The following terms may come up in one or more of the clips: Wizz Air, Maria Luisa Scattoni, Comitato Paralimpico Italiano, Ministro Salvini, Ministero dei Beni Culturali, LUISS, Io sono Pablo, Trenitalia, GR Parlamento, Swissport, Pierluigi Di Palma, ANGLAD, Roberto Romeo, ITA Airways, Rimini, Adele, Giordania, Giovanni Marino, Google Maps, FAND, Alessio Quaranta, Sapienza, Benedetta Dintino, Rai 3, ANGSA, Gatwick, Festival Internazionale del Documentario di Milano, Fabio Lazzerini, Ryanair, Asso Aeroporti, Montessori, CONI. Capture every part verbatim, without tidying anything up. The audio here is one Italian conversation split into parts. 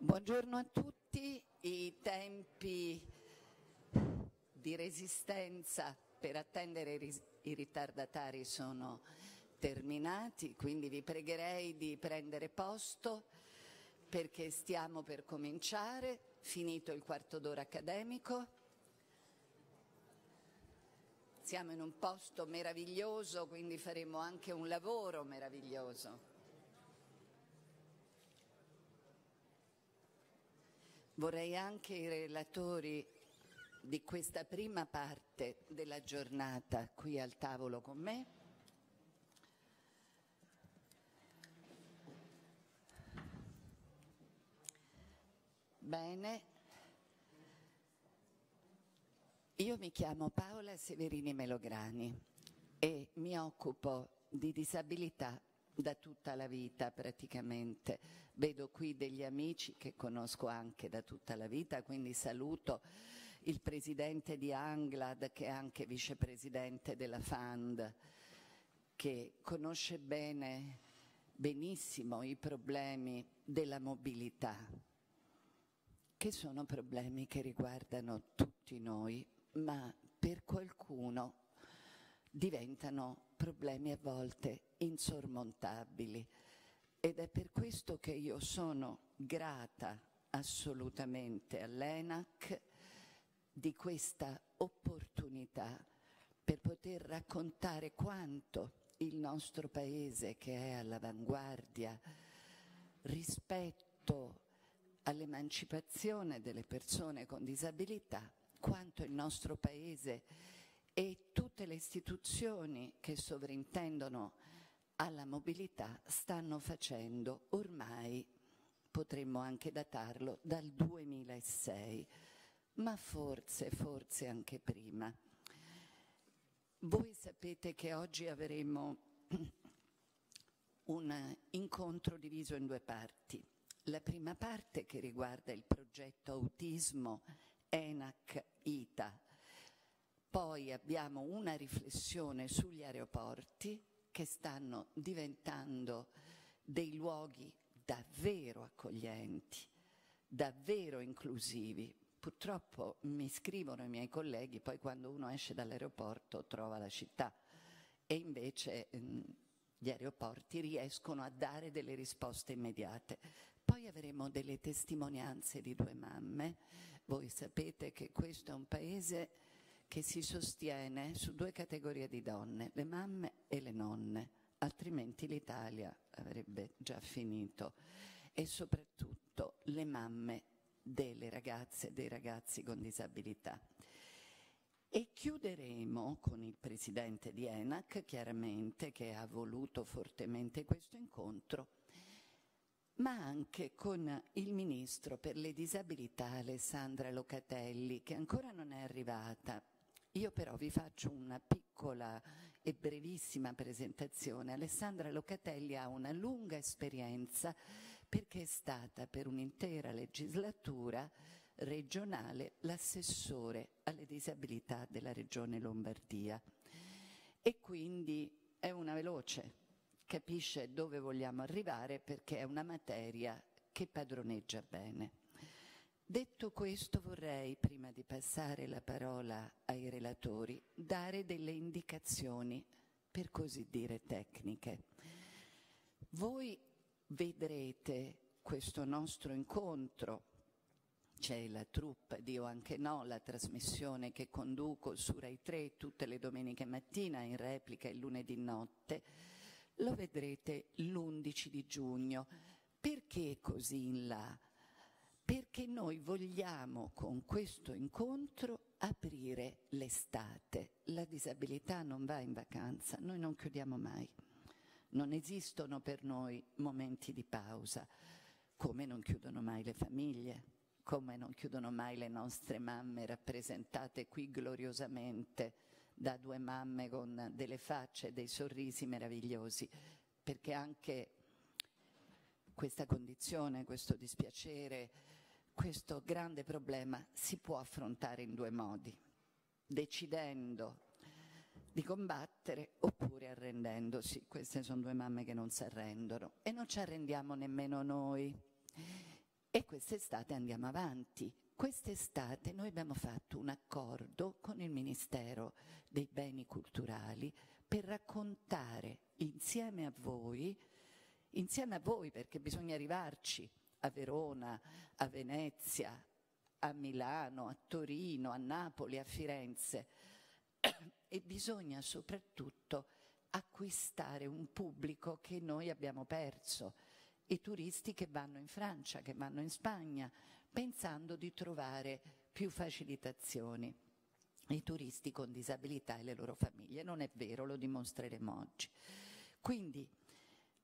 Buongiorno a tutti. I tempi di resistenza per attendere i ritardatari sono terminati, quindi vi pregherei di prendere posto perché stiamo per cominciare, finito il quarto d'ora accademico. Siamo in un posto meraviglioso, quindi faremo anche un lavoro meraviglioso. Vorrei anche i relatori di questa prima parte della giornata qui al tavolo con me. Bene, io mi chiamo Paola Severini Melograni e mi occupo di disabilità da tutta la vita praticamente. Vedo qui degli amici che conosco anche da tutta la vita, quindi saluto il presidente di Anglad, che è anche vicepresidente della FAND, che conosce bene, benissimo i problemi della mobilità, che sono problemi che riguardano tutti noi, ma per qualcuno diventano problemi a volte insormontabili, ed è per questo che io sono grata assolutamente all'ENAC di questa opportunità per poter raccontare quanto il nostro Paese, che è all'avanguardia rispetto all'emancipazione delle persone con disabilità, quanto il nostro Paese e tutte le istituzioni che sovrintendono alla mobilità stanno facendo ormai, potremmo anche datarlo, dal duemilasei, ma forse, forse anche prima. Voi sapete che oggi avremo un incontro diviso in due parti. La prima parte, che riguarda il progetto Autismo ENAC I T A. Poi abbiamo una riflessione sugli aeroporti, che stanno diventando dei luoghi davvero accoglienti, davvero inclusivi. Purtroppo mi scrivono i miei colleghi, poi quando uno esce dall'aeroporto trova la città, e invece gli aeroporti riescono a dare delle risposte immediate. Poi avremo delle testimonianze di due mamme. Voi sapete che questo è un paese che si sostiene su due categorie di donne, le mamme e le nonne, altrimenti l'Italia avrebbe già finito, e soprattutto le mamme delle ragazze e dei ragazzi con disabilità. E chiuderemo con il presidente di ENAC, chiaramente, che ha voluto fortemente questo incontro, ma anche con il ministro per le disabilità Alessandra Locatelli, che ancora non è arrivata. Io però vi faccio una piccola e brevissima presentazione. Alessandra Locatelli ha una lunga esperienza perché è stata per un'intera legislatura regionale l'assessore alle disabilità della Regione Lombardia, e quindi è una veloce, capisce dove vogliamo arrivare perché è una materia che padroneggia bene. Detto questo, vorrei, prima di passare la parola ai relatori, dare delle indicazioni, per così dire, tecniche. Voi vedrete questo nostro incontro, c'è la troupe di O Anche No, la trasmissione che conduco su Rai tre tutte le domeniche mattina, in replica il lunedì notte, lo vedrete l'undici di giugno. Perché così in là? Perché noi vogliamo con questo incontro aprire l'estate. La disabilità non va in vacanza, noi non chiudiamo mai. Non esistono per noi momenti di pausa, come non chiudono mai le famiglie, come non chiudono mai le nostre mamme, rappresentate qui gloriosamente da due mamme con delle facce e dei sorrisi meravigliosi, perché anche questa condizione, questo dispiacere, questo grande problema si può affrontare in due modi: decidendo di combattere oppure arrendendosi. Queste sono due mamme che non si arrendono, e non ci arrendiamo nemmeno noi. E quest'estate andiamo avanti. Quest'estate noi abbiamo fatto un accordo con il Ministero dei Beni Culturali per raccontare insieme a voi, insieme a voi perché bisogna arrivarci a Verona, a Venezia, a Milano, a Torino, a Napoli, a Firenze, e bisogna soprattutto acquistare un pubblico che noi abbiamo perso, i turisti che vanno in Francia, che vanno in Spagna, pensando di trovare più facilitazioni, i turisti con disabilità e le loro famiglie. Non è vero, lo dimostreremo oggi. Quindi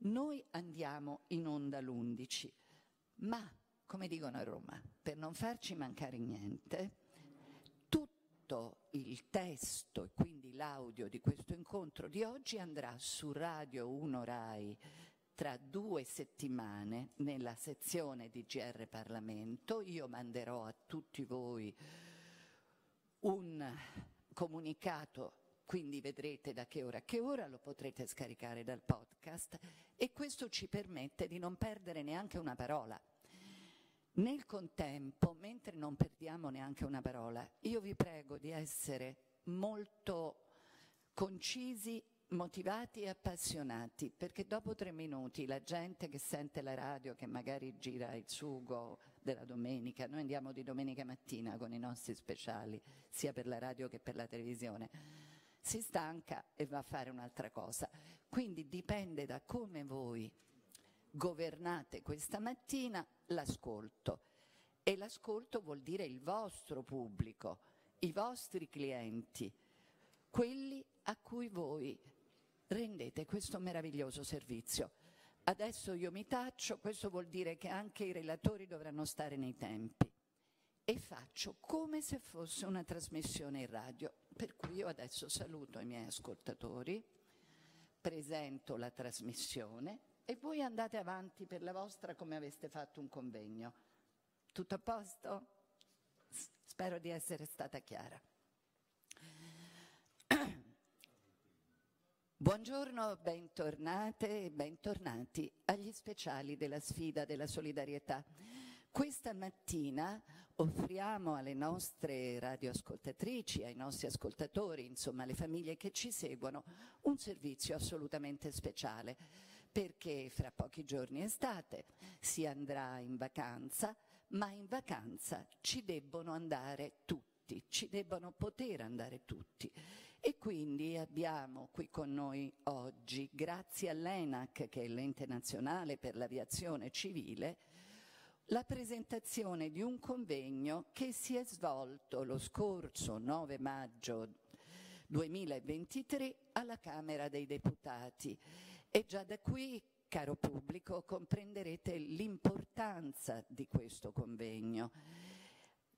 noi andiamo in onda l'undici, ma come dicono a Roma, per non farci mancare niente, tutto il testo e quindi l'audio di questo incontro di oggi andrà su Radio uno Rai tra due settimane nella sezione di G R Parlamento. Io manderò a tutti voi un comunicato, quindi vedrete da che ora a che ora, lo potrete scaricare dal podcast, e questo ci permette di non perdere neanche una parola. Nel contempo, mentre non perdiamo neanche una parola, io vi prego di essere molto concisi, motivati e appassionati, perché dopo tre minuti la gente che sente la radio, che magari gira il sugo della domenica, noi andiamo di domenica mattina con i nostri speciali, sia per la radio che per la televisione, si stanca e va a fare un'altra cosa. Quindi dipende da come voi governate questa mattina l'ascolto, e l'ascolto vuol dire il vostro pubblico, i vostri clienti, quelli a cui voi rendete questo meraviglioso servizio. Adesso io mi taccio, questo vuol dire che anche i relatori dovranno stare nei tempi, e faccio come se fosse una trasmissione in radio, per cui io adesso saluto i miei ascoltatori, presento la trasmissione e voi andate avanti per la vostra come aveste fatto un convegno. Tutto a posto? Spero di essere stata chiara. Buongiorno, bentornate e bentornati agli speciali della sfida della solidarietà. Questa mattina offriamo alle nostre radioascoltatrici, ai nostri ascoltatori, insomma alle famiglie che ci seguono, un servizio assolutamente speciale, perché fra pochi giorni è estate, si andrà in vacanza, ma in vacanza ci debbono andare tutti, ci debbono poter andare tutti. E quindi abbiamo qui con noi oggi, grazie all'ENAC, che è l'Ente Nazionale per l'Aviazione Civile, la presentazione di un convegno che si è svolto lo scorso nove maggio duemilaventitré alla Camera dei Deputati, e già da qui, caro pubblico, comprenderete l'importanza di questo convegno.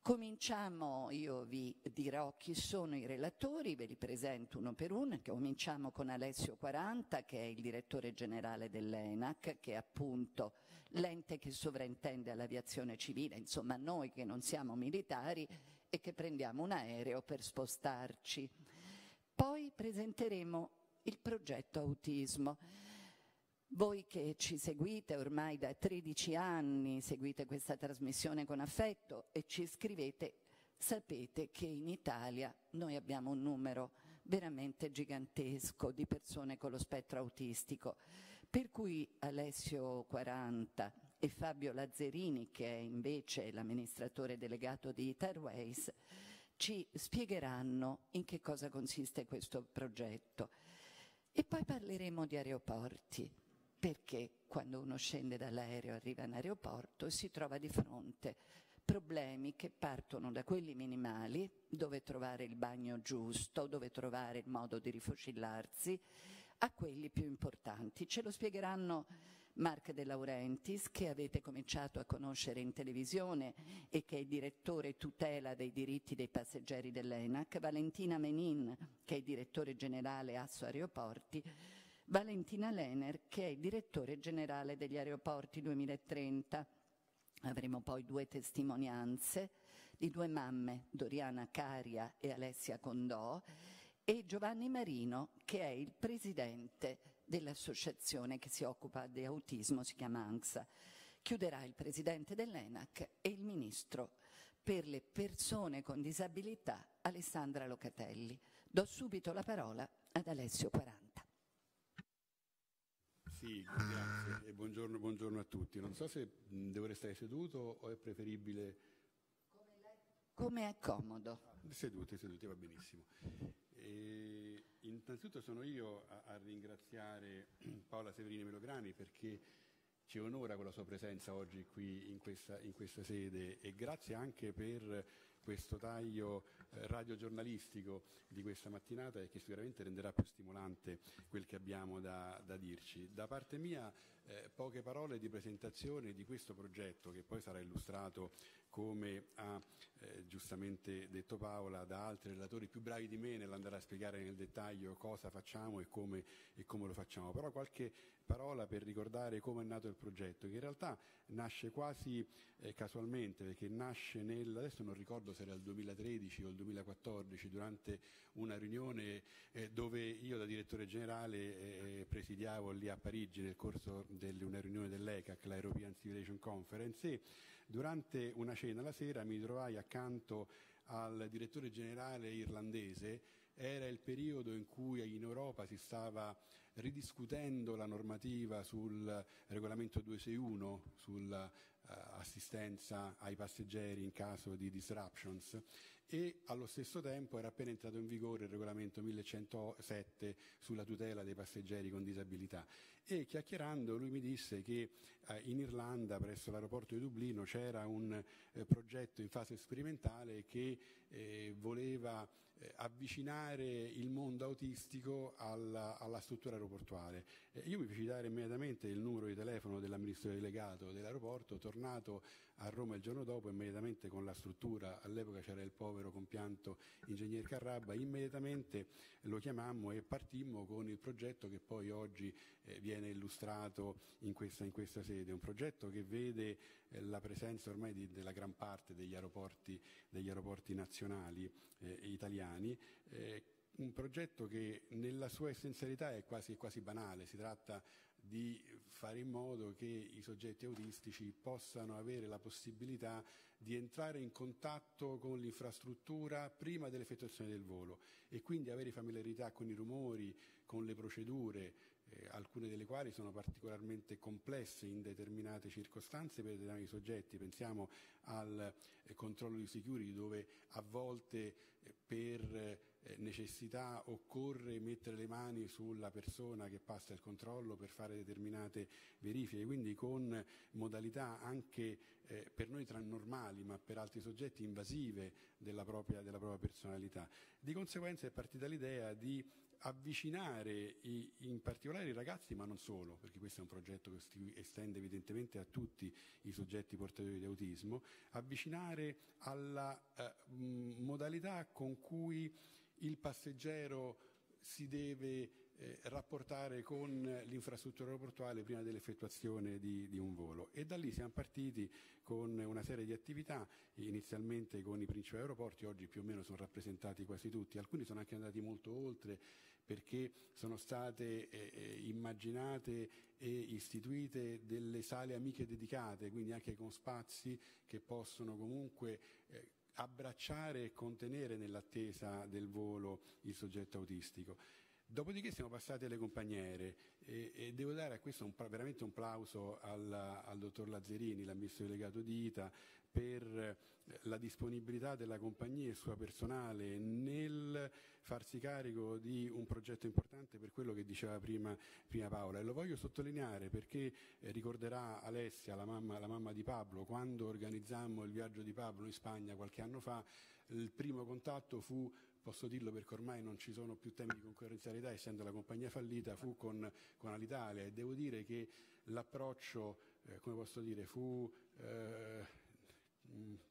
Cominciamo, io vi dirò chi sono i relatori, ve li presento uno per uno, cominciamo con Alessio Quaranta, che è il direttore generale dell'ENAC, che è appunto l'ente che sovraintende all'aviazione civile, insomma noi che non siamo militari e che prendiamo un aereo per spostarci. Poi presenteremo il progetto Autismo. Voi che ci seguite ormai da tredici anni, seguite questa trasmissione con affetto e ci scrivete, sapete che in Italia noi abbiamo un numero veramente gigantesco di persone con lo spettro autistico, per cui Alessio Quaranta e Fabio Lazzerini, che è invece l'amministratore delegato di I T A Airways, ci spiegheranno in che cosa consiste questo progetto. E poi parleremo di aeroporti, perché quando uno scende dall'aereo, arriva in aeroporto e si trova di fronte problemi che partono da quelli minimali, dove trovare il bagno giusto, dove trovare il modo di rifocillarsi, a quelli più importanti. Ce lo spiegheranno Marc De Laurentiis, che avete cominciato a conoscere in televisione e che è direttore tutela dei diritti dei passeggeri dell'ENAC, Valentina Menin, che è direttore generale Asso Aeroporti, Valentina Lener, che è direttore generale degli aeroporti duemilatrenta. Avremo poi due testimonianze di due mamme, Doriana Caria e Alessia Condò, e Giovanni Marino, che è il presidente dell'associazione che si occupa di autismo, si chiama ANCSA, chiuderà il presidente dell'ENAC e il ministro per le persone con disabilità Alessandra Locatelli. Do subito la parola ad Alessio Quaranta. Sì, grazie e buongiorno, buongiorno a tutti. Non so se devo restare seduto o è preferibile... Come è comodo. Ah, seduti, seduti, va benissimo. E innanzitutto sono io a, a ringraziare Paola Severini Melograni perché ci onora con la sua presenza oggi qui in questa, in questa sede, e grazie anche per questo taglio eh, radiogiornalistico di questa mattinata, e che sicuramente renderà più stimolante quel che abbiamo da, da dirci. Da parte mia eh, poche parole di presentazione di questo progetto, che poi sarà illustrato, come ha eh, giustamente detto Paola, da altri relatori più bravi di me nell'andare a spiegare nel dettaglio cosa facciamo e come, e come lo facciamo. Però qualche parola per ricordare come è nato il progetto, che in realtà nasce quasi eh, casualmente, perché nasce nel, adesso non ricordo se era il duemilatredici o il duemilaquattordici, durante una riunione eh, dove io da direttore generale eh, presidiavo lì a Parigi nel corso di una riunione dell'ECAC, la European Civilization Conference, e durante una cena la sera mi trovai accanto al direttore generale irlandese. Era il periodo in cui in Europa si stava ridiscutendo la normativa sul regolamento duecentosessantuno sull'assistenza ai passeggeri in caso di disruptions, e allo stesso tempo era appena entrato in vigore il regolamento millecentosette sulla tutela dei passeggeri con disabilità. E chiacchierando lui mi disse che eh, in Irlanda, presso l'aeroporto di Dublino, c'era un eh, progetto in fase sperimentale che eh, voleva eh, avvicinare il mondo autistico alla, alla struttura aeroportuale. Eh, io mi feci dare immediatamente il numero di telefono dell'amministratore delegato dell'aeroporto. Tornato a Roma il giorno dopo, immediatamente con la struttura, all'epoca c'era il povero compianto ingegner Carrabba, immediatamente lo chiamammo e partimmo con il progetto che poi oggi eh, viene illustrato in questa, in questa sede. Un progetto che vede eh, la presenza ormai di, della gran parte degli aeroporti, degli aeroporti nazionali eh, italiani, eh, un progetto che nella sua essenzialità è quasi, quasi banale. Si tratta di fare in modo che i soggetti autistici possano avere la possibilità di entrare in contatto con l'infrastruttura prima dell'effettuazione del volo, e quindi avere familiarità con i rumori, con le procedure, eh, alcune delle quali sono particolarmente complesse in determinate circostanze per determinati soggetti. Pensiamo al eh, controllo di security, dove a volte eh, per eh, necessità occorre mettere le mani sulla persona che passa il controllo per fare determinate verifiche, quindi con modalità anche eh, per noi tra normali, ma per altri soggetti invasive della propria, della propria personalità. Di conseguenza è partita l'idea di avvicinare i, in particolare i ragazzi, ma non solo, perché questo è un progetto che si estende evidentemente a tutti i soggetti portatori di autismo, avvicinare alla eh, modalità con cui il passeggero si deve eh, rapportare con l'infrastruttura aeroportuale prima dell'effettuazione di, di un volo. E da lì siamo partiti con una serie di attività, inizialmente con i principali aeroporti. Oggi più o meno sono rappresentati quasi tutti, alcuni sono anche andati molto oltre, perché sono state eh, immaginate e istituite delle sale amiche dedicate, quindi anche con spazi che possono comunque eh, abbracciare e contenere nell'attesa del volo il soggetto autistico. Dopodiché siamo passati alle compagnie aeree, e, e devo dare a questo un, veramente un plauso alla, al dottor Lazzerini, l'amministratore delegato di I T A, per la disponibilità della compagnia e sua personale nel farsi carico di un progetto importante, per quello che diceva prima, prima Paola. E lo voglio sottolineare perché eh, ricorderà Alessia, la mamma, la mamma di Pablo, quando organizzammo il viaggio di Pablo in Spagna qualche anno fa, il primo contatto fu, posso dirlo perché ormai non ci sono più temi di concorrenzialità, essendo la compagnia fallita, fu con, con Alitalia, e devo dire che l'approccio, eh, come posso dire, fu eh,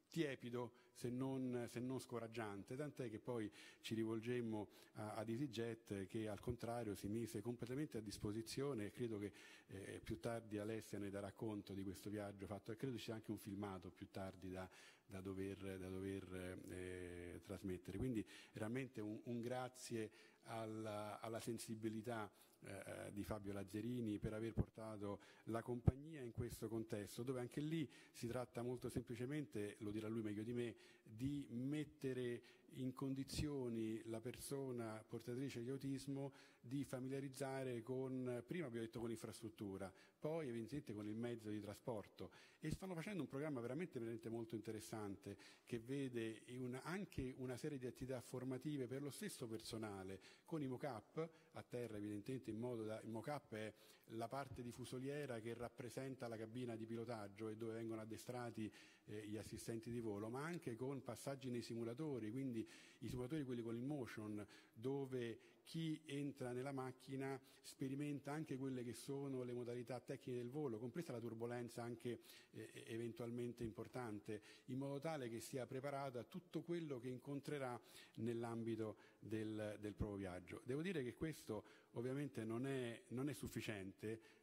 tiepido, se non, se non scoraggiante, tant'è che poi ci rivolgemmo ad EasyJet, che al contrario si mise completamente a disposizione, e credo che eh, più tardi Alessia ne darà conto di questo viaggio fatto, e credo ci sia anche un filmato più tardi da, da dover, da dover eh, trasmettere. Quindi veramente un, un grazie alla, alla sensibilità eh, di Fabio Lazzerini per aver portato la compagnia in questo contesto, dove anche lì si tratta molto semplicemente, lo dirà lui meglio di me, di mettere in condizioni la persona portatrice di autismo di familiarizzare con, prima abbiamo detto con l'infrastruttura, poi evidentemente con il mezzo di trasporto, e stanno facendo un programma veramente, veramente molto interessante che vede una, anche una serie di attività formative per lo stesso personale con i mock-up a terra, evidentemente in modo da, il mock-up è la parte di fusoliera che rappresenta la cabina di pilotaggio e dove vengono addestrati eh, gli assistenti di volo, ma anche con passaggi nei simulatori, quindi i simulatori quelli con il motion, dove chi entra nella macchina sperimenta anche quelle che sono le modalità tecniche del volo, compresa la turbolenza anche eh, eventualmente importante, in modo tale che sia preparato a tutto quello che incontrerà nell'ambito del, del proprio viaggio. Devo dire che questo ovviamente non è, non è sufficiente,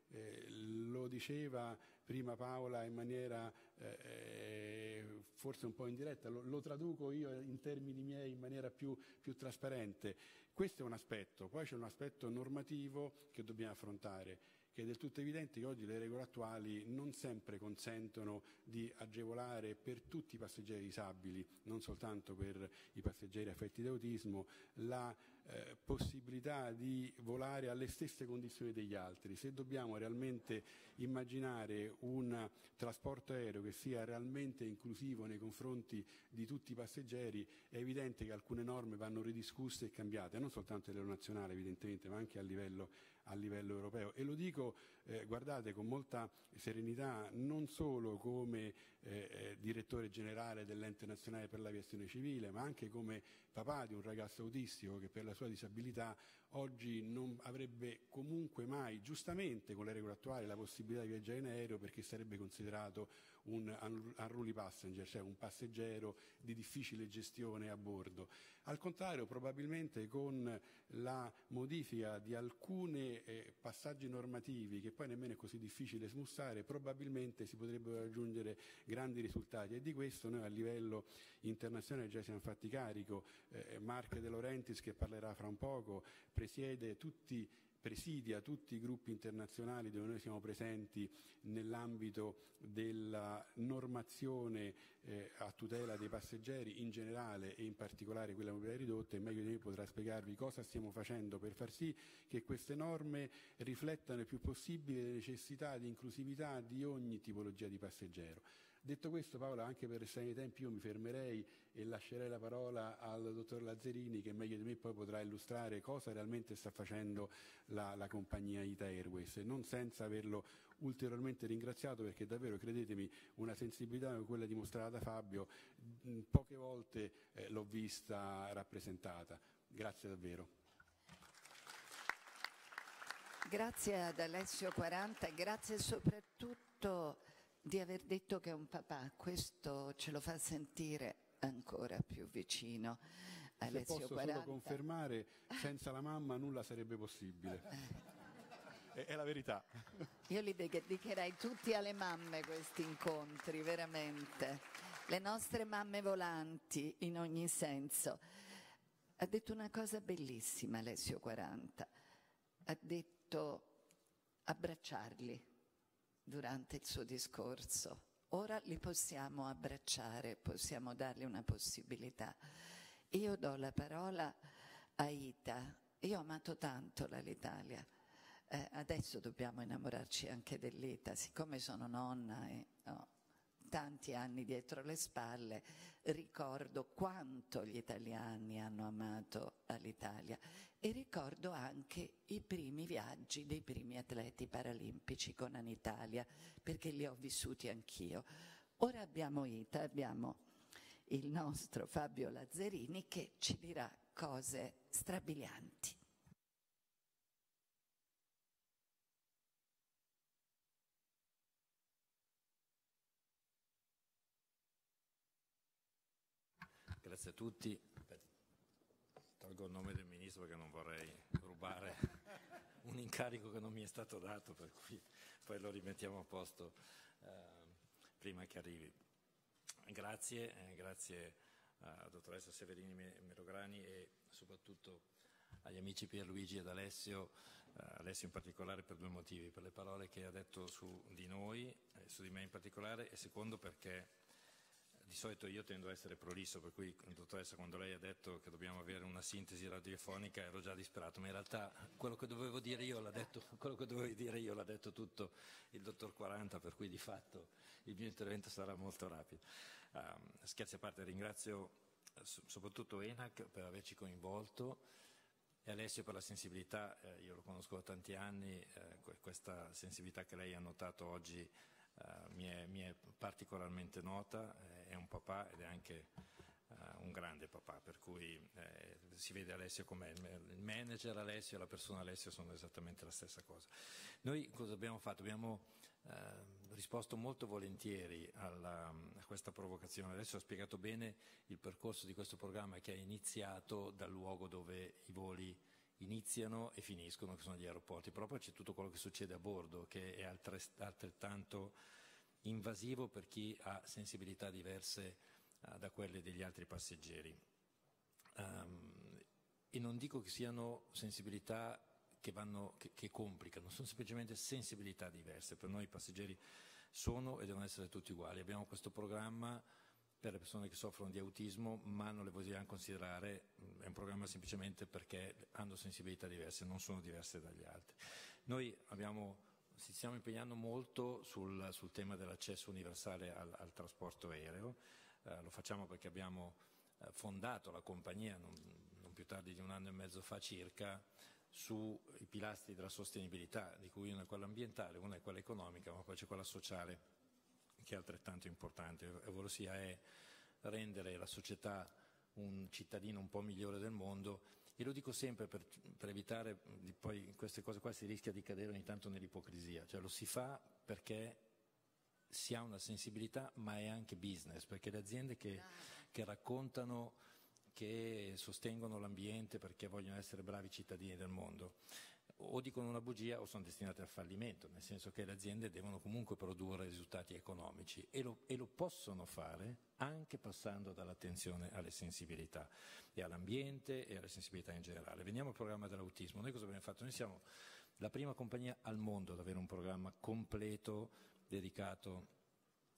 eh, lo diceva prima Paola in maniera eh, forse un po' indiretta, lo, lo traduco io in termini miei in maniera più, più trasparente. Questo è un aspetto, poi c'è un aspetto normativo che dobbiamo affrontare, che è del tutto evidente che oggi le regole attuali non sempre consentono di agevolare per tutti i passeggeri disabili, non soltanto per i passeggeri affetti da autismo, la eh, possibilità di volare alle stesse condizioni degli altri. Se dobbiamo realmente immaginare un trasporto aereo che sia realmente inclusivo nei confronti di tutti i passeggeri, è evidente che alcune norme vanno ridiscusse e cambiate, non soltanto a livello nazionale evidentemente, ma anche a livello a livello europeo, e lo dico eh, guardate con molta serenità, non solo come eh, direttore generale dell'Ente Nazionale per l'Aviazione Civile, ma anche come papà di un ragazzo autistico che per la sua disabilità oggi non avrebbe comunque mai, giustamente con le regole attuali, la possibilità di viaggiare in aereo, perché sarebbe considerato un unruly passenger, cioè un passeggero di difficile gestione a bordo. Al contrario, probabilmente con la modifica di alcuni eh, passaggi normativi, che poi nemmeno è così difficile smussare, probabilmente si potrebbero raggiungere grandi risultati, e di questo noi a livello internazionale già siamo fatti carico. eh, Marc De Laurentiis, che parlerà fra un poco, presiede tutti presidia tutti i gruppi internazionali dove noi siamo presenti nell'ambito della normazione eh, a tutela dei passeggeri in generale, e in particolare quella mobilità ridotta, e meglio di me potrà spiegarvi cosa stiamo facendo per far sì che queste norme riflettano il più possibile le necessità di inclusività di ogni tipologia di passeggero. Detto questo, Paola, anche per restare nei tempi io mi fermerei e lascerei la parola al dottor Lazzerini, che meglio di me poi potrà illustrare cosa realmente sta facendo la, la compagnia I T A Airways, e non senza averlo ulteriormente ringraziato, perché davvero, credetemi, una sensibilità come quella dimostrata da Fabio mh, poche volte eh, l'ho vista rappresentata. Grazie davvero. Grazie ad Alessio Quaranta, grazie soprattutto di aver detto che è un papà, questo ce lo fa sentire ancora più vicino. Se Alessio posso Quaranta... solo confermare, senza la mamma nulla sarebbe possibile. è, è la verità. Io li dedicherei tutti alle mamme questi incontri, veramente. Le nostre mamme volanti in ogni senso. Ha detto una cosa bellissima Alessio Quaranta, ha detto abbracciarli. Durante il suo discorso ora li possiamo abbracciare, possiamo dargli una possibilità. Io do la parola a Ita. Io ho amato tanto l'Italia, eh, adesso dobbiamo innamorarci anche dell'Ita, siccome sono nonna e ho tanti anni dietro le spalle, ricordo quanto gli italiani hanno amato l'Italia, e ricordo anche i primi viaggi dei primi atleti paralimpici con Alitalia, perché li ho vissuti anch'io. Ora abbiamo Ita, abbiamo il nostro Fabio Lazzerini che ci dirà cose strabilianti. Grazie a tutti. Tolgo il nome del Ministro perché non vorrei rubare un incarico che non mi è stato dato, per cui poi lo rimettiamo a posto eh, prima che arrivi. Grazie, eh, grazie a dottoressa Severini Melograni e soprattutto agli amici Pierluigi ed Alessio, eh, Alessio in particolare per due motivi, per le parole che ha detto su di noi, eh, su di me in particolare, e secondo perché di solito io tendo a essere prolisso, per cui, dottoressa, quando lei ha detto che dobbiamo avere una sintesi radiofonica ero già disperato, ma in realtà quello che dovevo dire io l'ha detto, quello che dovevo dire io l'ha detto tutto il dottor Quaranta, per cui di fatto il mio intervento sarà molto rapido. Um, scherzi a parte, ringrazio soprattutto ENAC per averci coinvolto e Alessio per la sensibilità, eh, io lo conosco da tanti anni, eh, questa sensibilità che lei ha notato oggi Uh, mi, è, mi è particolarmente nota, eh, è un papà ed è anche uh, un grande papà, per cui eh, si vede Alessio com'è, il manager Alessio e la persona Alessio sono esattamente la stessa cosa. Noi cosa abbiamo fatto? Abbiamo uh, risposto molto volentieri alla, a questa provocazione. Alessio ha spiegato bene il percorso di questo programma, che è iniziato dal luogo dove i voli iniziano e finiscono, che sono gli aeroporti. Però poi c'è tutto quello che succede a bordo, che è altrettanto invasivo per chi ha sensibilità diverse uh, da quelle degli altri passeggeri. Um, e non dico che siano sensibilità che, vanno, che, che complicano, sono semplicemente sensibilità diverse. Per noi i passeggeri sono e devono essere tutti uguali. Abbiamo questo programma per le persone che soffrono di autismo, ma non le vogliamo considerare, è un programma semplicemente perché hanno sensibilità diverse, non sono diverse dagli altri. Noi abbiamo, ci stiamo impegnando molto sul, sul tema dell'accesso universale al, al trasporto aereo, eh, lo facciamo perché abbiamo eh, fondato la compagnia, non, non più tardi di un anno e mezzo fa circa, sui pilastri della sostenibilità, di cui una è quella ambientale, una è quella economica, ma poi c'è quella sociale, che è altrettanto importante, ovvero sia è rendere la società un cittadino un po' migliore del mondo. E lo dico sempre per, per evitare, di poi queste cose qua si rischia di cadere ogni tanto nell'ipocrisia, cioè lo si fa perché si ha una sensibilità, ma è anche business, perché le aziende che, che raccontano che sostengono l'ambiente perché vogliono essere bravi cittadini del mondo, o dicono una bugia o sono destinate al fallimento, nel senso che le aziende devono comunque produrre risultati economici e lo, e lo possono fare anche passando dall'attenzione alle sensibilità e all'ambiente e alle sensibilità in generale. Veniamo al programma dell'autismo. Noi cosa abbiamo fatto? Noi siamo la prima compagnia al mondo ad avere un programma completo dedicato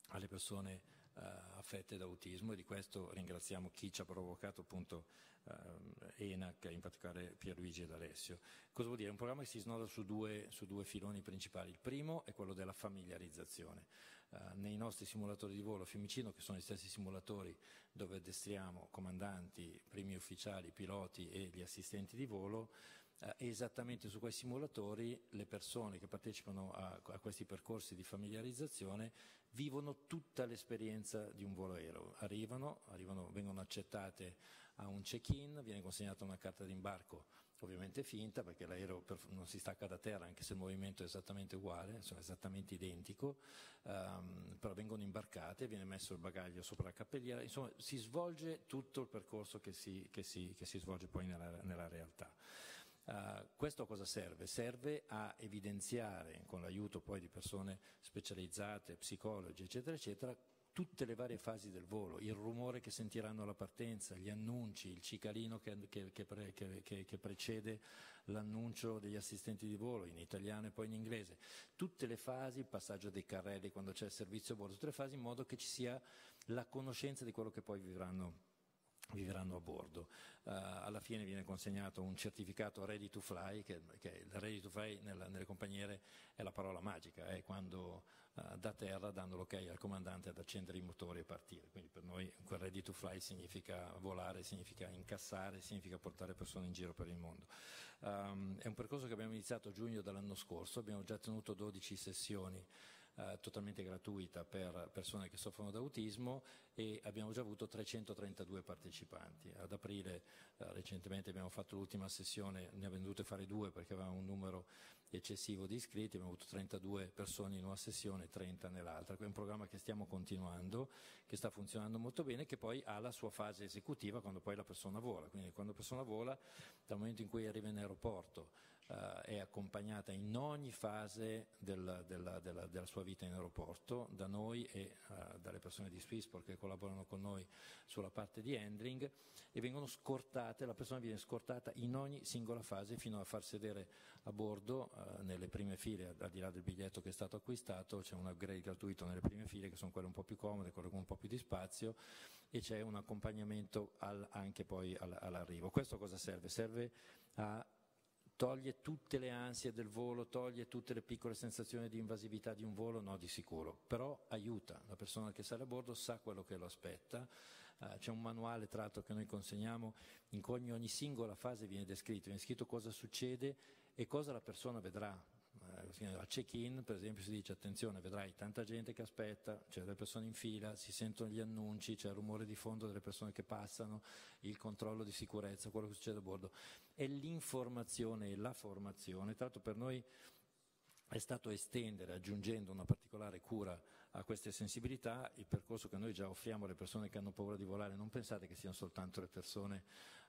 alle persone Uh, affette da autismo, e di questo ringraziamo chi ci ha provocato, appunto uh, ENAC, in particolare Pierluigi ed Alessio. Cosa vuol dire? È un programma che si snoda su due, su due filoni principali. Il primo è quello della familiarizzazione. Uh, nei nostri simulatori di volo a Fiumicino, che sono gli stessi simulatori dove addestriamo comandanti, primi ufficiali, piloti e gli assistenti di volo, uh, esattamente su quei simulatori le persone che partecipano a, a questi percorsi di familiarizzazione vivono tutta l'esperienza di un volo aereo. Arrivano, arrivano, vengono accettate a un check-in, viene consegnata una carta d'imbarco, ovviamente finta, perché l'aereo non si stacca da terra, anche se il movimento è esattamente uguale, sono esattamente identico, um, però vengono imbarcate, viene messo il bagaglio sopra la cappelliera, insomma si svolge tutto il percorso che si, che si, che si svolge poi nella, nella realtà. Uh, questo a cosa serve? Serve a evidenziare, con l'aiuto poi di persone specializzate, psicologi eccetera eccetera, tutte le varie fasi del volo, il rumore che sentiranno alla partenza, gli annunci, il cicalino che, che, che, pre, che, che, che precede l'annuncio degli assistenti di volo in italiano e poi in inglese, tutte le fasi, il passaggio dei carrelli quando c'è il servizio a bordo, tutte le fasi, in modo che ci sia la conoscenza di quello che poi vivranno vivranno a bordo. Uh, alla fine viene consegnato un certificato ready to fly, che, che il ready to fly nella, nelle compagnie è la parola magica, è quando uh, da terra danno l'ok al comandante ad accendere i motori e partire. Quindi per noi quel ready to fly significa volare, significa incassare, significa portare persone in giro per il mondo. Um, è un percorso che abbiamo iniziato a giugno dell'anno scorso, abbiamo già tenuto dodici sessioni Uh, totalmente gratuita per persone che soffrono di autismo e abbiamo già avuto trecentotrentadue partecipanti. Ad aprile uh, recentemente abbiamo fatto l'ultima sessione, ne abbiamo dovute fare due perché avevamo un numero eccessivo di iscritti, abbiamo avuto trentadue persone in una sessione e trenta nell'altra. È un programma che stiamo continuando, che sta funzionando molto bene, che poi ha la sua fase esecutiva quando poi la persona vola. Quindi quando la persona vola, dal momento in cui arriva in aeroporto eh, è accompagnata in ogni fase del, della, della, della sua vita in aeroporto da noi e eh, dalle persone di Swissport che collaborano con noi sulla parte di handling, e vengono scortate, la persona viene scortata in ogni singola fase fino a far sedere a bordo, eh, nelle prime file, al di là del biglietto che è stato acquistato, c'è un upgrade gratuito nelle prime file che sono quelle un po' più comode, quelle con un po' più di spazio, e c'è un accompagnamento al, anche poi al, all'arrivo. Questo cosa serve? Serve a toglie tutte le ansie del volo, toglie tutte le piccole sensazioni di invasività di un volo, no, di sicuro, però aiuta, la persona che sale a bordo sa quello che lo aspetta, eh, c'è un manuale tra l'altro che noi consegniamo in cui ogni, ogni singola fase viene descritto, viene scritto cosa succede e cosa la persona vedrà. Al check-in per esempio si dice: attenzione, vedrai tanta gente che aspetta, c'è delle persone in fila, si sentono gli annunci, c'è il rumore di fondo delle persone che passano, il controllo di sicurezza, quello che succede a bordo. E l'informazione e la formazione, tanto per noi è stato estendere, aggiungendo una particolare cura a queste sensibilità, il percorso che noi già offriamo alle persone che hanno paura di volare. Non pensate che siano soltanto le persone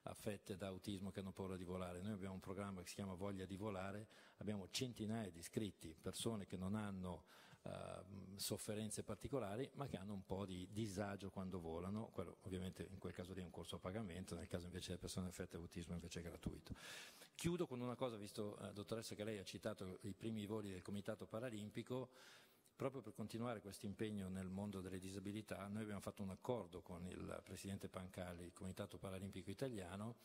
affette da autismo che hanno paura di volare, noi abbiamo un programma che si chiama Voglia di Volare, abbiamo centinaia di iscritti, persone che non hanno eh, sofferenze particolari ma che hanno un po' di disagio quando volano, quello ovviamente in quel caso lì è un corso a pagamento, nel caso invece delle persone affette da autismo invece è gratuito. Chiudo con una cosa, visto eh, dottoressa che lei ha citato i primi voli del Comitato Paralimpico, proprio per continuare questo impegno nel mondo delle disabilità. Noi abbiamo fatto un accordo con il Presidente Pancali, il Comitato Paralimpico Italiano,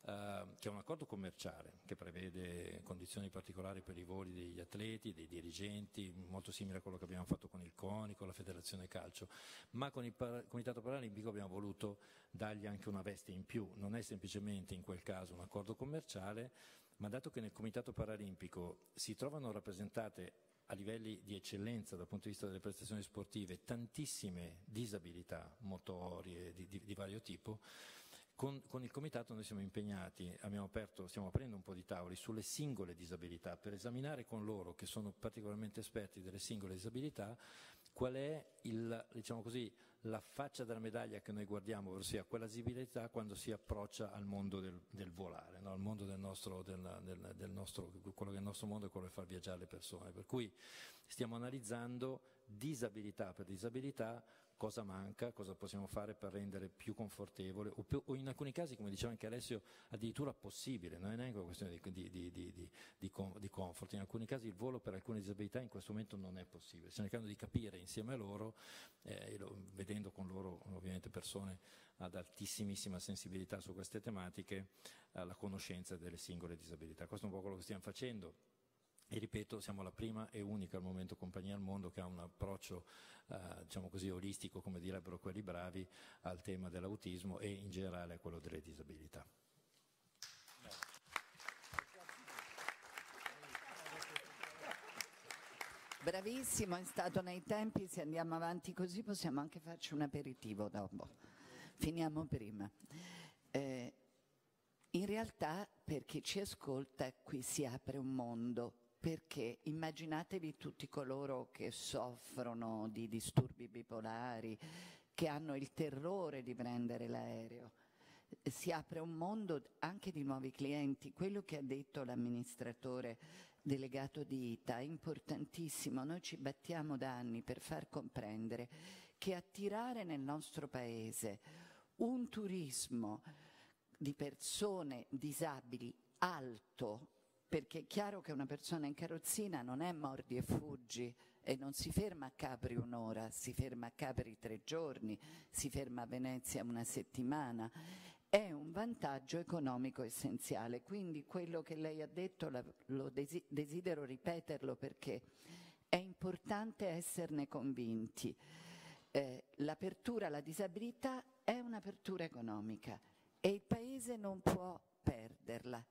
eh, che è un accordo commerciale che prevede condizioni particolari per i voli degli atleti, dei dirigenti, molto simile a quello che abbiamo fatto con il CONI, con la Federazione Calcio, ma con il para- Comitato Paralimpico abbiamo voluto dargli anche una veste in più, non è semplicemente in quel caso un accordo commerciale, ma dato che nel Comitato Paralimpico si trovano rappresentate a livelli di eccellenza dal punto di vista delle prestazioni sportive tantissime disabilità motorie di, di, di vario tipo, con, con il Comitato noi siamo impegnati, abbiamo aperto, stiamo aprendo un po' di tavoli sulle singole disabilità per esaminare con loro, che sono particolarmente esperti delle singole disabilità, qual è il, diciamo così, la faccia della medaglia che noi guardiamo, ossia quella disabilità quando si approccia al mondo del, del volare, no? Al mondo del nostro, del, del, del nostro, quello che è il nostro mondo è quello di far viaggiare le persone, per cui stiamo analizzando disabilità per disabilità cosa manca, cosa possiamo fare per rendere più confortevole o, più, o in alcuni casi, come diceva anche Alessio, addirittura possibile, non è neanche una questione di, di, di, di, di, di comfort, in alcuni casi il volo per alcune disabilità in questo momento non è possibile, stiamo cercando di capire insieme a loro, eh, vedendo con loro ovviamente persone ad altissimissima sensibilità su queste tematiche, eh, la conoscenza delle singole disabilità. Questo è un po' quello che stiamo facendo. E ripeto, siamo la prima e unica al momento compagnia al mondo che ha un approccio eh, diciamo così olistico, come direbbero quelli bravi, al tema dell'autismo e in generale a quello delle disabilità. Bravissimo, è stato nei tempi, se andiamo avanti così possiamo anche farci un aperitivo dopo. Finiamo prima. Eh, in realtà per chi ci ascolta qui si apre un mondo, perché immaginatevi tutti coloro che soffrono di disturbi bipolari, che hanno il terrore di prendere l'aereo. Si apre un mondo anche di nuovi clienti. Quello che ha detto l'amministratore delegato di I T A è importantissimo. Noi ci battiamo da anni per far comprendere che attirare nel nostro paese un turismo di persone disabili alto, perché è chiaro che una persona in carrozzina non è mordi e fuggi e non si ferma a Capri un'ora, si ferma a Capri tre giorni, si ferma a Venezia una settimana, è un vantaggio economico essenziale. Quindi quello che lei ha detto lo desidero ripeterlo perché è importante esserne convinti. Eh, l'apertura alla disabilità è un'apertura economica e il Paese non può perderla.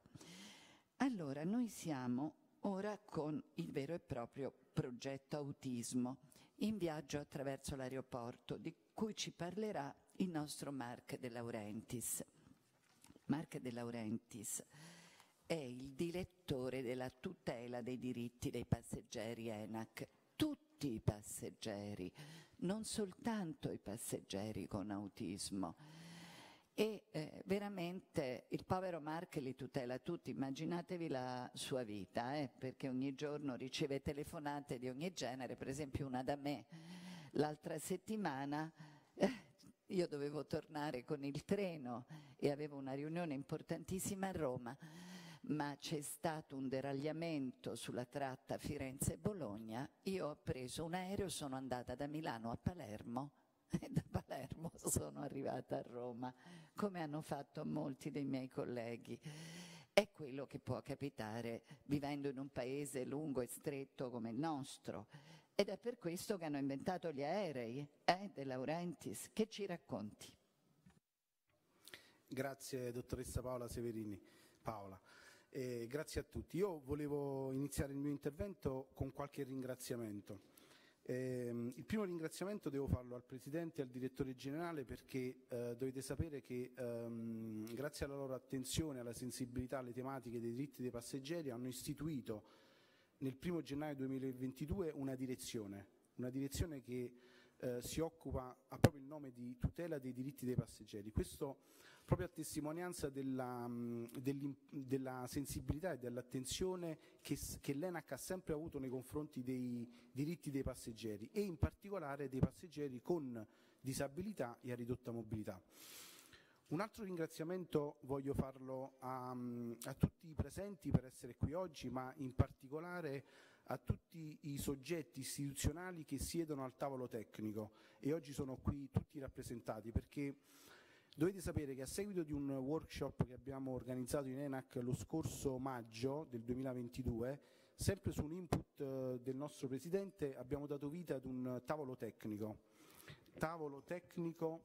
Allora, noi siamo ora con il vero e proprio progetto Autismo in viaggio attraverso l'aeroporto, di cui ci parlerà il nostro Marc De Laurentiis. Marc De Laurentiis è il direttore della tutela dei diritti dei passeggeri ENAC, tutti i passeggeri, non soltanto i passeggeri con autismo. e eh, veramente il povero Marc li tutela tutti, immaginatevi la sua vita, eh, perché ogni giorno riceve telefonate di ogni genere, per esempio una da me l'altra settimana. eh, Io dovevo tornare con il treno e avevo una riunione importantissima a Roma, ma c'è stato un deragliamento sulla tratta Firenze-Bologna, io ho preso un aereo, sono andata da Milano a Palermo e da Palermo sono arrivata a Roma, come hanno fatto molti dei miei colleghi. È quello che può capitare vivendo in un paese lungo e stretto come il nostro. Ed è per questo che hanno inventato gli aerei, eh, De Laurentiis, che ci racconti. Grazie dottoressa Paola Severini. Paola, eh, grazie a tutti. Io volevo iniziare il mio intervento con qualche ringraziamento. Eh, il primo ringraziamento devo farlo al Presidente e al Direttore Generale, perché eh, dovete sapere che ehm, grazie alla loro attenzione e alla sensibilità alle tematiche dei diritti dei passeggeri hanno istituito nel primo gennaio duemilaventidue una direzione, una direzione che eh, si occupa a proprio il nome di tutela dei diritti dei passeggeri. Questo proprio a testimonianza della, della sensibilità e dell'attenzione che, che l'ENAC ha sempre avuto nei confronti dei diritti dei passeggeri e in particolare dei passeggeri con disabilità e a ridotta mobilità. Un altro ringraziamento voglio farlo a, a tutti i presenti per essere qui oggi, ma in particolare a tutti i soggetti istituzionali che siedono al tavolo tecnico, e oggi sono qui tutti rappresentati, perché dovete sapere che a seguito di un workshop che abbiamo organizzato in ENAC lo scorso maggio del duemilaventidue, sempre su un input del nostro Presidente, abbiamo dato vita ad un tavolo tecnico, tavolo tecnico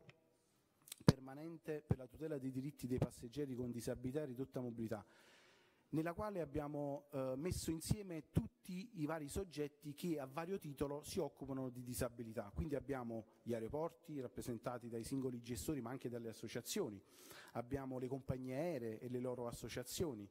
permanente per la tutela dei diritti dei passeggeri con disabilità e ridotta mobilità, nella quale abbiamo eh, messo insieme tutti i vari soggetti che a vario titolo si occupano di disabilità. Quindi abbiamo gli aeroporti rappresentati dai singoli gestori ma anche dalle associazioni, abbiamo le compagnie aeree e le loro associazioni,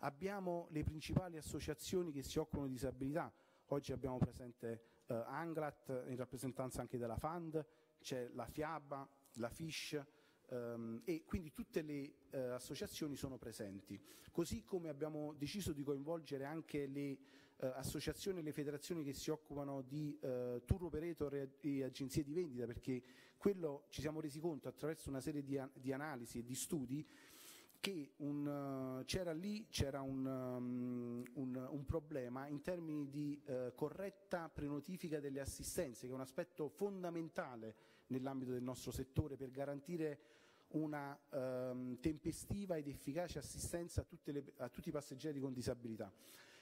abbiamo le principali associazioni che si occupano di disabilità, oggi abbiamo presente eh, Anglat in rappresentanza anche della FAND, c'è la FIABA, la F I S C, ehm, e quindi tutte le eh, associazioni sono presenti, così come abbiamo deciso di coinvolgere anche le eh, associazioni e le federazioni che si occupano di eh, tour operator e, e agenzie di vendita, perché quello ci siamo resi conto attraverso una serie di, di analisi e di studi che un, uh, c'era lì c'era un, um, un, un problema in termini di uh, corretta prenotifica delle assistenze, che è un aspetto fondamentale nell'ambito del nostro settore per garantire una ehm, tempestiva ed efficace assistenza a, tutte le, a tutti i passeggeri con disabilità.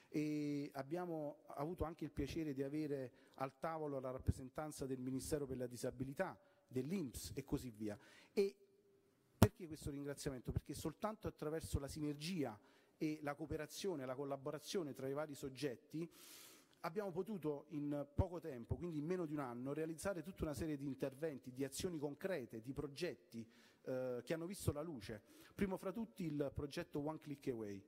E abbiamo avuto anche il piacere di avere al tavolo la rappresentanza del Ministero per la Disabilità, dell'I N P S e così via. E perché questo ringraziamento? Perché soltanto attraverso la sinergia e la cooperazione, la collaborazione tra i vari soggetti abbiamo potuto in poco tempo, quindi in meno di un anno, realizzare tutta una serie di interventi, di azioni concrete, di progetti eh, che hanno visto la luce. Primo fra tutti il progetto One Click Away,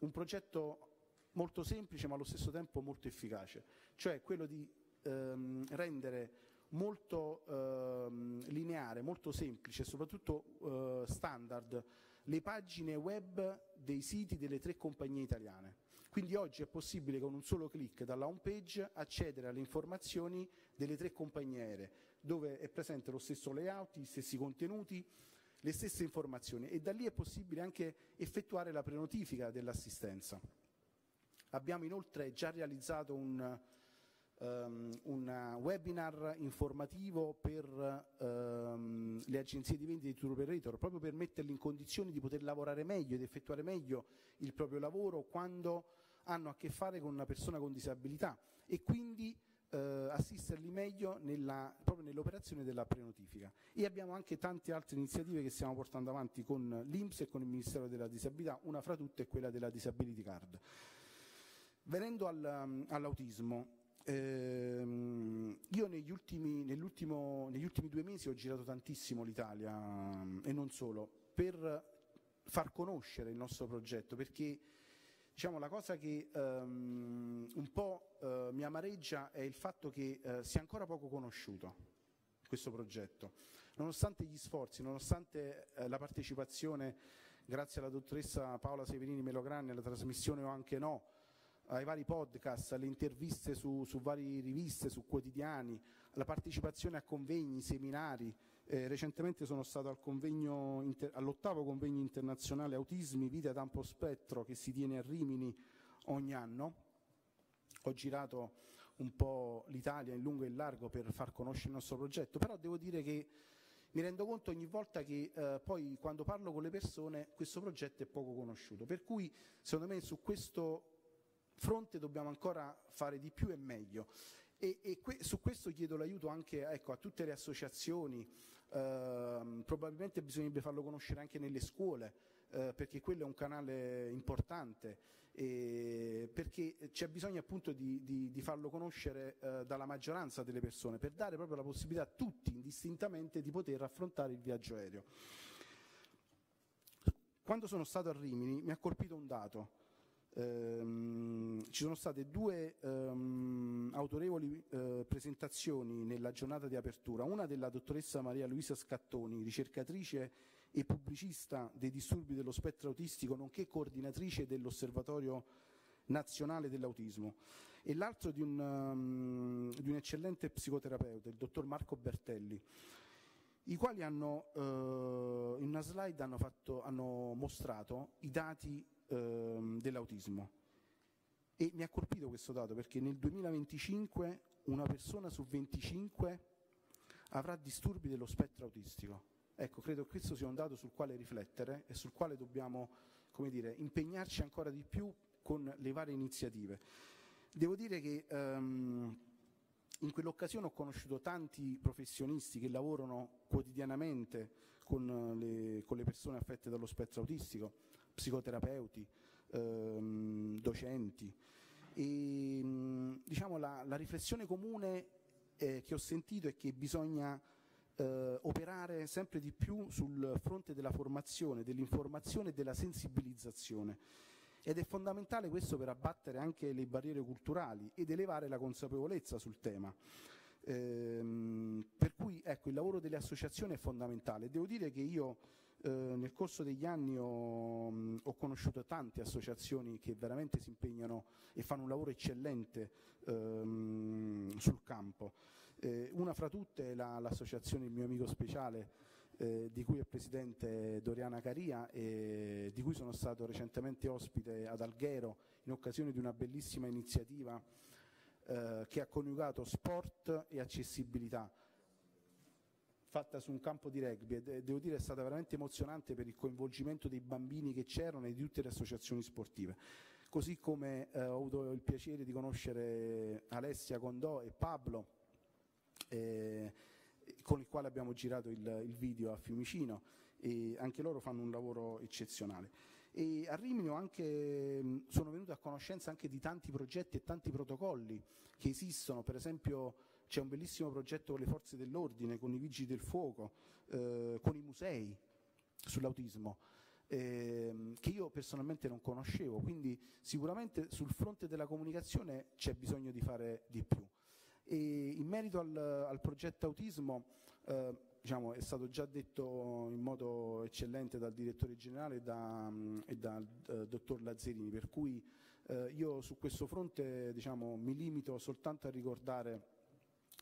un progetto molto semplice ma allo stesso tempo molto efficace, cioè quello di ehm, rendere molto ehm, lineare, molto semplice e soprattutto eh, standard le pagine web dei siti delle tre compagnie italiane. Quindi oggi è possibile con un solo click dalla home page accedere alle informazioni delle tre compagnie aeree, dove è presente lo stesso layout, gli stessi contenuti, le stesse informazioni, e da lì è possibile anche effettuare la prenotifica dell'assistenza. Abbiamo inoltre già realizzato un, um, un webinar informativo per um, le agenzie di vendita di tour operator, proprio per metterli in condizione di poter lavorare meglio ed effettuare meglio il proprio lavoro quando hanno a che fare con una persona con disabilità, e quindi eh, assisterli meglio nella, proprio nell'operazione della prenotifica. E abbiamo anche tante altre iniziative che stiamo portando avanti con l'I N P S e con il Ministero della Disabilità, una fra tutte è quella della Disability Card. Venendo al, all'autismo, ehm, io negli ultimi, negli ultimi due mesi ho girato tantissimo l'Italia, e non solo, per far conoscere il nostro progetto, perché diciamo, la cosa che um, un po' uh, mi amareggia è il fatto che uh, sia ancora poco conosciuto. questo progetto. Nonostante gli sforzi, nonostante eh, la partecipazione, grazie alla dottoressa Paola Severini Melograni, alla trasmissione O Anche No, ai vari podcast, alle interviste su, su varie riviste, su quotidiani, alla partecipazione a convegni, seminari. Eh, recentemente sono stato al convegno inter- all'ottavo convegno internazionale Autismi, Vita ad Ampio Spettro, che si tiene a Rimini ogni anno. Ho girato un po' l'Italia in lungo e in largo per far conoscere il nostro progetto, però devo dire che mi rendo conto ogni volta che eh, poi quando parlo con le persone questo progetto è poco conosciuto, per cui secondo me su questo fronte dobbiamo ancora fare di più e meglio, e, e que- su questo chiedo l'aiuto anche, ecco, a tutte le associazioni. Eh, probabilmente bisognerebbe farlo conoscere anche nelle scuole, eh, perché quello è un canale importante, eh, perché c'è bisogno appunto di, di, di farlo conoscere eh, dalla maggioranza delle persone, per dare proprio la possibilità a tutti indistintamente di poter affrontare il viaggio aereo. Quando sono stato a Rimini mi ha colpito un dato. Um, ci sono state due um, autorevoli uh, presentazioni nella giornata di apertura, una della dottoressa Maria Luisa Scattoni, ricercatrice e pubblicista dei disturbi dello spettro autistico, nonché coordinatrice dell'Osservatorio Nazionale dell'Autismo, e l'altro di un, um, di un eccellente psicoterapeuta, il dottor Marco Bertelli, i quali hanno uh, in una slide hanno, fatto, hanno mostrato i dati dell'autismo, e mi ha colpito questo dato, perché nel duemilaventicinque una persona su venticinque avrà disturbi dello spettro autistico. Ecco, credo che questo sia un dato sul quale riflettere e sul quale dobbiamo, come dire, impegnarci ancora di più con le varie iniziative. Devo dire che um, in quell'occasione ho conosciuto tanti professionisti che lavorano quotidianamente con le, con le persone affette dallo spettro autistico, psicoterapeuti, ehm, docenti, e diciamo la, la riflessione comune eh, che ho sentito è che bisogna eh, operare sempre di più sul fronte della formazione, dell'informazione e della sensibilizzazione, ed è fondamentale questo per abbattere anche le barriere culturali ed elevare la consapevolezza sul tema. Ehm, per cui ecco, il lavoro delle associazioni è fondamentale. Devo dire che io Eh, nel corso degli anni ho, mh, ho conosciuto tante associazioni che veramente si impegnano e fanno un lavoro eccellente ehm, sul campo. Eh, una fra tutte è la, l'associazione Il Mio Amico Speciale, eh, di cui è presidente Doriana Caria, e di cui sono stato recentemente ospite ad Alghero in occasione di una bellissima iniziativa eh, che ha coniugato sport e accessibilità, fatta su un campo di rugby, e devo dire è stata veramente emozionante per il coinvolgimento dei bambini che c'erano e di tutte le associazioni sportive. Così come eh, ho avuto il piacere di conoscere Alessia Condò e Pablo, eh, con il quale abbiamo girato il, il video a Fiumicino, e anche loro fanno un lavoro eccezionale. E a Rimini anche, sono venuto a conoscenza anche di tanti progetti e tanti protocolli che esistono. Per esempio c'è un bellissimo progetto con le forze dell'ordine, con i vigili del fuoco, eh, con i musei sull'autismo, eh, che io personalmente non conoscevo, quindi sicuramente sul fronte della comunicazione c'è bisogno di fare di più. E in merito al, al progetto autismo, eh, diciamo, è stato già detto in modo eccellente dal direttore generale e, da, e dal eh, dottor Lazzerini, per cui eh, io su questo fronte, diciamo, mi limito soltanto a ricordare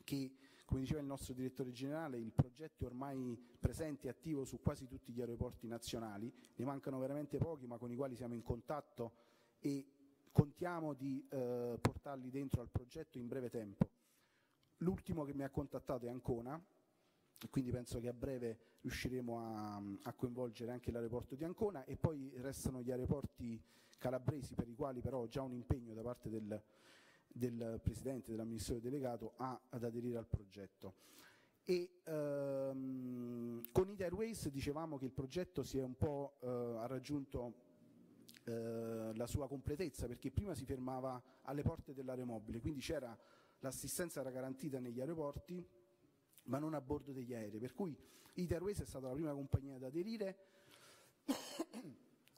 che, come diceva il nostro direttore generale, il progetto è ormai presente e attivo su quasi tutti gli aeroporti nazionali, ne mancano veramente pochi, ma con i quali siamo in contatto e contiamo di eh, portarli dentro al progetto in breve tempo. L'ultimo che mi ha contattato è Ancona, e quindi penso che a breve riusciremo a, a coinvolgere anche l'aeroporto di Ancona, e poi restano gli aeroporti calabresi, per i quali però ho già un impegno da parte del del Presidente, dell'amministratore delegato, a, ad aderire al progetto. E ehm, con I T A Airways dicevamo che il progetto si è un po' eh, ha raggiunto eh, la sua completezza, perché prima si fermava alle porte dell'aeromobile, quindi c'era, l'assistenza era garantita negli aeroporti ma non a bordo degli aerei, per cui I T A Airways è stata la prima compagnia ad aderire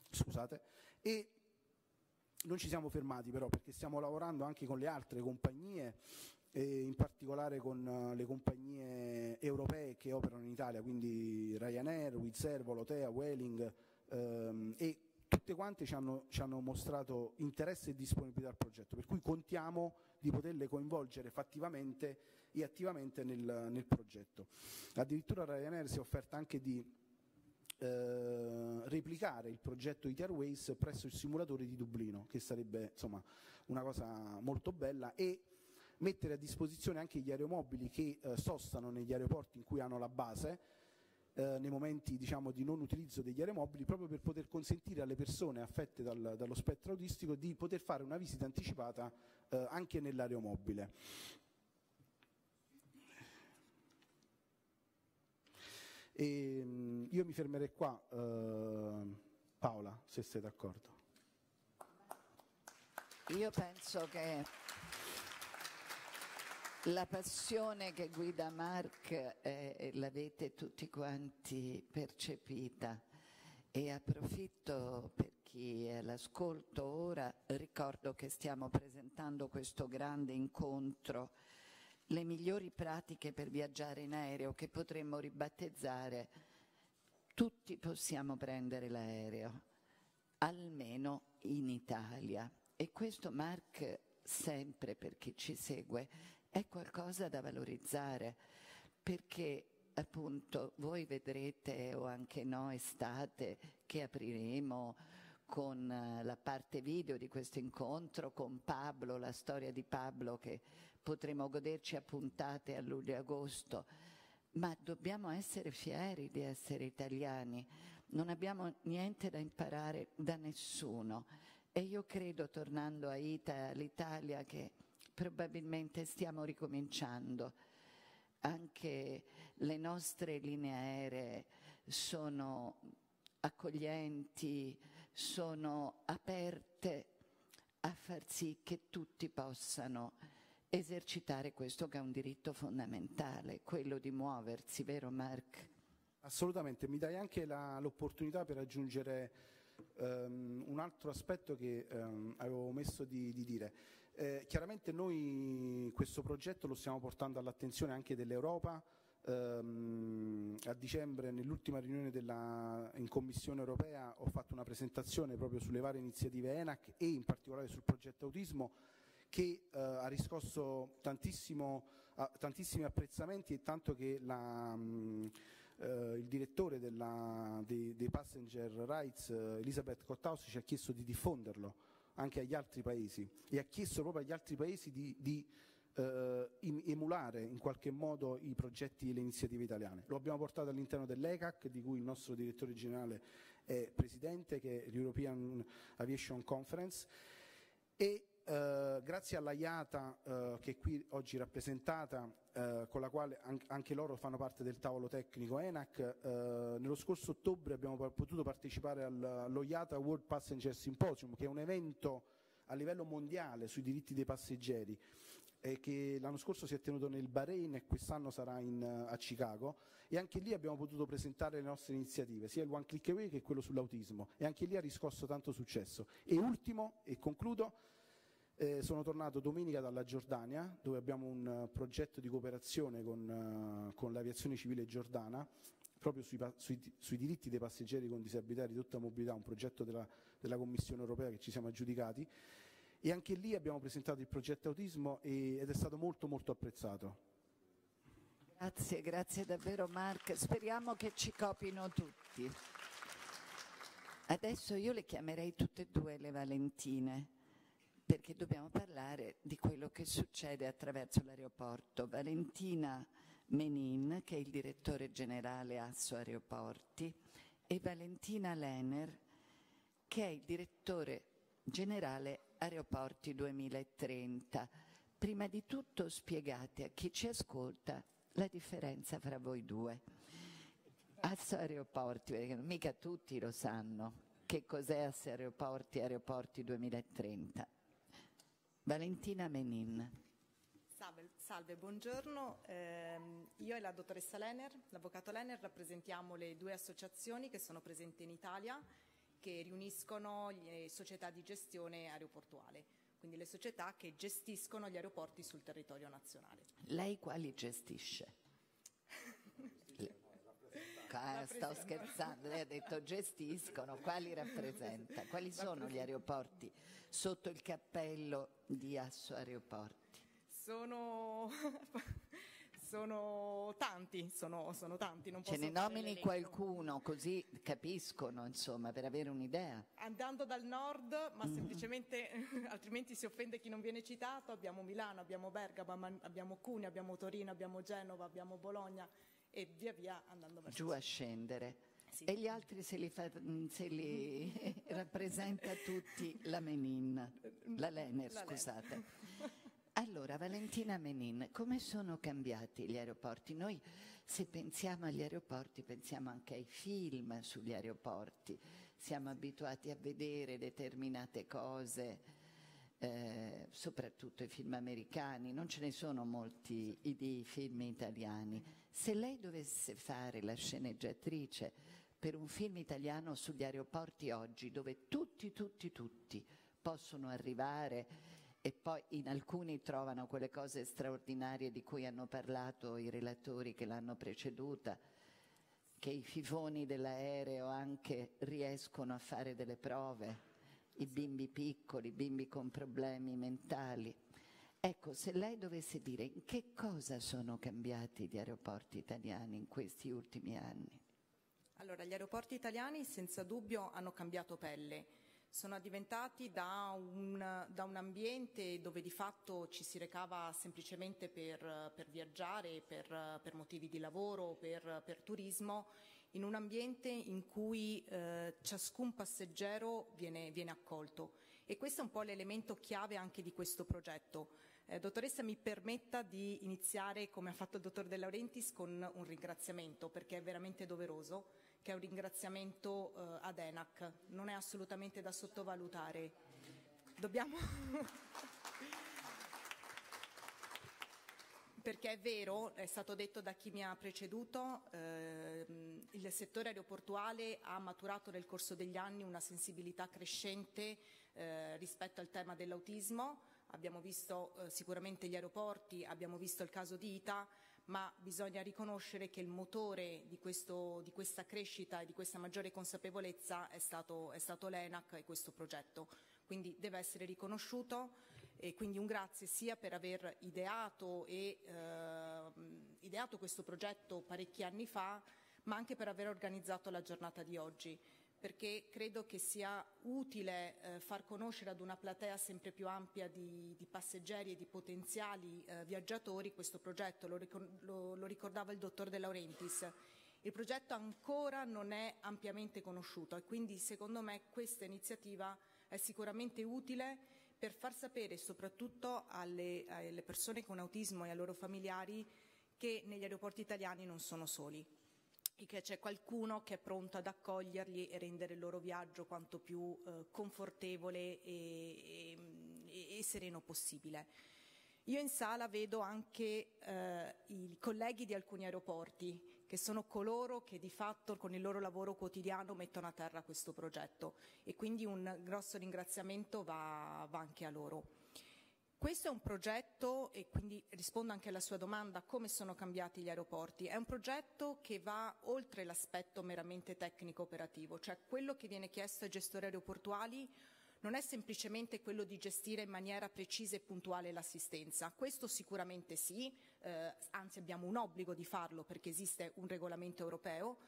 scusate, e non ci siamo fermati però, perché stiamo lavorando anche con le altre compagnie e in particolare con le compagnie europee che operano in Italia, quindi Ryanair, Wizz Air, Volotea, Vueling, ehm, e tutte quante ci hanno, ci hanno mostrato interesse e disponibilità al progetto, per cui contiamo di poterle coinvolgere fattivamente e attivamente nel, nel progetto. Addirittura Ryanair si è offerta anche di eh, replicare il progetto I T A Airways presso il simulatore di Dublino, che sarebbe insomma una cosa molto bella, e mettere a disposizione anche gli aeromobili che eh, sostano negli aeroporti in cui hanno la base, nei momenti diciamo di non utilizzo degli aeromobili, proprio per poter consentire alle persone affette dal, dallo spettro autistico di poter fare una visita anticipata eh, anche nell'aeromobile. E, io mi fermerei qua, eh, Paola, se sei d'accordo. Io penso che la passione che guida Marc eh, l'avete tutti quanti percepita, e approfitto, per chi è all'ascolto ora, ricordo che stiamo presentando questo grande incontro, le migliori pratiche per viaggiare in aereo, che potremmo ribattezzare tutti possiamo prendere l'aereo, almeno in Italia. E questo Marc, sempre per chi ci segue, è qualcosa da valorizzare, perché appunto voi vedrete O Anche No estate, che apriremo con la parte video di questo incontro, con Pablo, la storia di Pablo, che potremo goderci a puntate a luglio e agosto. Ma dobbiamo essere fieri di essere italiani, non abbiamo niente da imparare da nessuno, e io credo, tornando a I T A, all'Italia, che probabilmente stiamo ricominciando. Anche le nostre linee aeree sono accoglienti, sono aperte a far sì che tutti possano esercitare questo che è un diritto fondamentale, quello di muoversi, vero Marc? Assolutamente, mi dai anche l'opportunità per aggiungere um, un altro aspetto che um, avevo omesso di, di dire. Eh, chiaramente noi questo progetto lo stiamo portando all'attenzione anche dell'Europa. ehm, a dicembre, nell'ultima riunione della, in Commissione europea, ho fatto una presentazione proprio sulle varie iniziative ENAC e in particolare sul progetto autismo, che eh, ha riscosso tantissimo, ah, tantissimi apprezzamenti, e tanto che la, mh, eh, il direttore della, dei, dei Passenger Rights, eh, Elisabeth Cotthaus, ci ha chiesto di diffonderlo anche agli altri paesi, e ha chiesto proprio agli altri paesi di, di eh, emulare in qualche modo i progetti e le iniziative italiane. Lo abbiamo portato all'interno dell'ECAC, di cui il nostro direttore generale è presidente, che è l'European Aviation Conference, e eh, grazie alla I A T A, eh, che è qui oggi rappresentata, eh, con la quale anche loro fanno parte del tavolo tecnico ENAC, eh, nello scorso ottobre abbiamo potuto partecipare allo I A T A World Passenger Symposium, che è un evento a livello mondiale sui diritti dei passeggeri, eh, che l'anno scorso si è tenuto nel Bahrain e quest'anno sarà in, a Chicago, e anche lì abbiamo potuto presentare le nostre iniziative, sia il One Click Away che quello sull'autismo, e anche lì ha riscosso tanto successo. E ultimo, e concludo, Eh, sono tornato domenica dalla Giordania, dove abbiamo un uh, progetto di cooperazione con, uh, con l'aviazione civile giordana, proprio sui, sui, sui diritti dei passeggeri con disabilità e ridotta mobilità, un progetto della, della Commissione europea che ci siamo aggiudicati, e anche lì abbiamo presentato il progetto autismo e, ed è stato molto molto apprezzato. Grazie, grazie davvero Marc, speriamo che ci copino tutti. Adesso io le chiamerei tutte e due le Valentine, perché dobbiamo parlare di quello che succede attraverso l'aeroporto. Valentina Menin, che è il direttore generale Asso Aeroporti, e Valentina Lener, che è il direttore generale Aeroporti duemilatrenta. Prima di tutto spiegate a chi ci ascolta la differenza fra voi due. Asso Aeroporti, perché mica tutti lo sanno, che cos'è Asso Aeroporti e Aeroporti duemilatrenta. Valentina Menin. Salve, salve, buongiorno. Eh, io e la dottoressa Lener, l'avvocato Lener, rappresentiamo le due associazioni che sono presenti in Italia, che riuniscono le società di gestione aeroportuale. quindi le società che gestiscono gli aeroporti sul territorio nazionale. Lei quali gestisce? Le... Ah, sto scherzando, lei ha detto gestiscono, quali rappresenta? Quali sono gli aeroporti sotto il cappello di Asso Aeroporti? Sono... Sono tanti, sono, sono tanti. Non posso. Ce ne nomini qualcuno, così capiscono, insomma, per avere un'idea. Andando dal nord, ma mm. semplicemente, altrimenti si offende chi non viene citato, abbiamo Milano, abbiamo Bergamo, abbiamo Cuneo, abbiamo Torino, abbiamo Genova, abbiamo Bologna e via via andando verso giù a scendere. Sì. E gli altri se li, fa, se li rappresenta tutti la Menin, la Lener, la scusate. Lener. Allora, Valentina Menin, come sono cambiati gli aeroporti? Noi, se pensiamo agli aeroporti, pensiamo anche ai film sugli aeroporti. Siamo abituati a vedere determinate cose, eh, soprattutto i film americani. Non ce ne sono molti di film italiani. Se lei dovesse fare la sceneggiatrice per un film italiano sugli aeroporti oggi, dove tutti, tutti, tutti possono arrivare... E poi in alcuni trovano quelle cose straordinarie di cui hanno parlato i relatori che l'hanno preceduta, che i fifoni dell'aereo anche riescono a fare delle prove, i bimbi piccoli, i bimbi con problemi mentali. Ecco, se lei dovesse dire in che cosa sono cambiati gli aeroporti italiani in questi ultimi anni? Allora, gli aeroporti italiani senza dubbio hanno cambiato pelle. Sono diventati da un, da un ambiente dove di fatto ci si recava semplicemente per, per viaggiare, per, per motivi di lavoro, per, per turismo, in un ambiente in cui eh, ciascun passeggero viene, viene accolto. E questo è un po' l'elemento chiave anche di questo progetto. Eh, dottoressa, mi permetta di iniziare, come ha fatto il dottor De Laurentiis, con un ringraziamento, perché è veramente doveroso, che è un ringraziamento eh, ad ENAC, non è assolutamente da sottovalutare. Dobbiamo... Perché è vero, è stato detto da chi mi ha preceduto, eh, il settore aeroportuale ha maturato nel corso degli anni una sensibilità crescente eh, rispetto al tema dell'autismo. Abbiamo visto eh, sicuramente gli aeroporti, abbiamo visto il caso di I T A, ma bisogna riconoscere che il motore di, questo, di questa crescita e di questa maggiore consapevolezza è stato, è stato l'ENAC e questo progetto. Quindi deve essere riconosciuto, e quindi un grazie sia per aver ideato, e, eh, ideato questo progetto parecchi anni fa, ma anche per aver organizzato la giornata di oggi, perché credo che sia utile eh, far conoscere ad una platea sempre più ampia di, di passeggeri e di potenziali eh, viaggiatori questo progetto. Lo, lo, lo ricordava il dottor De Laurentiis. Il progetto ancora non è ampiamente conosciuto e quindi secondo me questa iniziativa è sicuramente utile per far sapere soprattutto alle, alle persone con autismo e ai loro familiari che negli aeroporti italiani non sono soli, e che c'è qualcuno che è pronto ad accoglierli e rendere il loro viaggio quanto più eh, confortevole e, e, e sereno possibile. Io in sala vedo anche eh, i colleghi di alcuni aeroporti, che sono coloro che di fatto con il loro lavoro quotidiano mettono a terra questo progetto, e quindi un grosso ringraziamento va, va anche a loro. Questo è un progetto, e quindi rispondo anche alla sua domanda, come sono cambiati gli aeroporti. È un progetto che va oltre l'aspetto meramente tecnico-operativo, cioè quello che viene chiesto ai gestori aeroportuali non è semplicemente quello di gestire in maniera precisa e puntuale l'assistenza. Questo sicuramente sì, eh, anzi abbiamo un obbligo di farlo perché esiste un regolamento europeo,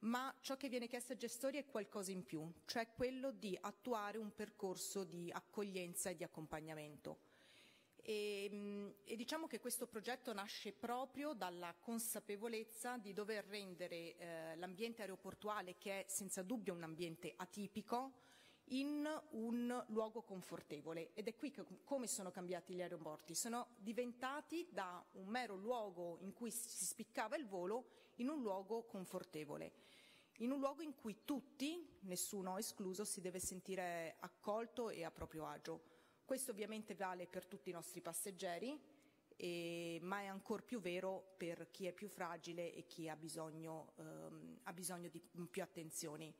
ma ciò che viene chiesto ai gestori è qualcosa in più, cioè quello di attuare un percorso di accoglienza e di accompagnamento. E, e diciamo che questo progetto nasce proprio dalla consapevolezza di dover rendere eh, l'ambiente aeroportuale, che è senza dubbio un ambiente atipico, in un luogo confortevole. Ed è qui che, come sono cambiati gli aeroporti. Sono diventati da un mero luogo in cui si spiccava il volo in un luogo confortevole, in un luogo in cui tutti, nessuno escluso, si deve sentire accolto e a proprio agio. Questo ovviamente vale per tutti i nostri passeggeri, eh, ma è ancor più vero per chi è più fragile e chi ha bisogno, ehm, ha bisogno di più attenzioni.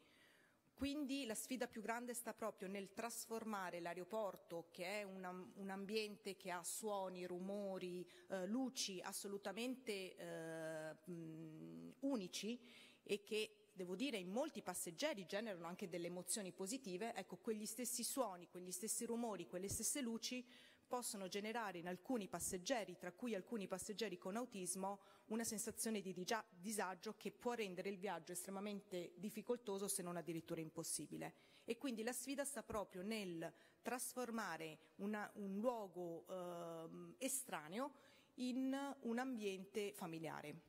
Quindi la sfida più grande sta proprio nel trasformare l'aeroporto, che è un, un ambiente che ha suoni, rumori, eh, luci assolutamente eh, mh, unici e che, devo dire, in molti passeggeri generano anche delle emozioni positive. Ecco, quegli stessi suoni, quegli stessi rumori, quelle stesse luci possono generare in alcuni passeggeri, tra cui alcuni passeggeri con autismo, una sensazione di digia- disagio che può rendere il viaggio estremamente difficoltoso, se non addirittura impossibile. E quindi la sfida sta proprio nel trasformare una, un luogo eh, estraneo in un ambiente familiare.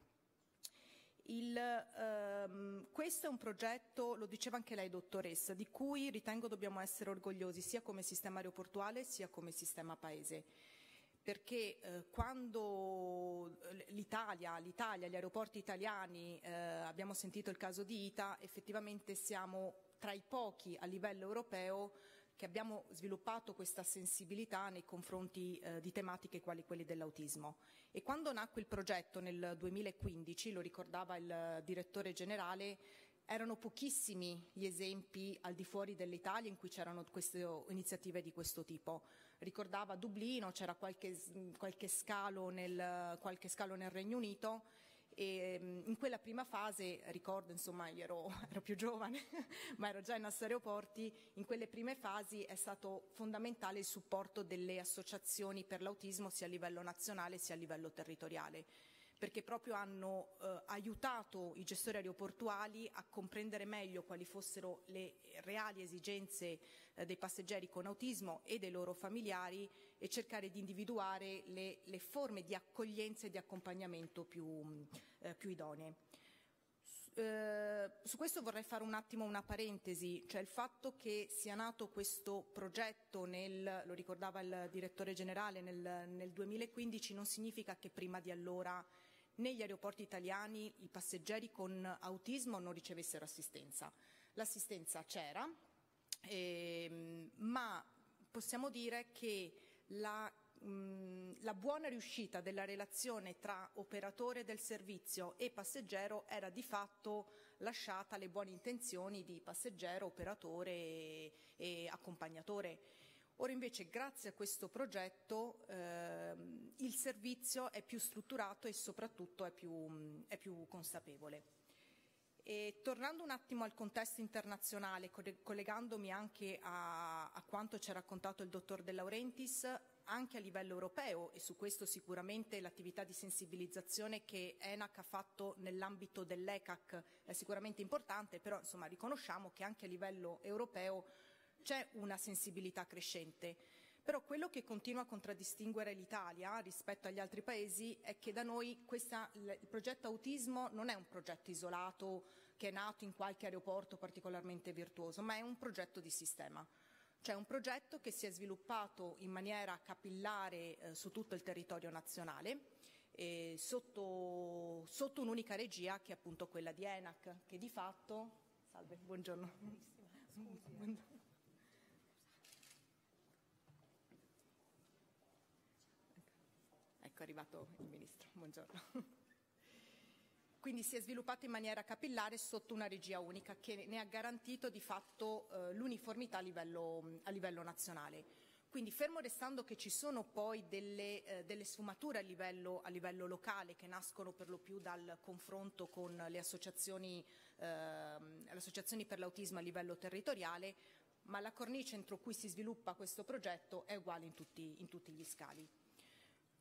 Il, ehm, questo è un progetto, lo diceva anche lei dottoressa, di cui ritengo dobbiamo essere orgogliosi sia come sistema aeroportuale sia come sistema paese, perché eh, quando l'Italia, l'Italia, gli aeroporti italiani, eh, abbiamo sentito il caso di I T A, effettivamente siamo tra i pochi a livello europeo che abbiamo sviluppato questa sensibilità nei confronti eh, di tematiche quali quelle dell'autismo. E quando nacque il progetto nel duemilaquindici, lo ricordava il direttore generale, erano pochissimi gli esempi al di fuori dell'Italia in cui c'erano queste iniziative di questo tipo. Ricordava Dublino, c'era qualche, qualche, scalo nel, qualche scalo nel Regno Unito. E in quella prima fase, ricordo, insomma, io ero, ero più giovane, ma ero già in Asso Aeroporti, in quelle prime fasi è stato fondamentale il supporto delle associazioni per l'autismo sia a livello nazionale sia a livello territoriale, perché proprio hanno eh, aiutato i gestori aeroportuali a comprendere meglio quali fossero le reali esigenze eh, dei passeggeri con autismo e dei loro familiari e cercare di individuare le, le forme di accoglienza e di accompagnamento più, eh, più idonee. Su, eh, su questo vorrei fare un attimo una parentesi, cioè il fatto che sia nato questo progetto, nel, lo ricordava il direttore generale, nel, nel duemilaquindici non significa che prima di allora negli aeroporti italiani i passeggeri con autismo non ricevessero assistenza. L'assistenza c'era, ehm, ma possiamo dire che la, mh, la buona riuscita della relazione tra operatore del servizio e passeggero era di fatto lasciata alle buone intenzioni di passeggero, operatore e, e accompagnatore. Ora invece, grazie a questo progetto, ehm, il servizio è più strutturato e soprattutto è più, è più consapevole. E tornando un attimo al contesto internazionale, collegandomi anche a, a quanto ci ha raccontato il dottor De Laurentiis, anche a livello europeo, e su questo sicuramente l'attività di sensibilizzazione che ENAC ha fatto nell'ambito dell'E C A C è sicuramente importante, però insomma riconosciamo che anche a livello europeo c'è una sensibilità crescente. Però quello che continua a contraddistinguere l'Italia rispetto agli altri paesi è che da noi questa, il progetto autismo non è un progetto isolato che è nato in qualche aeroporto particolarmente virtuoso, ma è un progetto di sistema. Cioè un progetto che si è sviluppato in maniera capillare eh, su tutto il territorio nazionale, eh, sotto, sotto un'unica regia che è appunto quella di ENAC, che di fatto... Salve, buongiorno. Benissimo, scusi. Buongiorno. Ecco, è arrivato il Ministro, buongiorno. Quindi si è sviluppato in maniera capillare sotto una regia unica che ne ha garantito di fatto eh, l'uniformità a livello, a livello nazionale. Quindi, fermo restando che ci sono poi delle, eh, delle sfumature a livello, a livello locale che nascono per lo più dal confronto con le associazioni, eh, le associazioni per l'autismo a livello territoriale, ma la cornice entro cui si sviluppa questo progetto è uguale in tutti, in tutti gli scali.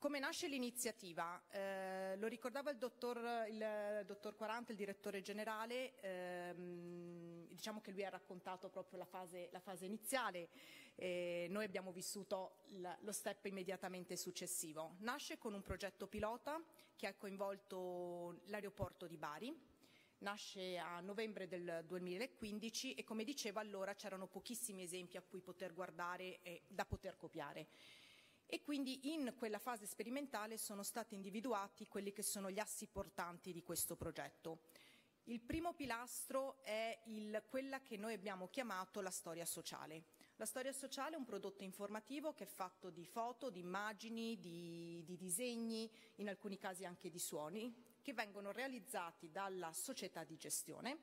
Come nasce l'iniziativa? Eh, lo ricordava il dottor, il dottor Quaranta, il direttore generale, ehm, diciamo che lui ha raccontato proprio la fase, la fase iniziale, eh, noi abbiamo vissuto la, lo step immediatamente successivo. Nasce con un progetto pilota che ha coinvolto l'aeroporto di Bari, nasce a novembre del duemilaquindici e, come dicevo, allora c'erano pochissimi esempi a cui poter guardare e da poter copiare. E quindi in quella fase sperimentale sono stati individuati quelli che sono gli assi portanti di questo progetto. Il primo pilastro è il, quella che noi abbiamo chiamato la storia sociale. La storia sociale è un prodotto informativo che è fatto di foto, di immagini, di, di disegni, in alcuni casi anche di suoni, che vengono realizzati dalla società di gestione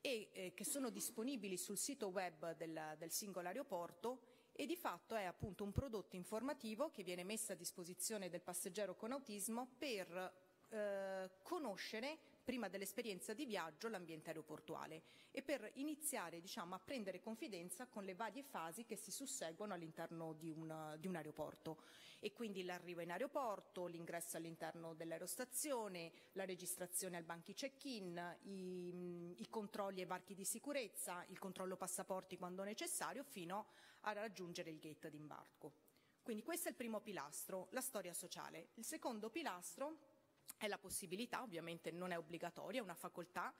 e eh, che sono disponibili sul sito web del, del singolo aeroporto, e di fatto è appunto un prodotto informativo che viene messo a disposizione del passeggero con autismo per eh, conoscere prima dell'esperienza di viaggio l'ambiente aeroportuale e per iniziare, diciamo, a prendere confidenza con le varie fasi che si susseguono all'interno di un, di un aeroporto, e quindi l'arrivo in aeroporto, l'ingresso all'interno dell'aerostazione, la registrazione al banchi check-in, i, i controlli ai varchi di sicurezza, il controllo passaporti quando necessario, fino a raggiungere il gate d'imbarco. Quindi questo è il primo pilastro, la storia sociale. Il secondo pilastro è la possibilità, ovviamente non è obbligatoria, è una facoltà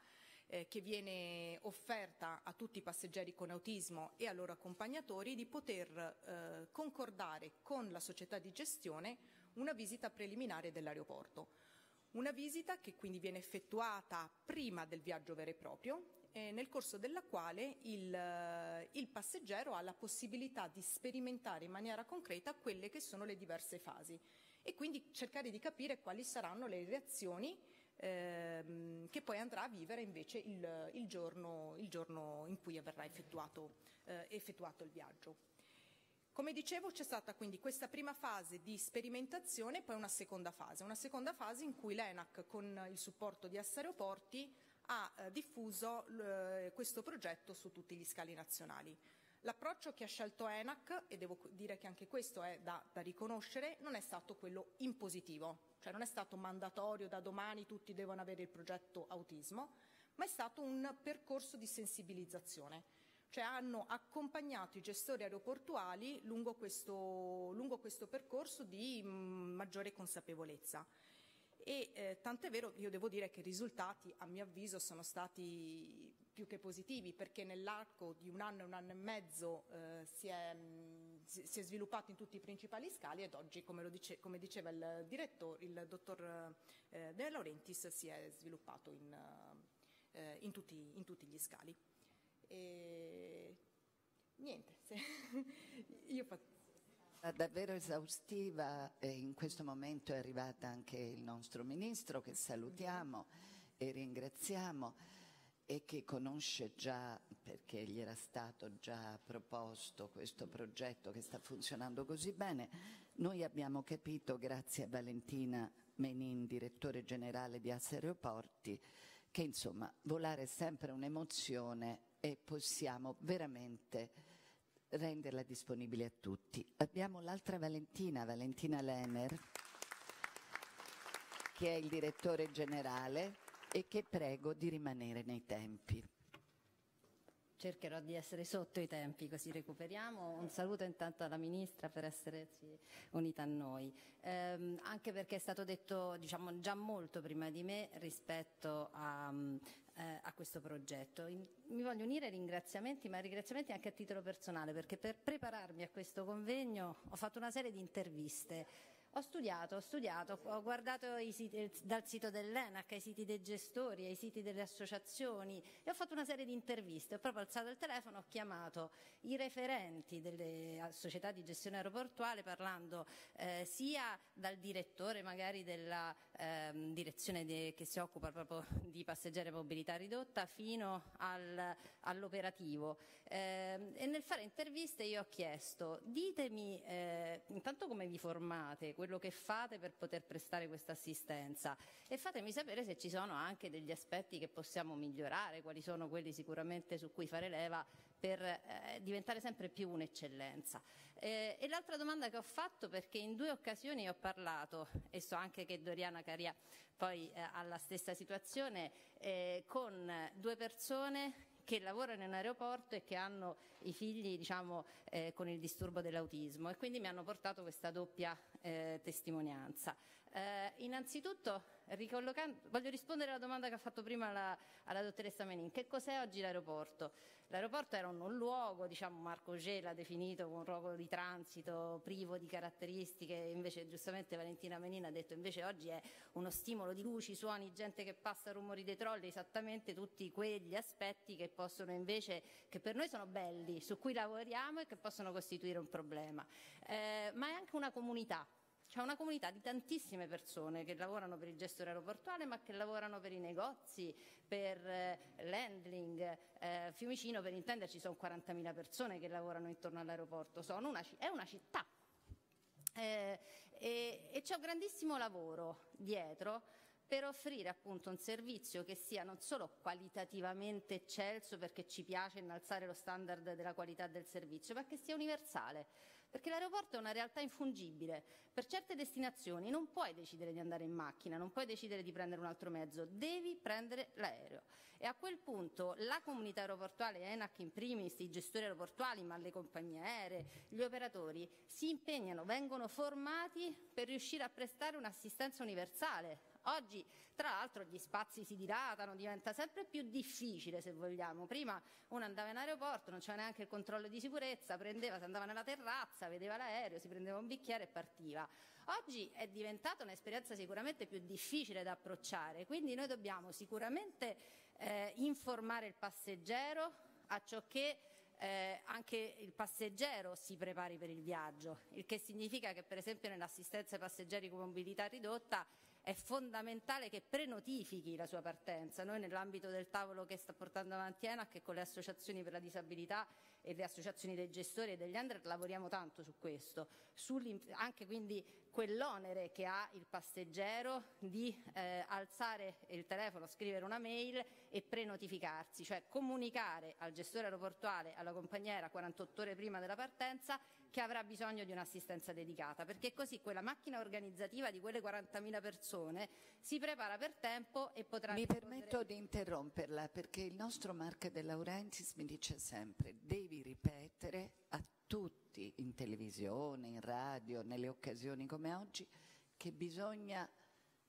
eh, che viene offerta a tutti i passeggeri con autismo e ai loro accompagnatori, di poter eh, concordare con la società di gestione una visita preliminare dell'aeroporto. Una visita che quindi viene effettuata prima del viaggio vero e proprio, eh, nel corso della quale il, il passeggero ha la possibilità di sperimentare in maniera concreta quelle che sono le diverse fasi, e quindi cercare di capire quali saranno le reazioni ehm, che poi andrà a vivere invece il, il, giorno, il giorno in cui verrà effettuato, eh, effettuato il viaggio. Come dicevo, c'è stata quindi questa prima fase di sperimentazione e poi una seconda fase, una seconda fase in cui l'ENAC, con il supporto di Asso Aeroporti, ha eh, diffuso eh, questo progetto su tutti gli scali nazionali. L'approccio che ha scelto ENAC, e devo dire che anche questo è da, da riconoscere, non è stato quello impositivo, cioè non è stato mandatorio, da domani tutti devono avere il progetto autismo, ma è stato un percorso di sensibilizzazione, cioè hanno accompagnato i gestori aeroportuali lungo questo, lungo questo percorso di mh, maggiore consapevolezza. E eh, tant'è vero, io devo dire che i risultati a mio avviso sono stati più che positivi, perché nell'arco di un anno e un anno e mezzo eh, si, è, mh, si è sviluppato in tutti i principali scali, ed oggi, come, lo dice, come diceva il direttore, il dottor eh, De Laurentiis, si è sviluppato in, eh, in, tutti, in tutti gli scali. E... niente, se... io faccio... Davvero esaustiva, e in questo momento è arrivata anche il nostro Ministro, che salutiamo e ringraziamo, e che conosce già, perché gli era stato già proposto questo progetto che sta funzionando così bene. Noi abbiamo capito, grazie a Valentina Menin, direttore generale di Asso Aeroporti, che insomma volare è sempre un'emozione e possiamo veramente renderla disponibile a tutti. Abbiamo l'altra Valentina, Valentina Lener, che è il direttore generale e che prego di rimanere nei tempi. Cercherò di essere sotto i tempi, così recuperiamo. Un saluto intanto alla Ministra per essersi unita a noi, ehm, anche perché è stato detto, diciamo, già molto prima di me rispetto a, eh, a questo progetto. In, mi voglio unire ai ringraziamenti, ma ringraziamenti anche a titolo personale, perché per prepararmi a questo convegno ho fatto una serie di interviste. Ho studiato, ho studiato, ho guardato i siti, dal sito dell'ENAC ai siti dei gestori, ai siti delle associazioni, e ho fatto una serie di interviste. Ho proprio alzato il telefono, ho chiamato i referenti delle società di gestione aeroportuale, parlando eh, sia dal direttore magari della eh, direzione de, che si occupa proprio di passeggeri e mobilità ridotta, fino al, all'operativo. Eh, e nel fare interviste io ho chiesto: ditemi eh, intanto come vi formate, quello che fate per poter prestare questa assistenza, e fatemi sapere se ci sono anche degli aspetti che possiamo migliorare, quali sono quelli sicuramente su cui fare leva per eh, diventare sempre più un'eccellenza. Eh, e l'altra domanda che ho fatto, perché in due occasioni ho parlato, e so anche che Doriana Caria poi eh, ha la stessa situazione, eh, con due persone che lavorano in aeroporto e che hanno i figli, diciamo, eh, con il disturbo dell'autismo, e quindi mi hanno portato questa doppia eh, testimonianza. Eh, innanzitutto voglio rispondere alla domanda che ha fatto prima la, alla dottoressa Menin: che cos'è oggi l'aeroporto? L'aeroporto era un luogo, diciamo, Marco Gela l'ha definito un luogo di transito privo di caratteristiche, invece giustamente Valentina Menin ha detto invece oggi è uno stimolo di luci, suoni, gente che passa, rumori dei trolley, esattamente tutti quegli aspetti che possono invece, che per noi sono belli, su cui lavoriamo e che possono costituire un problema. Eh, ma è anche una comunità. C'è una comunità di tantissime persone che lavorano per il gestore aeroportuale, ma che lavorano per i negozi, per eh, l'handling. Eh, Fiumicino, per intenderci, sono quarantamila persone che lavorano intorno all'aeroporto. Sono una, è una città. Eh, e, e c'è un grandissimo lavoro dietro per offrire appunto un servizio che sia non solo qualitativamente eccelso, perché ci piace innalzare lo standard della qualità del servizio, ma che sia universale, perché l'aeroporto è una realtà infungibile. Per certe destinazioni non puoi decidere di andare in macchina, non puoi decidere di prendere un altro mezzo, devi prendere l'aereo. E a quel punto la comunità aeroportuale, ENAC in primis, i gestori aeroportuali, ma le compagnie aeree, gli operatori, si impegnano, vengono formati per riuscire a prestare un'assistenza universale. Oggi tra l'altro gli spazi si dilatano, diventa sempre più difficile, se vogliamo. Prima uno andava in aeroporto, non c'era neanche il controllo di sicurezza, prendeva, si andava nella terrazza, vedeva l'aereo, si prendeva un bicchiere e partiva. Oggi è diventata un'esperienza sicuramente più difficile da approcciare, quindi noi dobbiamo sicuramente eh, informare il passeggero a ciò che Eh, anche il passeggero si prepari per il viaggio, il che significa che per esempio nell'assistenza ai passeggeri con mobilità ridotta è fondamentale che prenotifichi la sua partenza. Noi nell'ambito del tavolo che sta portando avanti ENAC, che con le associazioni per la disabilità e le associazioni dei gestori e degli handler, lavoriamo tanto su questo, anche quindi quell'onere che ha il passeggero di eh, alzare il telefono, scrivere una mail e prenotificarsi, cioè comunicare al gestore aeroportuale, alla compagnia aerea quarantotto ore prima della partenza, che avrà bisogno di un'assistenza dedicata, perché così quella macchina organizzativa di quelle quarantamila persone si prepara per tempo e potrà... Mi rispondere... permetto di interromperla, perché il nostro Marc De Laurentiis mi dice sempre: devi ripetere a tutti, in televisione, in radio, nelle occasioni come oggi, che bisogna,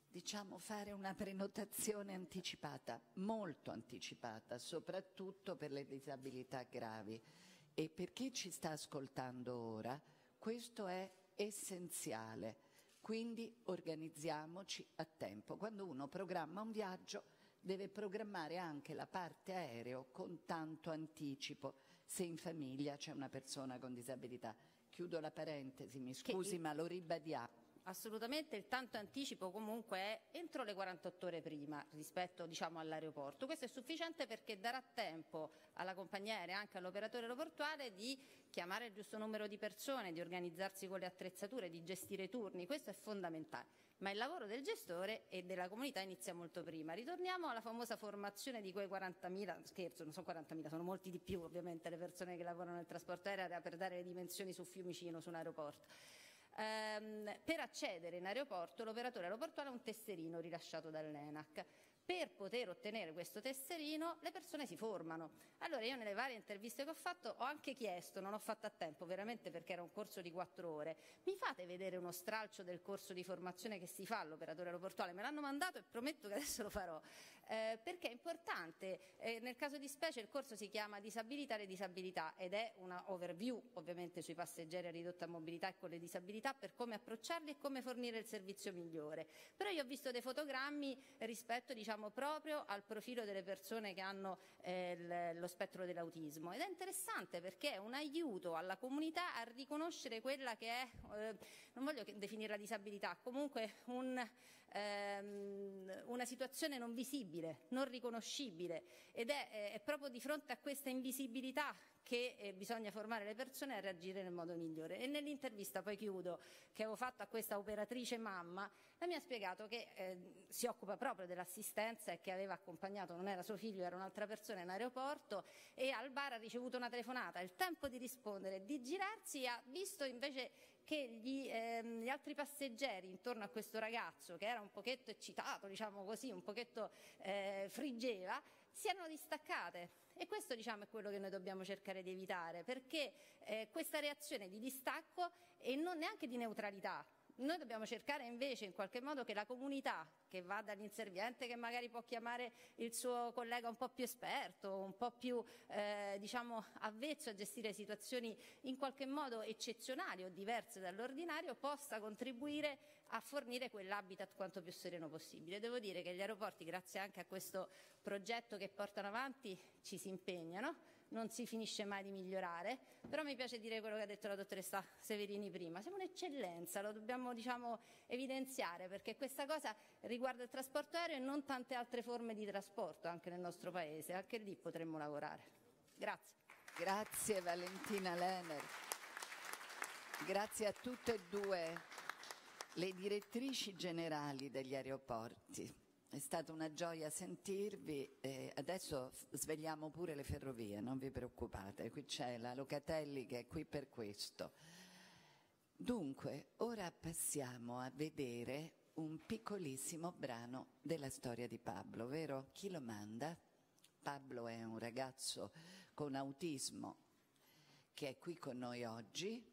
diciamo, fare una prenotazione anticipata, molto anticipata, soprattutto per le disabilità gravi. E per chi ci sta ascoltando ora, questo è essenziale. Quindi organizziamoci a tempo. Quando uno programma un viaggio, deve programmare anche la parte aereo con tanto anticipo, se in famiglia c'è una persona con disabilità. Chiudo la parentesi, mi scusi, ma lo ribadiamo. Assolutamente, il tanto anticipo comunque è entro le quarantotto ore prima rispetto, diciamo, all'aeroporto. Questo è sufficiente perché darà tempo alla compagnia aerea e anche all'operatore aeroportuale di chiamare il giusto numero di persone, di organizzarsi con le attrezzature, di gestire i turni. Questo è fondamentale, ma il lavoro del gestore e della comunità inizia molto prima. Ritorniamo alla famosa formazione di quei quarantamila, scherzo, non sono quarantamila, sono molti di più ovviamente le persone che lavorano nel trasporto aereo, per dare le dimensioni su Fiumicino, su un aeroporto. Um, per accedere in aeroporto l'operatore aeroportuale ha un tesserino rilasciato dall'ENAC. Per poter ottenere questo tesserino le persone si formano. Allora io nelle varie interviste che ho fatto ho anche chiesto, non ho fatto a tempo veramente perché era un corso di quattro ore, mi fate vedere uno stralcio del corso di formazione che si fa all'operatore aeroportuale? Me l'hanno mandato e prometto che adesso lo farò, eh, perché è importante. Eh, nel caso di specie il corso si chiama Disabilità e le disabilità ed è una overview ovviamente sui passeggeri a ridotta mobilità e con le disabilità, per come approcciarli e come fornire il servizio migliore. Però io ho visto dei fotogrammi rispetto, diciamo, proprio al profilo delle persone che hanno eh, lo spettro dell'autismo, ed è interessante perché è un aiuto alla comunità a riconoscere quella che è, eh, non voglio definirla disabilità, comunque un, ehm, una situazione non visibile, non riconoscibile, ed è, è proprio di fronte a questa invisibilità che eh, bisogna formare le persone a reagire nel modo migliore. E nell'intervista, poi chiudo, che avevo fatto a questa operatrice mamma, la mi ha spiegato che eh, si occupa proprio dell'assistenza e che aveva accompagnato, non era suo figlio, era un'altra persona in aeroporto, e al bar ha ricevuto una telefonata, il tempo di rispondere, di girarsi, ha visto invece che gli, ehm, gli altri passeggeri intorno a questo ragazzo, che era un pochetto eccitato, diciamo così, un pochetto eh, friggeva, si erano distaccate. E questo, diciamo, è quello che noi dobbiamo cercare di evitare, perché eh, questa reazione di distacco e non neanche di neutralità. Noi dobbiamo cercare invece in qualche modo che la comunità, che va dall'inserviente che magari può chiamare il suo collega un po' più esperto, un po' più eh, diciamo avvezzo a gestire situazioni in qualche modo eccezionali o diverse dall'ordinario, possa contribuire a fornire quell'habitat quanto più sereno possibile. Devo dire che gli aeroporti, grazie anche a questo progetto che portano avanti, ci si impegnano. non si finisce mai di migliorare, però mi piace dire quello che ha detto la dottoressa Severini prima, siamo un'eccellenza, lo dobbiamo diciamo evidenziare, perché questa cosa riguarda il trasporto aereo e non tante altre forme di trasporto anche nel nostro paese, anche lì potremmo lavorare. Grazie. Grazie Valentina Lener, grazie a tutte e due le direttrici generali degli aeroporti. È stata una gioia sentirvi, eh, adesso svegliamo pure le ferrovie, non vi preoccupate, qui c'è la Locatelli che è qui per questo. Dunque, ora passiamo a vedere un piccolissimo brano della storia di Pablo, vero? Chi lo manda? Pablo è un ragazzo con autismo che è qui con noi oggi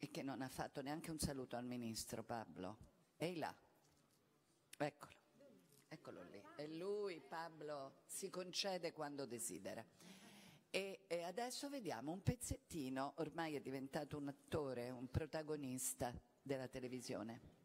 e che non ha fatto neanche un saluto al ministro. Pablo, ehi là, eccolo. Eccolo lì, e lui, Pablo, si concede quando desidera. E, e adesso vediamo un pezzettino, ormai è diventato un attore, un protagonista della televisione.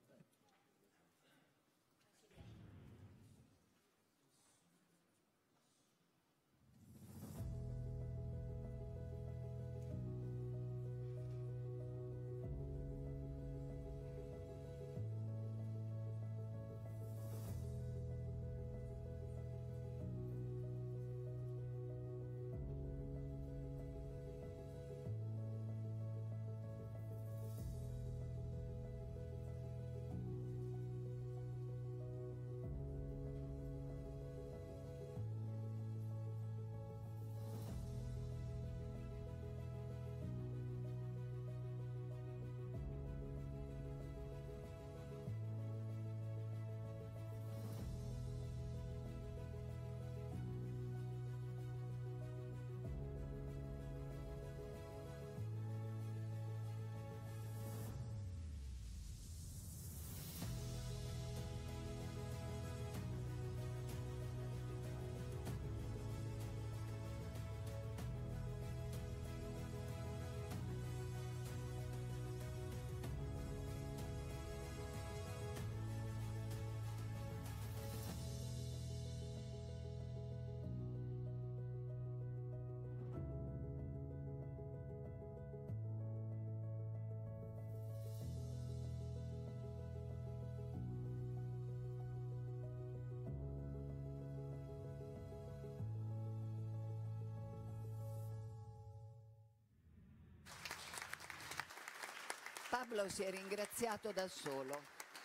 Pablo si è ringraziato da solo,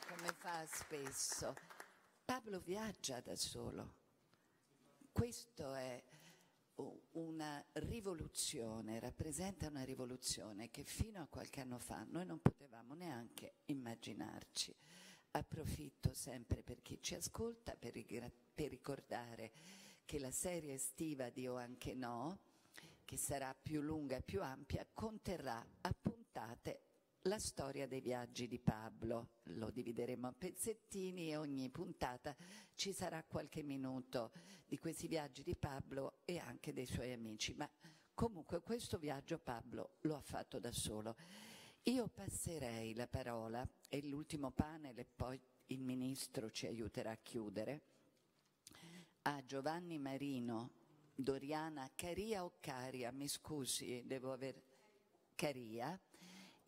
come fa spesso. Pablo viaggia da solo. Questo è una rivoluzione, rappresenta una rivoluzione che fino a qualche anno fa noi non potevamo neanche immaginarci. Approfitto sempre per chi ci ascolta per ricordare che la serie estiva di O Anche No, che sarà più lunga e più ampia, conterrà a puntate la storia dei viaggi di Pablo, lo divideremo a pezzettini e ogni puntata ci sarà qualche minuto di questi viaggi di Pablo e anche dei suoi amici, ma comunque questo viaggio Pablo lo ha fatto da solo. Io passerei la parola, e l'ultimo panel e poi il ministro ci aiuterà a chiudere, a Giovanni Marino, Doriana Caria o Caria, mi scusi, devo aver Caria,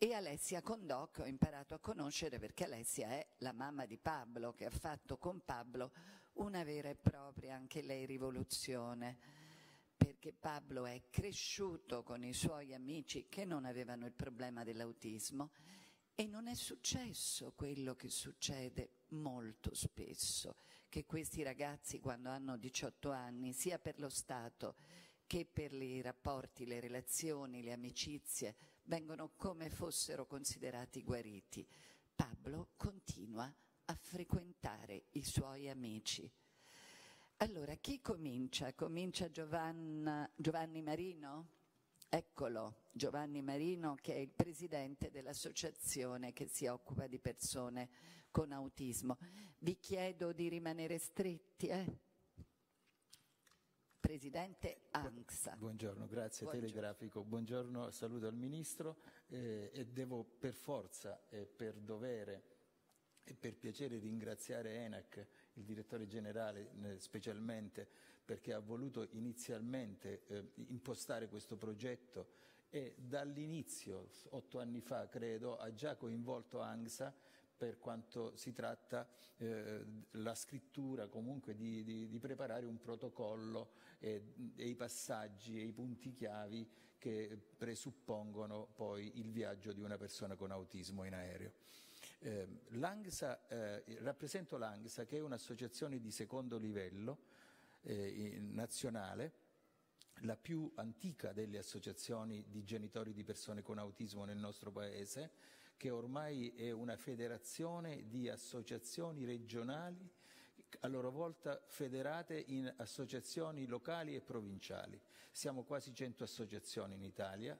e Alessia Condò, che ho imparato a conoscere perché Alessia è la mamma di Pablo, che ha fatto con Pablo una vera e propria, anche lei, rivoluzione, perché Pablo è cresciuto con i suoi amici che non avevano il problema dell'autismo e non è successo quello che succede molto spesso, che questi ragazzi quando hanno diciotto anni, sia per lo Stato che per i rapporti, le relazioni, le amicizie, vengono come fossero considerati guariti. Pablo continua a frequentare i suoi amici. Allora, chi comincia? Comincia Giovanna, Giovanni Marino? Eccolo, Giovanni Marino, che è il presidente dell'associazione che si occupa di persone con autismo. Vi chiedo di rimanere stretti, eh? Presidente Anxa. Buongiorno, grazie. Buongiorno. Telegrafico. Buongiorno, saluto al Ministro eh, e devo per forza e per dovere e per piacere ringraziare ENAC, il direttore generale specialmente, perché ha voluto inizialmente eh, impostare questo progetto e dall'inizio, otto anni fa credo, ha già coinvolto ANGSA per quanto si tratta eh, la scrittura, comunque di, di, di preparare un protocollo e, e i passaggi e i punti chiavi che presuppongono poi il viaggio di una persona con autismo in aereo. Eh, l'ANGSA, eh, rappresento l'ANGSA, che è un'associazione di secondo livello eh, nazionale, la più antica delle associazioni di genitori di persone con autismo nel nostro paese, che ormai è una federazione di associazioni regionali, a loro volta federate in associazioni locali e provinciali. Siamo quasi cento associazioni in Italia.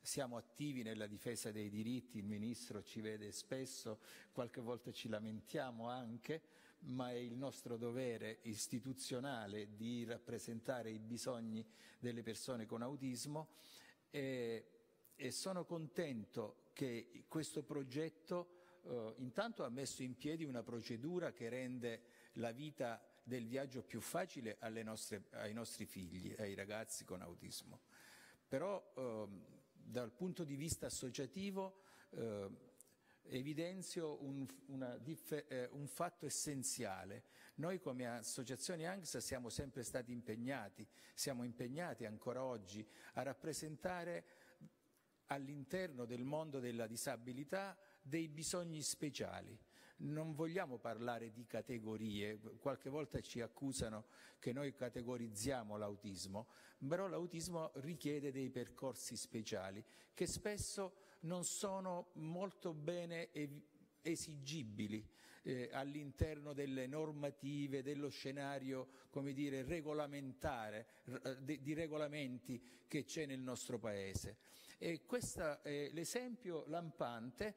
Siamo attivi nella difesa dei diritti, il Ministro ci vede spesso, qualche volta ci lamentiamo anche, ma è il nostro dovere istituzionale di rappresentare i bisogni delle persone con autismo e, e sono contento che questo progetto eh, intanto ha messo in piedi una procedura che rende la vita del viaggio più facile alle nostre, ai nostri figli, ai ragazzi con autismo. Però eh, dal punto di vista associativo eh, evidenzio un, una, eh, un fatto essenziale. Noi come associazione ANGSA siamo sempre stati impegnati, siamo impegnati ancora oggi a rappresentare all'interno del mondo della disabilità dei bisogni speciali. Non vogliamo parlare di categorie, qualche volta ci accusano che noi categorizziamo l'autismo, però l'autismo richiede dei percorsi speciali che spesso non sono molto bene esigibili eh, all'interno delle normative, dello scenario, come dire, regolamentare, di regolamenti che c'è nel nostro Paese. E questo è l'esempio lampante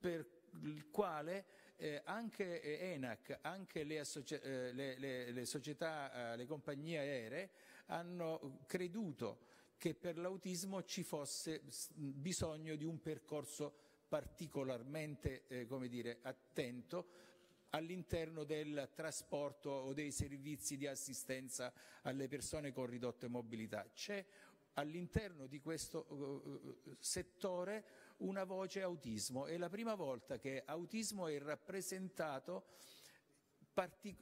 per il quale eh, anche ENAC, anche le, associ- eh, le, le, le società, eh, le compagnie aeree hanno creduto che per l'autismo ci fosse bisogno di un percorso particolarmente eh, come dire, attento all'interno del trasporto o dei servizi di assistenza alle persone con ridotta mobilità. C'è all'interno di questo uh, settore una voce autismo. È la prima volta che autismo è rappresentato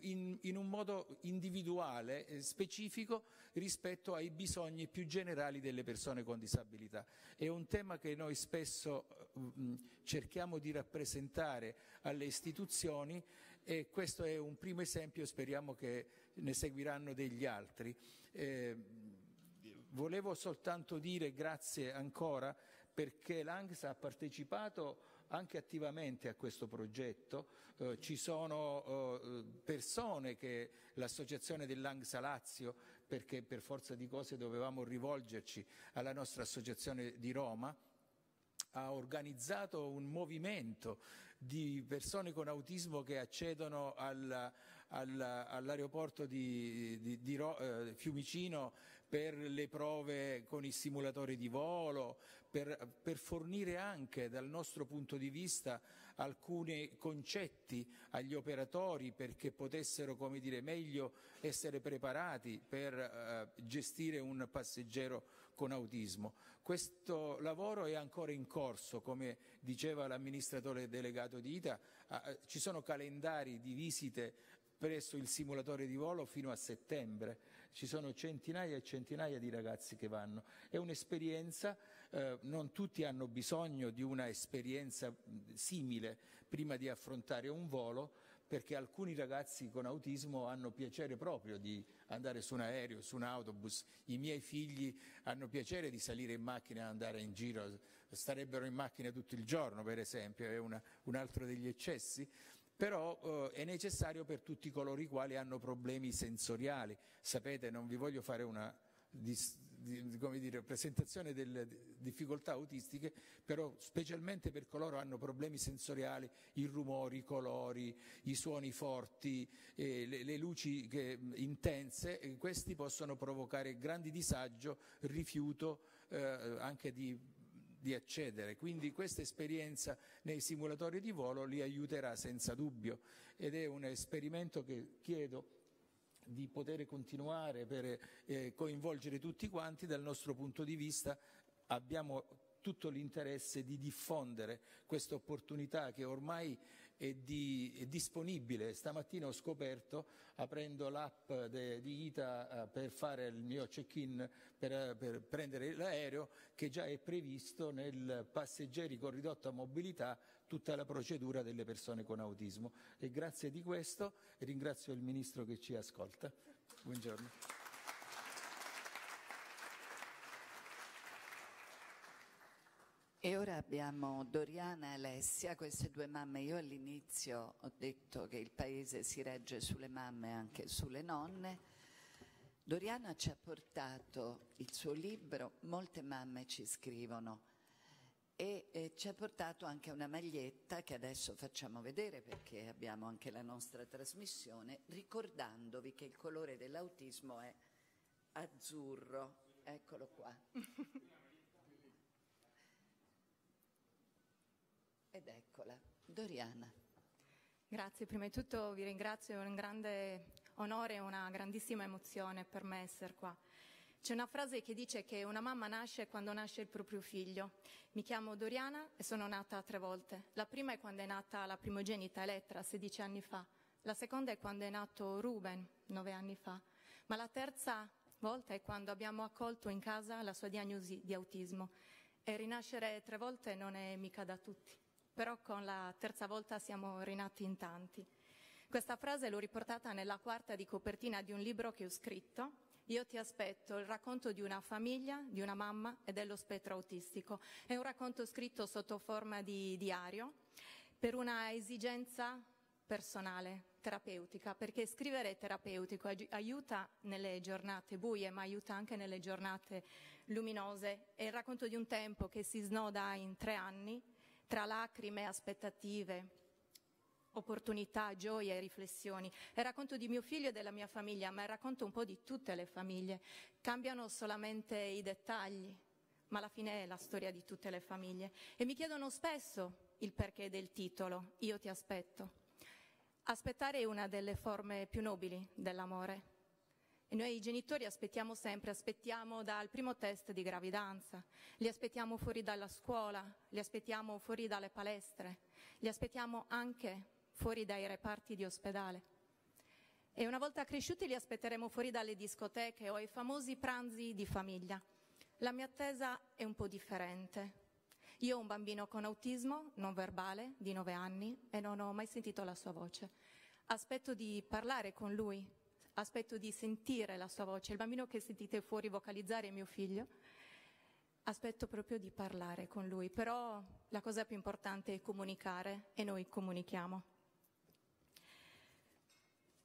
in, in un modo individuale, eh, specifico rispetto ai bisogni più generali delle persone con disabilità. È un tema che noi spesso uh, cerchiamo di rappresentare alle istituzioni e questo è un primo esempio, speriamo che ne seguiranno degli altri. Eh, Volevo soltanto dire grazie ancora perché l'ANGSA ha partecipato anche attivamente a questo progetto, eh, ci sono eh, persone che l'associazione dell'ANGSA Lazio, perché per forza di cose dovevamo rivolgerci alla nostra associazione di Roma, ha organizzato un movimento di persone con autismo che accedono al, al, all'aeroporto di, di, di Ro, eh, Fiumicino per le prove con i simulatori di volo, per, per fornire anche dal nostro punto di vista alcuni concetti agli operatori perché potessero, come dire, meglio essere preparati per eh, gestire un passeggero con autismo. Questo lavoro è ancora in corso, come diceva l'amministratore delegato di I T A, eh, ci sono calendari di visite presso il simulatore di volo fino a settembre, ci sono centinaia e centinaia di ragazzi che vanno, è un'esperienza, eh, non tutti hanno bisogno di una esperienza simile prima di affrontare un volo, perché alcuni ragazzi con autismo hanno piacere proprio di andare su un aereo, su un autobus, i miei figli hanno piacere di salire in macchina e andare in giro, starebbero in macchina tutto il giorno per esempio, è una, un altro degli eccessi. Però eh, è necessario per tutti coloro i quali hanno problemi sensoriali. Sapete, non vi voglio fare una dis, di, come dire, presentazione delle difficoltà autistiche, però specialmente per coloro che hanno problemi sensoriali, i rumori, i colori, i suoni forti, eh, le, le luci che, intense, eh, questi possono provocare grandi disagio, rifiuto eh, anche di... di accedere. Quindi questa esperienza nei simulatori di volo li aiuterà senza dubbio, ed è un esperimento che chiedo di poter continuare per eh, coinvolgere tutti quanti. Dal nostro punto di vista abbiamo tutto l'interesse di diffondere questa opportunità che ormai è, di, è disponibile. Stamattina ho scoperto, aprendo l'app de, di I T A per fare il mio check-in per, per prendere l'aereo, che già è previsto nel passeggeri con ridotta mobilità tutta la procedura delle persone con autismo. E grazie di questo ringrazio il Ministro che ci ascolta. Buongiorno. E ora abbiamo Doriana e Alessia, queste due mamme. Io all'inizio ho detto che il paese si regge sulle mamme e anche sulle nonne. Doriana ci ha portato il suo libro, molte mamme ci scrivono, e eh, ci ha portato anche una maglietta che adesso facciamo vedere, perché abbiamo anche la nostra trasmissione, ricordandovi che il colore dell'autismo è azzurro. Eccolo qua. Ed eccola, Doriana. Grazie, prima di tutto vi ringrazio, è un grande onore e una grandissima emozione per me essere qua. C'è una frase che dice che una mamma nasce quando nasce il proprio figlio. Mi chiamo Doriana e sono nata tre volte. La prima è quando è nata la primogenita Elettra, sedici anni fa. La seconda è quando è nato Ruben, nove anni fa. Ma la terza volta è quando abbiamo accolto in casa la sua diagnosi di autismo. E rinascere tre volte non è mica da tutti. Però con la terza volta siamo rinati in tanti. Questa frase l'ho riportata nella quarta di copertina di un libro che ho scritto, Io ti aspetto, il racconto di una famiglia, di una mamma e dello spettro autistico. È un racconto scritto sotto forma di diario per una esigenza personale, terapeutica, perché scrivere è terapeutico, aiuta nelle giornate buie ma aiuta anche nelle giornate luminose. È il racconto di un tempo che si snoda in tre anni, tra lacrime, aspettative, opportunità, gioie e riflessioni. È il racconto di mio figlio e della mia famiglia, ma è il racconto un po' di tutte le famiglie. Cambiano solamente i dettagli, ma alla fine è la storia di tutte le famiglie. E mi chiedono spesso il perché del titolo, Io ti aspetto. Aspettare è una delle forme più nobili dell'amore. E noi genitori aspettiamo sempre, aspettiamo dal primo test di gravidanza, li aspettiamo fuori dalla scuola, li aspettiamo fuori dalle palestre, li aspettiamo anche fuori dai reparti di ospedale. E una volta cresciuti li aspetteremo fuori dalle discoteche o ai famosi pranzi di famiglia. La mia attesa è un po' differente. Io ho un bambino con autismo non verbale di nove anni e non ho mai sentito la sua voce. Aspetto di parlare con lui. Aspetto di sentire la sua voce. Il bambino che sentite fuori vocalizzare è mio figlio. Aspetto proprio di parlare con lui, però la cosa più importante è comunicare e noi comunichiamo.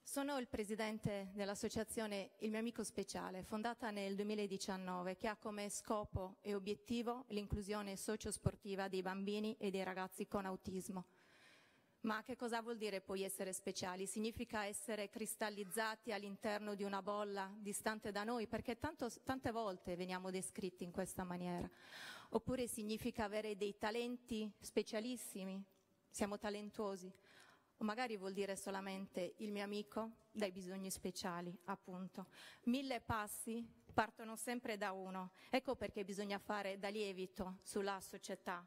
Sono il presidente dell'associazione Il Mio Amico Speciale, fondata nel duemiladiciannove, che ha come scopo e obiettivo l'inclusione socio-sportiva dei bambini e dei ragazzi con autismo. Ma che cosa vuol dire poi essere speciali? Significa essere cristallizzati all'interno di una bolla distante da noi, perché tanto, tante volte veniamo descritti in questa maniera. Oppure significa avere dei talenti specialissimi, siamo talentuosi. O magari vuol dire solamente il mio amico dai bisogni speciali, appunto. Mille passi partono sempre da uno. Ecco perché bisogna fare da lievito sulla società,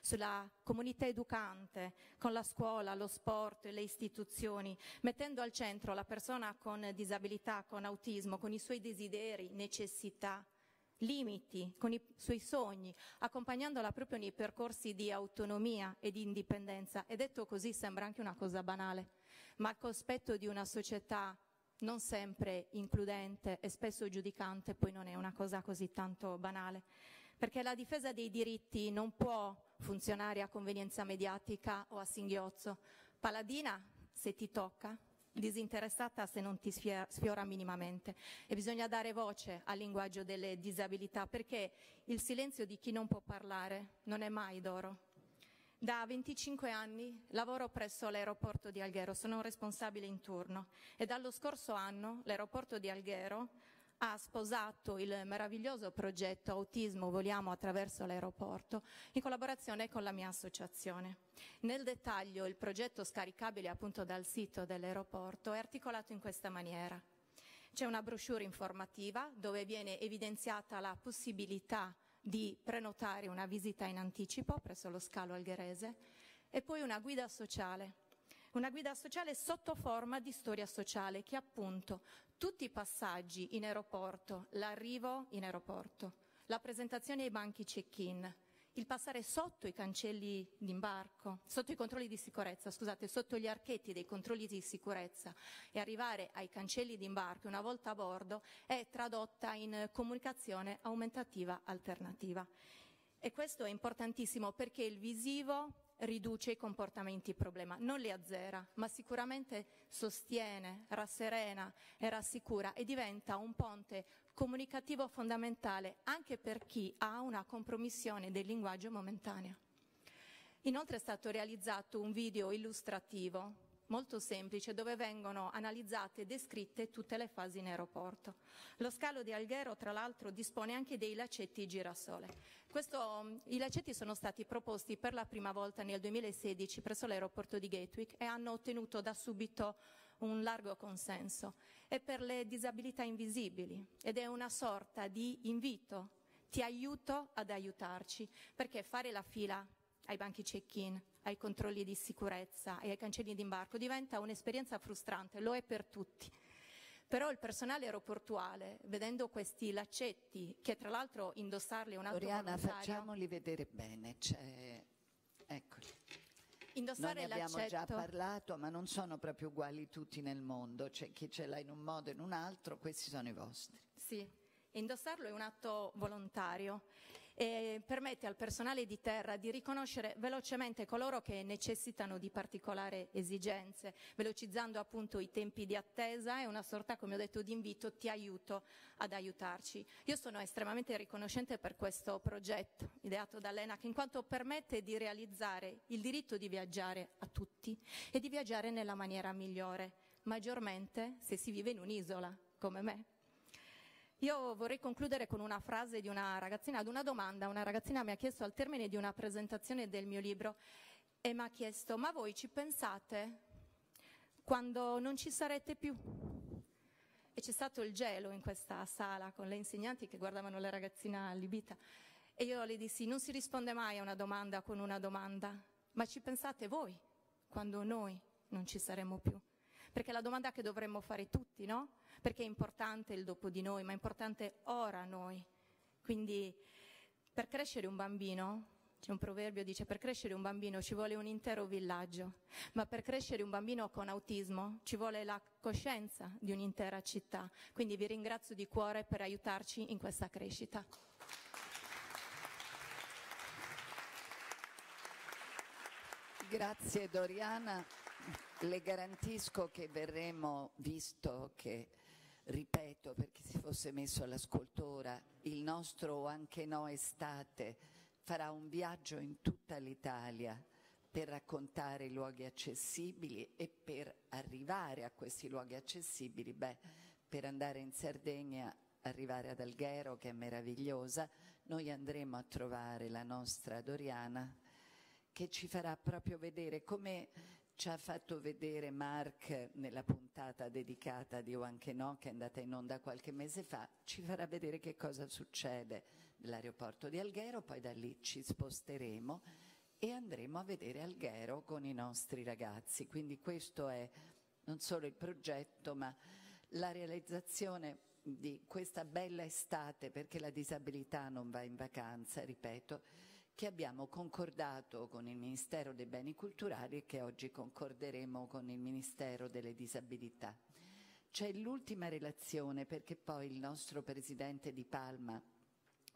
sulla comunità educante, con la scuola, lo sport e le istituzioni, mettendo al centro la persona con disabilità, con autismo, con i suoi desideri, necessità, limiti, con i suoi sogni, accompagnandola proprio nei percorsi di autonomia e di indipendenza. E detto così sembra anche una cosa banale, ma al cospetto di una società non sempre includente e spesso giudicante poi non è una cosa così tanto banale, perché la difesa dei diritti non può funzionare a convenienza mediatica o a singhiozzo, paladina se ti tocca, disinteressata se non ti sfiora minimamente. E bisogna dare voce al linguaggio delle disabilità, perché il silenzio di chi non può parlare non è mai d'oro. Da venticinque anni lavoro presso l'aeroporto di Alghero, sono un responsabile in turno, e dallo scorso anno l'aeroporto di Alghero ha sposato il meraviglioso progetto Autismo Voliamo attraverso l'aeroporto in collaborazione con la mia associazione. Nel dettaglio il progetto, scaricabile appunto dal sito dell'aeroporto, è articolato in questa maniera. C'è una brochure informativa dove viene evidenziata la possibilità di prenotare una visita in anticipo presso lo scalo algherese e poi una guida sociale. Una guida sociale sotto forma di storia sociale che appunto tutti i passaggi in aeroporto, l'arrivo in aeroporto, la presentazione ai banchi check-in, il passare sotto i cancelli d'imbarco, sotto i controlli di sicurezza, scusate, sotto gli archetti dei controlli di sicurezza e arrivare ai cancelli d'imbarco una volta a bordo è tradotta in comunicazione aumentativa alternativa. E questo è importantissimo perché il visivo riduce i comportamenti problema, non li azzera, ma sicuramente sostiene, rasserena e rassicura e diventa un ponte comunicativo fondamentale anche per chi ha una compromissione del linguaggio momentanea. Inoltre è stato realizzato un video illustrativo molto semplice dove vengono analizzate e descritte tutte le fasi in aeroporto. Lo scalo di Alghero tra l'altro dispone anche dei lacetti girasole. Questo, i lacetti sono stati proposti per la prima volta nel duemilasedici presso l'aeroporto di Gatwick e hanno ottenuto da subito un largo consenso. È per le disabilità invisibili ed è una sorta di invito, ti aiuto ad aiutarci, perché fare la fila ai banchi check-in, ai controlli di sicurezza e ai cancelli d'imbarco diventa un'esperienza frustrante, lo è per tutti. Però il personale aeroportuale, vedendo questi lacetti, che tra l'altro indossarli è un atto Doriana, volontario... facciamoli vedere bene, cioè... eccoli. Indossare noi ne abbiamo l'accetto... già parlato, ma non sono proprio uguali tutti nel mondo, cioè chi ce l'ha in un modo e in un altro, questi sono i vostri. Sì. Indossarlo è un atto volontario e permette al personale di terra di riconoscere velocemente coloro che necessitano di particolari esigenze, velocizzando appunto i tempi di attesa e una sorta, come ho detto, di invito, ti aiuto ad aiutarci. Io sono estremamente riconoscente per questo progetto ideato dall'ENAC, in quanto permette di realizzare il diritto di viaggiare a tutti e di viaggiare nella maniera migliore, maggiormente se si vive in un'isola come me. Io vorrei concludere con una frase di una ragazzina, ad una domanda. Una ragazzina mi ha chiesto al termine di una presentazione del mio libro e mi ha chiesto: ma voi ci pensate quando non ci sarete più? E c'è stato il gelo in questa sala con le insegnanti che guardavano la ragazzina allibita e io le dissi: non si risponde mai a una domanda con una domanda, ma ci pensate voi quando noi non ci saremo più? Perché è la domanda che dovremmo fare tutti, no? Perché è importante il dopo di noi, ma è importante ora noi. Quindi per crescere un bambino, c'è un proverbio che dice: per crescere un bambino ci vuole un intero villaggio, ma per crescere un bambino con autismo ci vuole la coscienza di un'intera città. Quindi vi ringrazio di cuore per aiutarci in questa crescita. Grazie Doriana. Le garantisco che verremo, visto che, ripeto, per chi si fosse messo all'ascoltora, il nostro O Anche No estate farà un viaggio in tutta l'Italia per raccontare i luoghi accessibili e per arrivare a questi luoghi accessibili, beh, per andare in Sardegna, arrivare ad Alghero che è meravigliosa, noi andremo a trovare la nostra Doriana che ci farà proprio vedere come... Ci ha fatto vedere Marc nella puntata dedicata di O Anche No, che è andata in onda qualche mese fa, ci farà vedere che cosa succede nell'aeroporto di Alghero, poi da lì ci sposteremo e andremo a vedere Alghero con i nostri ragazzi. Quindi questo è non solo il progetto, ma la realizzazione di questa bella estate, perché la disabilità non va in vacanza, ripeto, che abbiamo concordato con il Ministero dei Beni Culturali e che oggi concorderemo con il Ministero delle Disabilità. C'è l'ultima relazione, perché poi il nostro Presidente Di Palma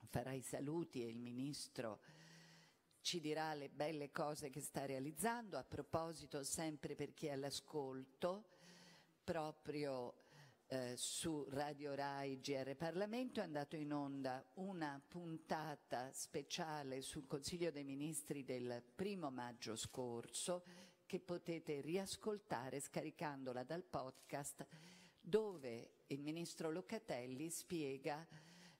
farà i saluti e il Ministro ci dirà le belle cose che sta realizzando. A proposito, sempre per chi è all'ascolto, proprio eh, su Radio Rai G R Parlamento è andato in onda una puntata speciale sul Consiglio dei Ministri del primo maggio scorso che potete riascoltare scaricandola dal podcast. dove il ministro Locatelli spiega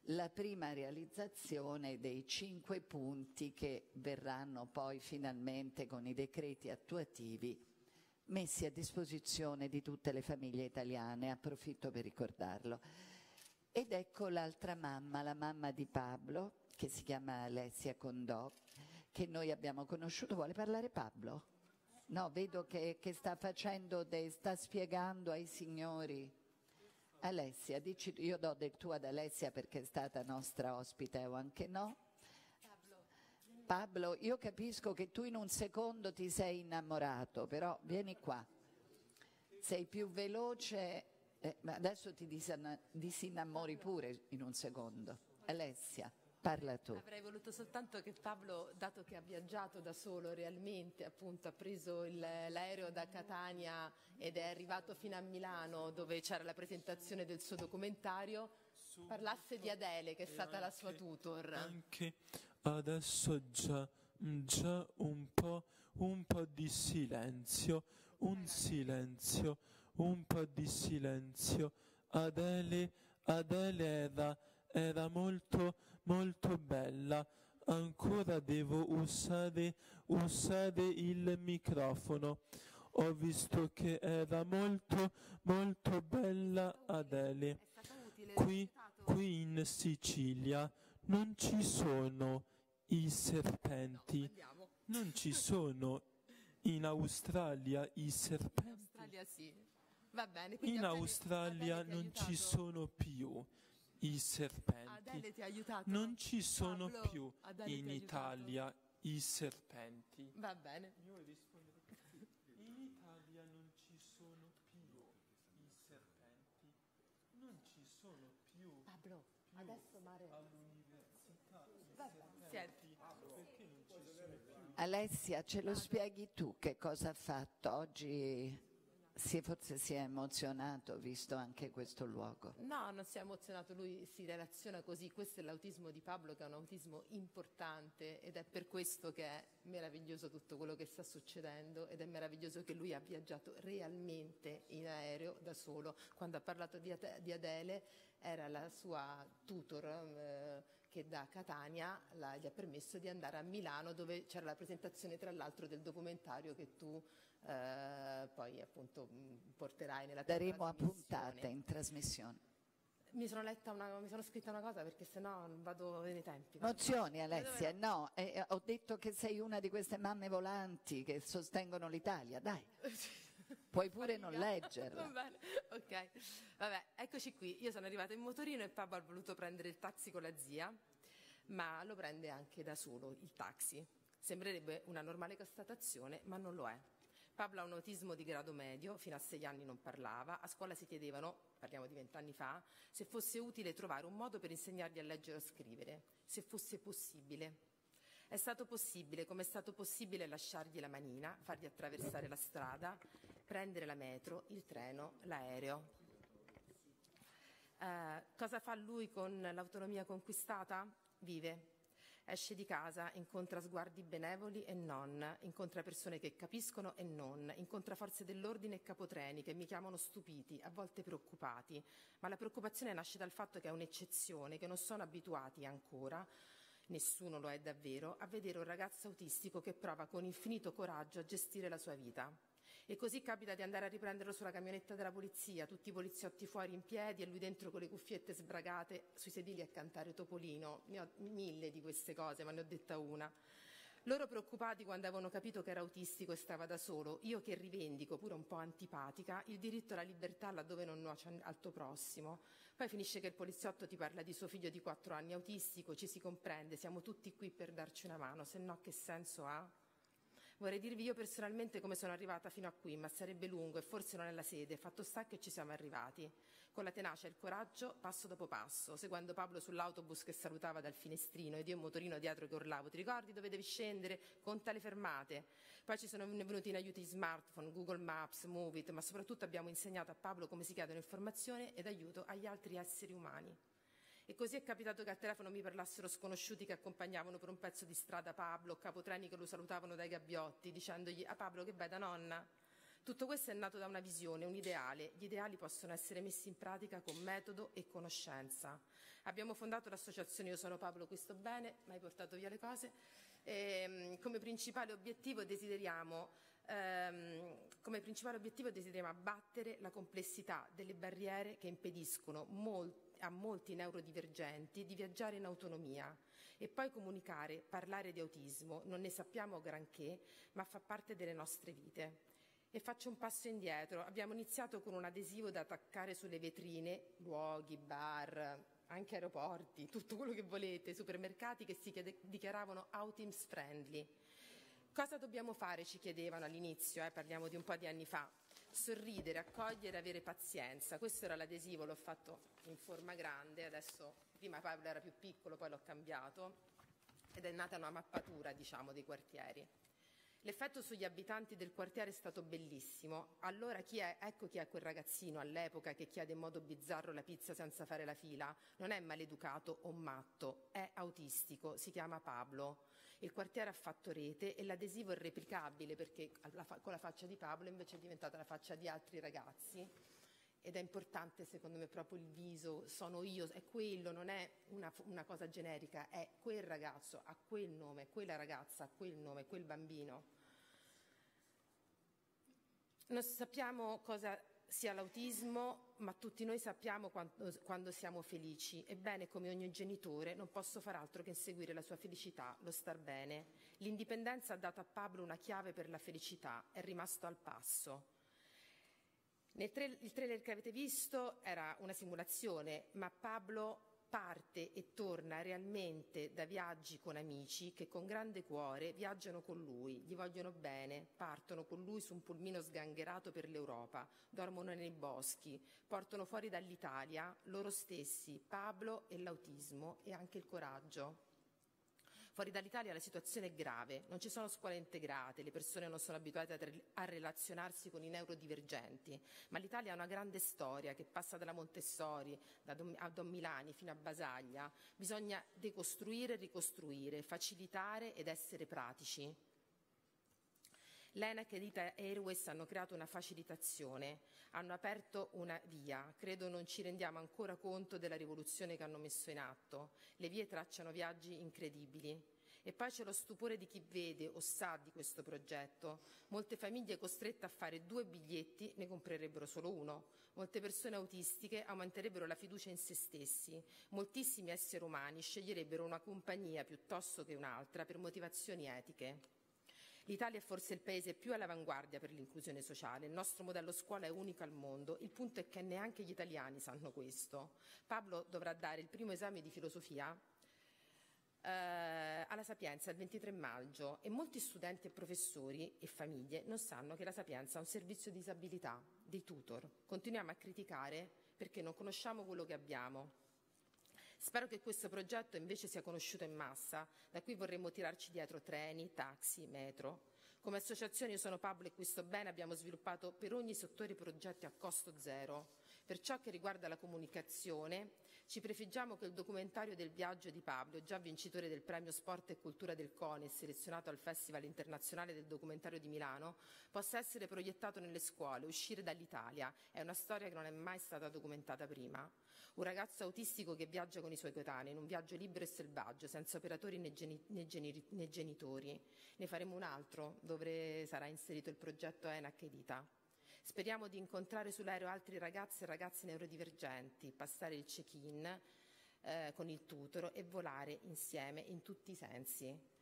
la prima realizzazione dei cinque punti che verranno poi finalmente con i decreti attuativi messi a disposizione di tutte le famiglie italiane, approfitto per ricordarlo. Ed ecco l'altra mamma, la mamma di Pablo, che si chiama Alessia Condò, che noi abbiamo conosciuto. Vuole parlare Pablo? No, vedo che, che sta facendo, de, sta spiegando ai signori. Alessia, dici, io do del tuo ad Alessia perché è stata nostra ospite o anche no. Pablo, io capisco che tu in un secondo ti sei innamorato, però vieni qua, sei più veloce, eh, ma adesso ti disinnamori pure in un secondo. Alessia, parla tu. Avrei voluto soltanto che Pablo, dato che ha viaggiato da solo realmente, appunto ha preso l'aereo da Catania ed è arrivato fino a Milano dove c'era la presentazione del suo documentario, parlasse di Adele, che è stata anche la sua tutor. Anche adesso già, già un po', un po' di silenzio, un silenzio, un po' di silenzio. Adele, Adele era... Era molto, molto bella. Ancora devo usare, usare il microfono. Ho visto che era molto, molto bella Adele. Qui, qui in Sicilia non ci sono i serpenti. Non ci sono in Australia i serpenti. In Australia non ci sono più i serpenti. Non ci sono più in Italia i serpenti. Va bene. In Italia non ci sono più i serpenti. Non ci sono più. Pablo, adesso mare. All'università i serpenti. Perché non ci sono più? Alessia, ce lo spieghi tu che cosa ha fatto oggi? Sì, forse si è emozionato visto anche questo luogo. No, non si è emozionato, lui si relaziona così. Questo è l'autismo di Pablo, che è un autismo importante, ed è per questo che è meraviglioso tutto quello che sta succedendo, ed è meraviglioso che lui ha viaggiato realmente in aereo da solo. Quando ha parlato di Adele, era la sua tutor eh, che da Catania la, gli ha permesso di andare a Milano, dove c'era la presentazione tra l'altro del documentario che tu eh, poi appunto porterai nella trasmissione. Daremo a puntate in trasmissione. Mi sono, letta una, mi sono scritta una cosa perché sennò non vado nei tempi. Emozioni Alessia, no, eh, ho detto che sei una di queste mamme volanti che sostengono l'Italia, dai. Puoi pure non leggerla. Va bene, ok. Vabbè, eccoci qui. Io sono arrivata in motorino e Pablo ha voluto prendere il taxi con la zia, ma lo prende anche da solo il taxi. Sembrerebbe una normale constatazione, ma non lo è. Pablo ha un autismo di grado medio, fino a sei anni non parlava, a scuola si chiedevano, parliamo di vent'anni fa, se fosse utile trovare un modo per insegnargli a leggere o scrivere, se fosse possibile. È stato possibile, come è stato possibile lasciargli la manina, fargli attraversare la strada, prendere la metro, il treno, l'aereo. Eh, cosa fa lui con l'autonomia conquistata? Vive. Esce di casa, incontra sguardi benevoli e non, incontra persone che capiscono e non, incontra forze dell'ordine e capotreni che mi chiamano stupiti, a volte preoccupati, ma la preoccupazione nasce dal fatto che è un'eccezione, che non sono abituati ancora, nessuno lo è davvero, a vedere un ragazzo autistico che prova con infinito coraggio a gestire la sua vita. E così capita di andare a riprenderlo sulla camionetta della polizia, tutti i poliziotti fuori in piedi e lui dentro con le cuffiette sbragate sui sedili a cantare Topolino. Ne ho mille di queste cose, ma ne ho detta una. Loro preoccupati quando avevano capito che era autistico e stava da solo, io che rivendico, pure un po' antipatica, il diritto alla libertà laddove non nuoce al tuo prossimo. Poi finisce che il poliziotto ti parla di suo figlio di quattro anni autistico, ci si comprende, siamo tutti qui per darci una mano, se no che senso ha? Vorrei dirvi io personalmente come sono arrivata fino a qui, ma sarebbe lungo e forse non è la sede, fatto sta che ci siamo arrivati. Con la tenacia e il coraggio, passo dopo passo, seguendo Pablo sull'autobus che salutava dal finestrino ed io un motorino dietro che urlavo, ti ricordi dove devi scendere? Conta le fermate. Poi ci sono venuti in aiuto i smartphone, Google Maps, Movit, ma soprattutto abbiamo insegnato a Pablo come si chiedono informazione ed aiuto agli altri esseri umani. E così è capitato che al telefono mi parlassero sconosciuti che accompagnavano per un pezzo di strada Pablo, capotreni che lo salutavano dai gabbiotti, dicendogli «Ah Pablo, che bella nonna!». Tutto questo è nato da una visione, un ideale. Gli ideali possono essere messi in pratica con metodo e conoscenza. Abbiamo fondato l'associazione Io sono Pablo, questo bene, ma hai portato via le cose. E, come principale obiettivo desideriamo Come principale obiettivo desideriamo abbattere la complessità delle barriere che impediscono a molti neurodivergenti di viaggiare in autonomia. E poi comunicare, parlare di autismo, non ne sappiamo granché, ma fa parte delle nostre vite. E faccio un passo indietro. Abbiamo iniziato con un adesivo da attaccare sulle vetrine, luoghi, bar, anche aeroporti, tutto quello che volete, supermercati che si dichiaravano autism friendly. Cosa dobbiamo fare? Ci chiedevano all'inizio, eh, parliamo di un po' di anni fa. Sorridere, accogliere, avere pazienza. Questo era l'adesivo, l'ho fatto in forma grande, adesso prima Pablo era più piccolo, poi l'ho cambiato, ed è nata una mappatura, diciamo, dei quartieri. L'effetto sugli abitanti del quartiere è stato bellissimo. Allora chi è? Ecco chi è quel ragazzino all'epoca che chiede in modo bizzarro la pizza senza fare la fila. Non è maleducato o matto, è autistico, si chiama Pablo. Il quartiere ha fatto rete e l'adesivo è replicabile perché con la faccia di Pablo invece è diventata la faccia di altri ragazzi. Ed è importante secondo me proprio il viso, sono io, è quello, non è una, una cosa generica, è quel ragazzo, ha quel nome, quella ragazza, ha quel nome, quel bambino. Non sappiamo cosa sia l'autismo, ma tutti noi sappiamo quando, quando siamo felici. Ebbene, come ogni genitore, non posso far altro che inseguire la sua felicità, lo star bene. L'indipendenza ha dato a Pablo una chiave per la felicità, è rimasto al passo. Nel tra- il trailer che avete visto era una simulazione, ma Pablo parte e torna realmente da viaggi con amici che con grande cuore viaggiano con lui, gli vogliono bene, partono con lui su un pulmino sgangherato per l'Europa, dormono nei boschi, portano fuori dall'Italia loro stessi, Pablo e l'autismo e anche il coraggio. Fuori dall'Italia la situazione è grave, non ci sono scuole integrate, le persone non sono abituate a relazionarsi con i neurodivergenti, ma l'Italia ha una grande storia che passa dalla Montessori da Don, a Don Milani fino a Basaglia. Bisogna decostruire e ricostruire, facilitare ed essere pratici. L'ENAC ed I T A Airways hanno creato una facilitazione, hanno aperto una via. Credo non ci rendiamo ancora conto della rivoluzione che hanno messo in atto. Le vie tracciano viaggi incredibili. E poi c'è lo stupore di chi vede o sa di questo progetto. Molte famiglie costrette a fare due biglietti ne comprerebbero solo uno. Molte persone autistiche aumenterebbero la fiducia in se stessi. Moltissimi esseri umani sceglierebbero una compagnia piuttosto che un'altra per motivazioni etiche. L'Italia è forse il paese più all'avanguardia per l'inclusione sociale, il nostro modello scuola è unico al mondo, il punto è che neanche gli italiani sanno questo. Pablo dovrà dare il primo esame di filosofia eh, alla Sapienza il ventitré maggio e molti studenti e professori e famiglie non sanno che la Sapienza è un servizio di disabilità, dei tutor. Continuiamo a criticare perché non conosciamo quello che abbiamo. Spero che questo progetto invece sia conosciuto in massa, da cui vorremmo tirarci dietro treni, taxi, metro. Come associazione Io sono Pablo e questo bene abbiamo sviluppato per ogni settore progetti a costo zero. Per ciò che riguarda la comunicazione, ci prefiggiamo che il documentario del viaggio di Pablo, già vincitore del premio Sport e Cultura del CONI e selezionato al Festival Internazionale del Documentario di Milano, possa essere proiettato nelle scuole, uscire dall'Italia. È una storia che non è mai stata documentata prima. Un ragazzo autistico che viaggia con i suoi coetanei in un viaggio libero e selvaggio, senza operatori né, geni- né, geni- né genitori. Ne faremo un altro, dove sarà inserito il progetto ENAC ed I T A. Speriamo di incontrare sull'aereo altri ragazzi e ragazze neurodivergenti, passare il check-in eh, con il tutor e volare insieme in tutti i sensi.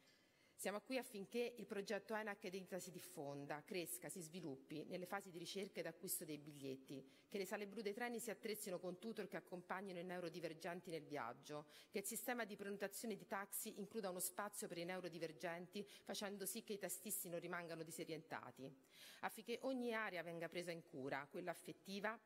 Siamo qui affinché il progetto ENAC ed I T A si diffonda, cresca, si sviluppi nelle fasi di ricerca ed acquisto dei biglietti, che le sale blu dei treni si attrezzino con tutor che accompagnino i neurodivergenti nel viaggio, che il sistema di prenotazione di taxi includa uno spazio per i neurodivergenti facendo sì che i tassisti non rimangano disorientati, affinché ogni area venga presa in cura, quella affettiva,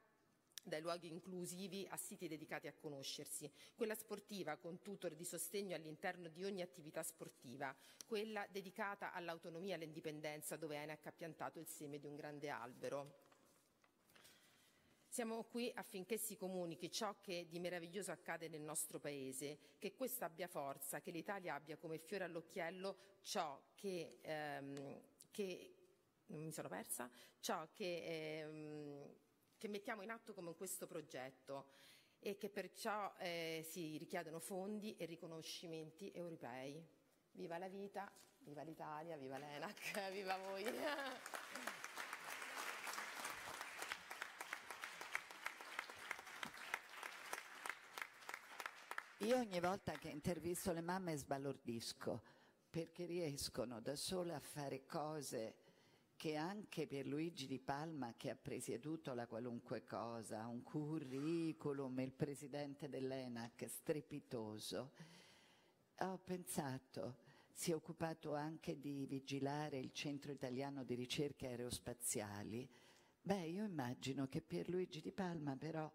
dai luoghi inclusivi a siti dedicati a conoscersi, quella sportiva con tutor di sostegno all'interno di ogni attività sportiva, quella dedicata all'autonomia e all'indipendenza dove ENAC ha piantato il seme di un grande albero. Siamo qui affinché si comunichi ciò che di meraviglioso accade nel nostro Paese, che questo abbia forza, che l'Italia abbia come fiore all'occhiello ciò che... Ehm, che non mi sono persa, ciò che, ehm, che mettiamo in atto come in questo progetto e che perciò eh, si richiedono fondi e riconoscimenti europei. Viva la vita, viva l'Italia, viva l'ENAC, viva voi! Io ogni volta che intervisto le mamme sbalordisco, perché riescono da sole a fare cose che anche Pierluigi Di Palma, che ha presieduto la qualunque cosa, un curriculum, il presidente dell'ENAC, strepitoso, ho pensato, si è occupato anche di vigilare il Centro Italiano di Ricerche Aerospaziali. Beh, io immagino che Pierluigi Di Palma però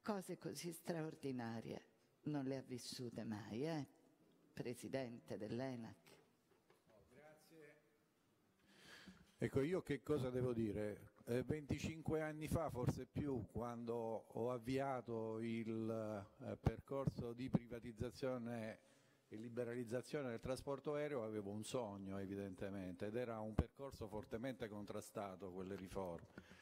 cose così straordinarie non le ha vissute mai, eh? Presidente dell'ENAC. Grazie. Ecco, io che cosa devo dire? Eh, venticinque anni fa, forse più, quando ho avviato il eh, percorso di privatizzazione e liberalizzazione del trasporto aereo, avevo un sogno, evidentemente, ed era un percorso fortemente contrastato, quelle riforme.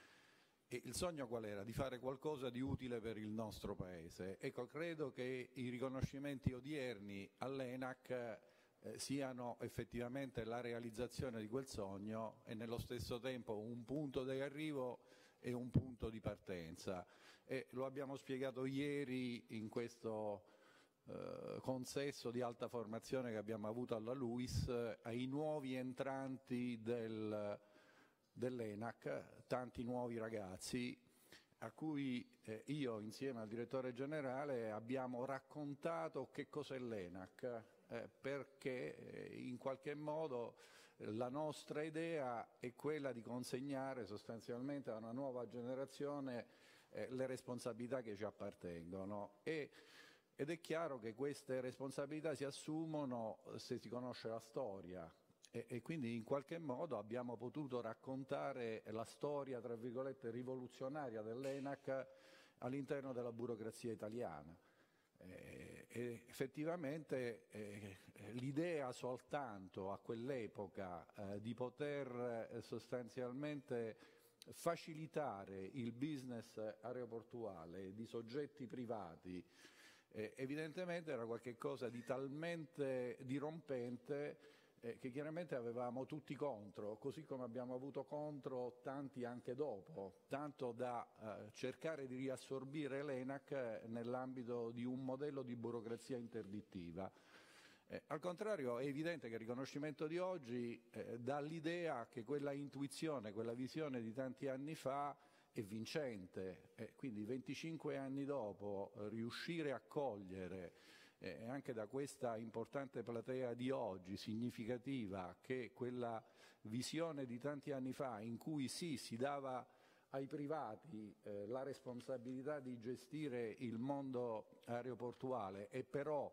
E il sogno qual era? Di fare qualcosa di utile per il nostro Paese. Ecco, credo che i riconoscimenti odierni all'ENAC eh, siano effettivamente la realizzazione di quel sogno e nello stesso tempo un punto di arrivo e un punto di partenza. E lo abbiamo spiegato ieri in questo eh, consesso di alta formazione che abbiamo avuto alla LUISS eh, ai nuovi entranti del dell'ENAC, tanti nuovi ragazzi a cui eh, io insieme al direttore generale abbiamo raccontato che cos'è l'ENAC, eh, perché eh, in qualche modo eh, la nostra idea è quella di consegnare sostanzialmente a una nuova generazione eh, le responsabilità che ci appartengono e, ed è chiaro che queste responsabilità si assumono se si conosce la storia. E, e quindi in qualche modo abbiamo potuto raccontare la storia, tra virgolette, rivoluzionaria dell'ENAC all'interno della burocrazia italiana. E, e effettivamente eh, l'idea soltanto a quell'epoca eh, di poter eh, sostanzialmente facilitare il business aeroportuale di soggetti privati eh, evidentemente era qualcosa di talmente dirompente Eh, che chiaramente avevamo tutti contro, così come abbiamo avuto contro tanti anche dopo, tanto da eh, cercare di riassorbire l'ENAC nell'ambito di un modello di burocrazia interdittiva. Eh, al contrario è evidente che il riconoscimento di oggi eh, dà l'idea che quella intuizione, quella visione di tanti anni fa è vincente, eh, quindi venticinque anni dopo eh, riuscire a cogliere e anche da questa importante platea di oggi, significativa, che quella visione di tanti anni fa in cui sì, si dava ai privati eh, la responsabilità di gestire il mondo aeroportuale e però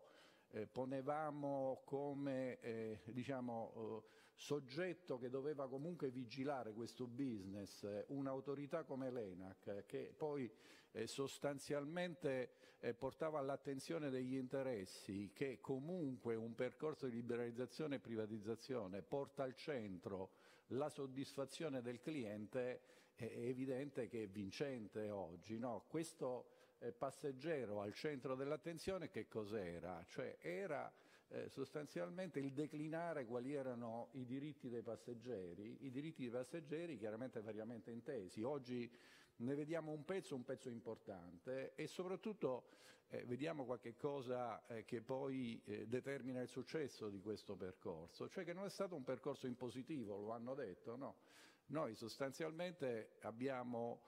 eh, ponevamo come eh, diciamo, eh, soggetto che doveva comunque vigilare questo business eh, un'autorità come l'ENAC eh, che poi eh, sostanzialmente eh, portava all'attenzione degli interessi che comunque un percorso di liberalizzazione e privatizzazione porta al centro la soddisfazione del cliente, eh, è evidente che è vincente oggi, no? Questo eh, passeggero al centro dell'attenzione che cos'era? Cioè era eh, sostanzialmente il declinare quali erano i diritti dei passeggeri, i diritti dei passeggeri chiaramente variamente intesi. Oggi ne vediamo un pezzo, un pezzo importante e soprattutto eh, vediamo qualche cosa eh, che poi eh, determina il successo di questo percorso, cioè che non è stato un percorso impositivo, lo hanno detto, no? Noi sostanzialmente abbiamo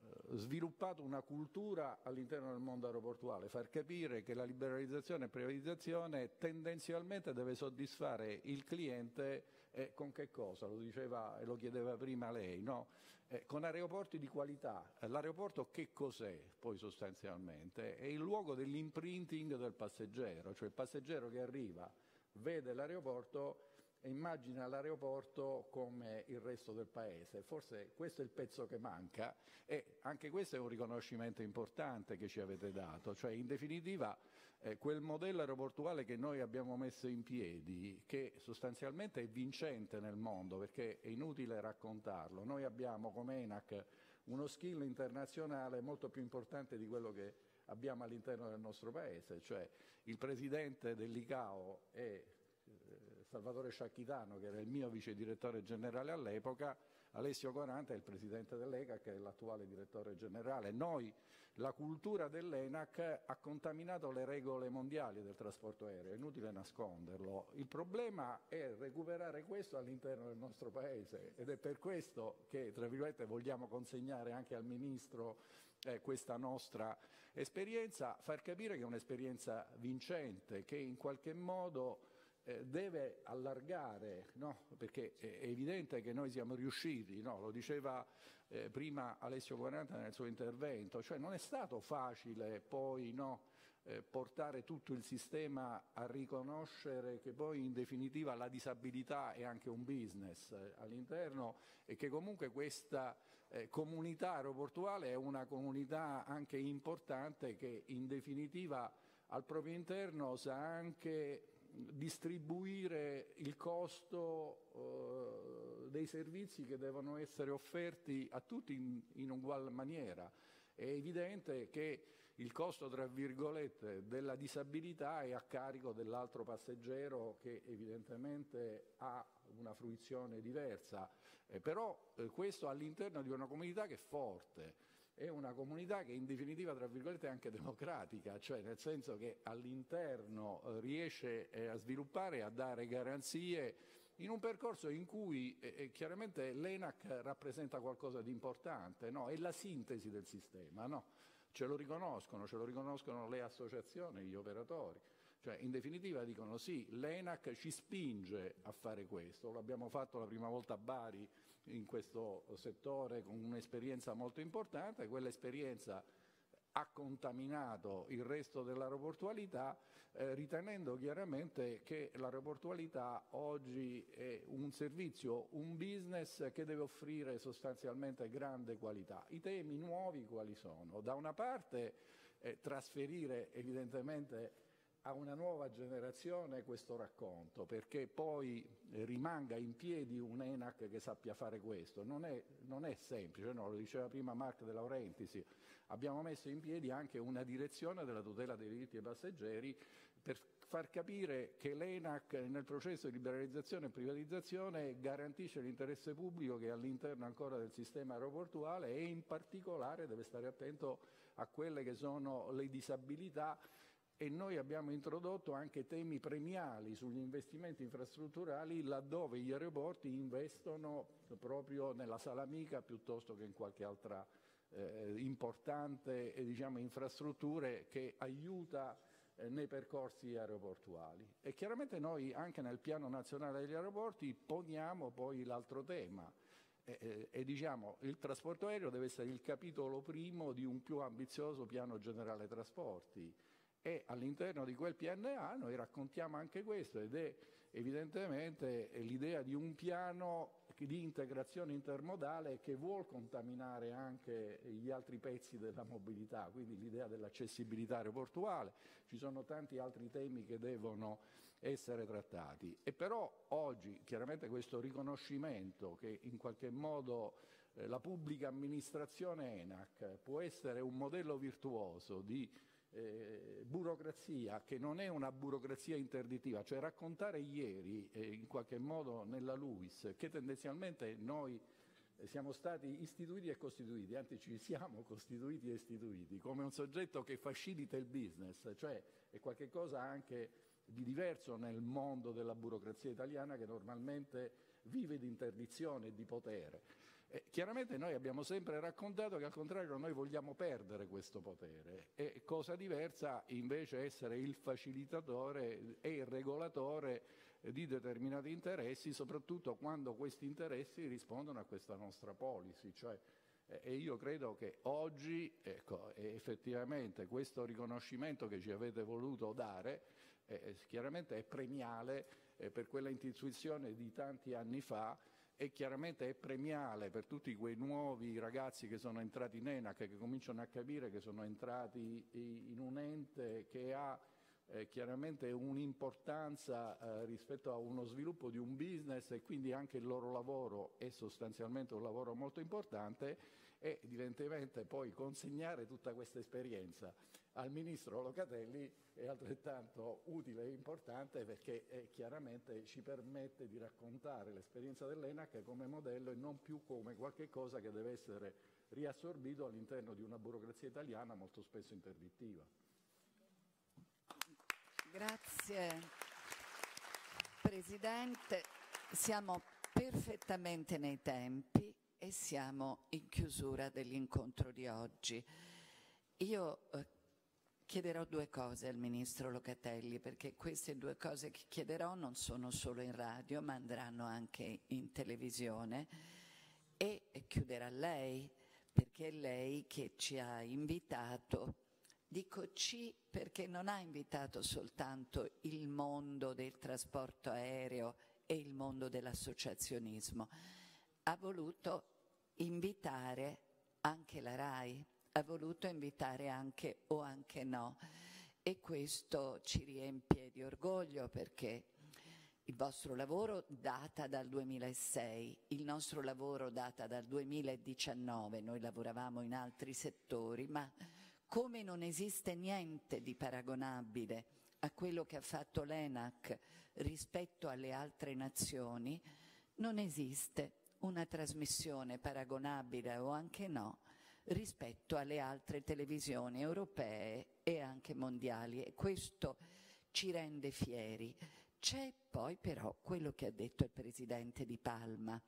eh, sviluppato una cultura all'interno del mondo aeroportuale, far capire che la liberalizzazione e privatizzazione tendenzialmente deve soddisfare il cliente eh, con che cosa? Lo diceva e lo chiedeva prima lei, no? Eh, con aeroporti di qualità. L'aeroporto che cos'è poi sostanzialmente? È il luogo dell'imprinting del passeggero, cioè il passeggero che arriva, vede l'aeroporto immagina l'aeroporto come il resto del paese. Forse questo è il pezzo che manca, e anche questo è un riconoscimento importante che ci avete dato, cioè in definitiva eh, quel modello aeroportuale che noi abbiamo messo in piedi, che sostanzialmente è vincente nel mondo, perché è inutile raccontarlo. Noi abbiamo come ENAC uno skill internazionale molto più importante di quello che abbiamo all'interno del nostro paese, cioè il presidente dell'ICAO è Salvatore Sciacchitano, che era il mio vice direttore generale all'epoca, Alessio Quaranta è il presidente dell'ECAC, che è l'attuale direttore generale. Noi, la cultura dell'ENAC ha contaminato le regole mondiali del trasporto aereo, è inutile nasconderlo. Il problema è recuperare questo all'interno del nostro paese, ed è per questo che, tra virgolette, vogliamo consegnare anche al Ministro eh, questa nostra esperienza, far capire che è un'esperienza vincente, che in qualche modo Eh, deve allargare, no? Perché è, è evidente che noi siamo riusciti, no? Lo diceva eh, prima Alessio Quaranta nel suo intervento, cioè non è stato facile poi, no? Eh, portare tutto il sistema a riconoscere che poi in definitiva la disabilità è anche un business eh, all'interno, e che comunque questa eh, comunità aeroportuale è una comunità anche importante, che in definitiva al proprio interno sa anche distribuire il costo eh, dei servizi che devono essere offerti a tutti in, in ugual maniera. È evidente che il costo, tra virgolette, della disabilità è a carico dell'altro passeggero, che evidentemente ha una fruizione diversa, eh, però eh, questo all'interno di una comunità che è forte. È una comunità che in definitiva, tra virgolette, è anche democratica, cioè nel senso che all'interno eh, riesce eh, a sviluppare e a dare garanzie in un percorso in cui eh, chiaramente l'ENAC rappresenta qualcosa di importante, no? È la sintesi del sistema, no? Ce lo riconoscono, ce lo riconoscono le associazioni, gli operatori. Cioè, in definitiva dicono sì, l'ENAC ci spinge a fare questo. Lo abbiamo fatto la prima volta a Bari in questo settore con un'esperienza molto importante. Quell'esperienza ha contaminato il resto dell'aeroportualità, eh, ritenendo chiaramente che l'aeroportualità oggi è un servizio, un business che deve offrire sostanzialmente grande qualità. I temi nuovi quali sono? Da una parte eh, trasferire evidentemente a una nuova generazione questo racconto, perché poi rimanga in piedi un ENAC che sappia fare questo. Non è, non è semplice, no? Lo diceva prima Marc De Laurentiis, abbiamo messo in piedi anche una direzione della tutela dei diritti dei passeggeri per far capire che l'ENAC nel processo di liberalizzazione e privatizzazione garantisce l'interesse pubblico, che è all'interno ancora del sistema aeroportuale, e in particolare deve stare attento a quelle che sono le disabilità. E noi abbiamo introdotto anche temi premiali sugli investimenti infrastrutturali, laddove gli aeroporti investono proprio nella Sala Amica piuttosto che in qualche altra eh, importante eh, diciamo, infrastrutture che aiuta eh, nei percorsi aeroportuali. E chiaramente noi anche nel piano nazionale degli aeroporti poniamo poi l'altro tema. E, e, e diciamo il trasporto aereo deve essere il capitolo primo di un più ambizioso piano generale trasporti. E all'interno di quel P N A noi raccontiamo anche questo, ed è evidentemente l'idea di un piano di integrazione intermodale che vuol contaminare anche gli altri pezzi della mobilità, quindi l'idea dell'accessibilità aeroportuale. Ci sono tanti altri temi che devono essere trattati. E però oggi chiaramente questo riconoscimento che in qualche modo eh, la pubblica amministrazione ENAC può essere un modello virtuoso di Eh, burocrazia, che non è una burocrazia interdittiva, cioè raccontare ieri eh, in qualche modo nella LUISS che tendenzialmente noi siamo stati istituiti e costituiti, anzi ci siamo costituiti e istituiti come un soggetto che facilita il business, cioè è qualcosa anche di diverso nel mondo della burocrazia italiana, che normalmente vive di interdizione e di potere. Eh, chiaramente noi abbiamo sempre raccontato che al contrario noi vogliamo perdere questo potere, e cosa diversa invece essere il facilitatore e il regolatore di determinati interessi, soprattutto quando questi interessi rispondono a questa nostra policy, cioè E io credo che oggi, ecco, effettivamente questo riconoscimento che ci avete voluto dare eh, chiaramente è premiale eh, per quella intuizione di tanti anni fa, e chiaramente è premiale per tutti quei nuovi ragazzi che sono entrati in ENAC, che cominciano a capire che sono entrati in un ente che ha eh, chiaramente un'importanza eh, rispetto a uno sviluppo di un business, e quindi anche il loro lavoro è sostanzialmente un lavoro molto importante. E evidentemente poi consegnare tutta questa esperienza al Ministro Locatelli è altrettanto utile e importante, perché eh, chiaramente ci permette di raccontare l'esperienza dell'ENAC come modello e non più come qualche cosa che deve essere riassorbito all'interno di una burocrazia italiana molto spesso interdittiva. Grazie Presidente, siamo perfettamente nei tempi e siamo in chiusura dell'incontro di oggi. Io eh, chiederò due cose al Ministro Locatelli, perché queste due cose che chiederò non sono solo in radio ma andranno anche in televisione, e chiuderà lei, perché è lei che ci ha invitato, dico ci perché non ha invitato soltanto il mondo del trasporto aereo e il mondo dell'associazionismo, ha voluto invitare anche la RAI, ha voluto invitare anche O Anche No, e questo ci riempie di orgoglio, perché il vostro lavoro data dal duemilasei, il nostro lavoro data dal duemiladiciannove, noi lavoravamo in altri settori, ma come non esiste niente di paragonabile a quello che ha fatto l'ENAC rispetto alle altre nazioni, non esiste una trasmissione paragonabile O Anche No rispetto alle altre televisioni europee e anche mondiali, e questo ci rende fieri. C'è poi però quello che ha detto il Presidente Di Palma: